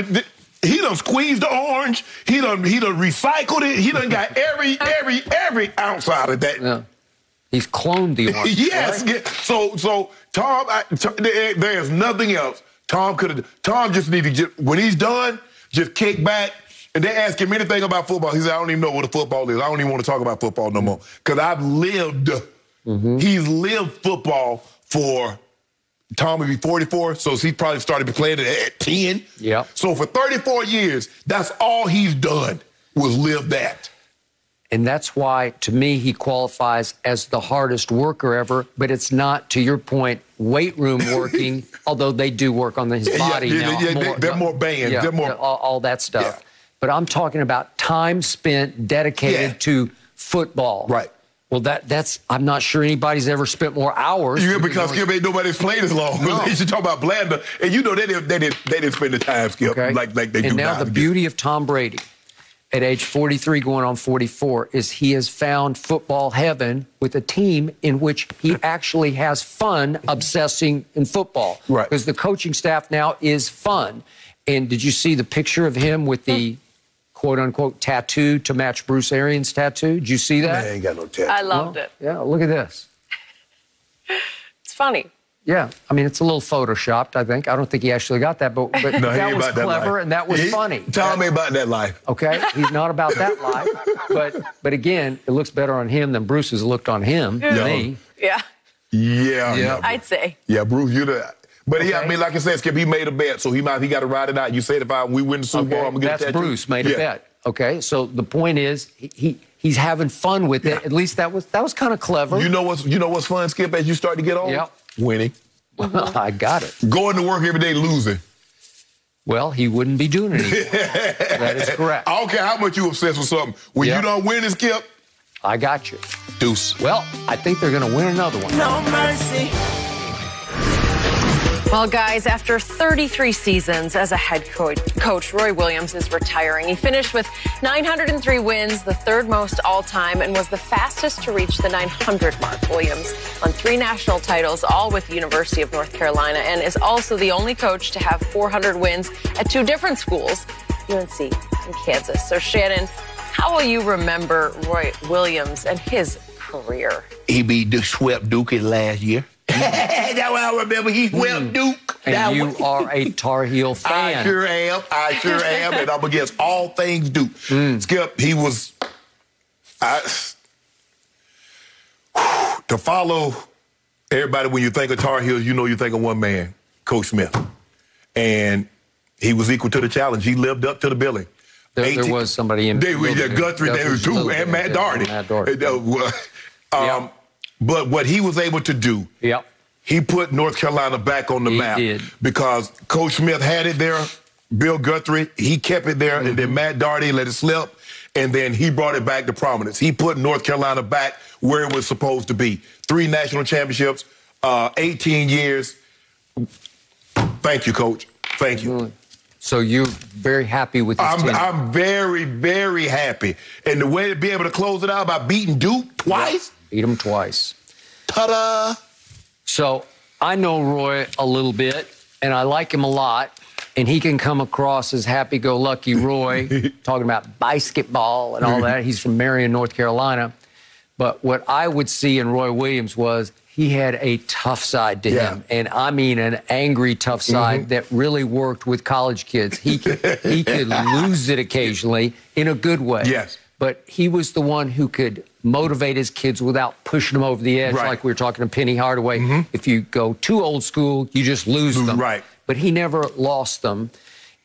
he done squeezed the orange, he done recycled it, he done got every ounce out of that. Yeah. He's cloned the orange. Yes. Right? So Tom, there's nothing else Tom could have. Tom just need to, when he's done, just kick back. And they ask him anything about football. He said, I don't even know what a football is. I don't even want to talk about football no more. Because I've lived. He's lived football for, Tom would be 44, so he probably started playing it at 10. Yeah. So for 34 years, that's all he's done was live that. And that's why, to me, he qualifies as the hardest worker ever, but it's not, to your point, weight room working, although they do work on his body now. Yeah, they're more bands. Yeah, they're more, all that stuff. Yeah. But I'm talking about time spent dedicated to football. Right. Well, that's I'm not sure anybody's ever spent more hours. Yeah, because Skip, ain't nobody's played as long. No. You should talk about Blander, and you know they didn't spend the time, Skip, like they do now. And now the beauty of Tom Brady, at age 43 going on 44, is he has found football heaven with a team in which he actually has fun obsessing in football. Right. Because the coaching staff now is fun. And did you see the picture of him with the quote-unquote tattoo to match Bruce Arians' tattoo? Did you see that? Man, I ain't got no tattoo. I loved it. Yeah, look at this. It's funny. Yeah, I mean, it's a little photoshopped, I think. I don't think he actually got that, but no, that was clever and that was funny. Tom ain't about that life. Okay, he's not about that life. But again, it looks better on him than Bruce has looked on him, me. Yeah. Yeah. I'd say. Yeah, Bruce, you're the... But yeah, I mean, like I said, Skip, he made a bet, so he got to ride it out. You said if we win the Super Bowl, I'm going to get that. That's Bruce made a bet. Okay, so the point is he's having fun with it. At least that was kind of clever. You know what's fun, Skip, as you start to get old? Yep. Winning. Well, I got it. Going to work every day losing. Well, he wouldn't be doing it anymore. That is correct. I don't care how much you obsessed with something. When you don't win it, Skip. I got you. Deuce. Well, I think they're going to win another one. No mercy. Well, guys, after 33 seasons as a head coach, Roy Williams is retiring. He finished with 903 wins, the third most all-time, and was the fastest to reach the 900 mark. Williams won 3 national titles, all with the University of North Carolina, and is also the only coach to have 400 wins at 2 different schools, UNC and Kansas. So, Shannon, how will you remember Roy Williams and his career? He swept Duke in last year. That's what I remember. He swept Duke. And that you are a Tar Heel fan. I sure am. And I'm against all things Duke. Skip, he was... to follow everybody, when you think of Tar Heels, you know you think of one man, Coach Smith. And he was equal to the challenge. He lived up to the billing. There was somebody in... Guthrie, there was Duke, and Matt Doherty. But what he was able to do, he put North Carolina back on the map. He did. Because Coach Smith had it there, Bill Guthrie, he kept it there, and then Matt Doherty let it slip, and then he brought it back to prominence. He put North Carolina back where it was supposed to be. 3 national championships, 18 years. Thank you, Coach. Thank you. So you're very happy with this team? I'm very, very happy. And the way to be able to close it out by beating Duke twice? Beat him twice. Ta-da! So I know Roy a little bit, and I like him a lot, and he can come across as happy-go-lucky Roy, talking about basketball and all that. He's from Marion, North Carolina. But what I would see in Roy Williams was he had a tough side to him, and I mean an angry tough side that really worked with college kids. He could lose it occasionally in a good way. Yes. But he was the one who could motivate his kids without pushing them over the edge, like we were talking to Penny Hardaway. If you go too old school, you just lose them. Right. But he never lost them.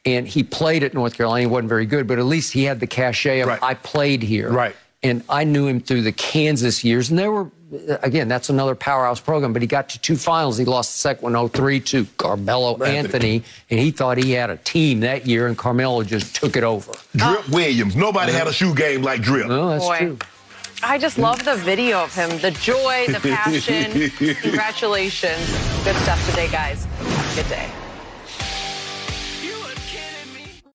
And he played at North Carolina. He wasn't very good, but at least he had the cachet of, I played here. Right. And I knew him through the Kansas years. And there were, again, that's another powerhouse program. But he got to two finals. He lost the second one, 0-3 to Carmelo Anthony. And he thought he had a team that year, and Carmelo just took it over. Drip Williams. Nobody had a shoe game like Drip. No, that's true. I just love the video of him. The joy, the passion. Congratulations. Good stuff today, guys. Have a good day.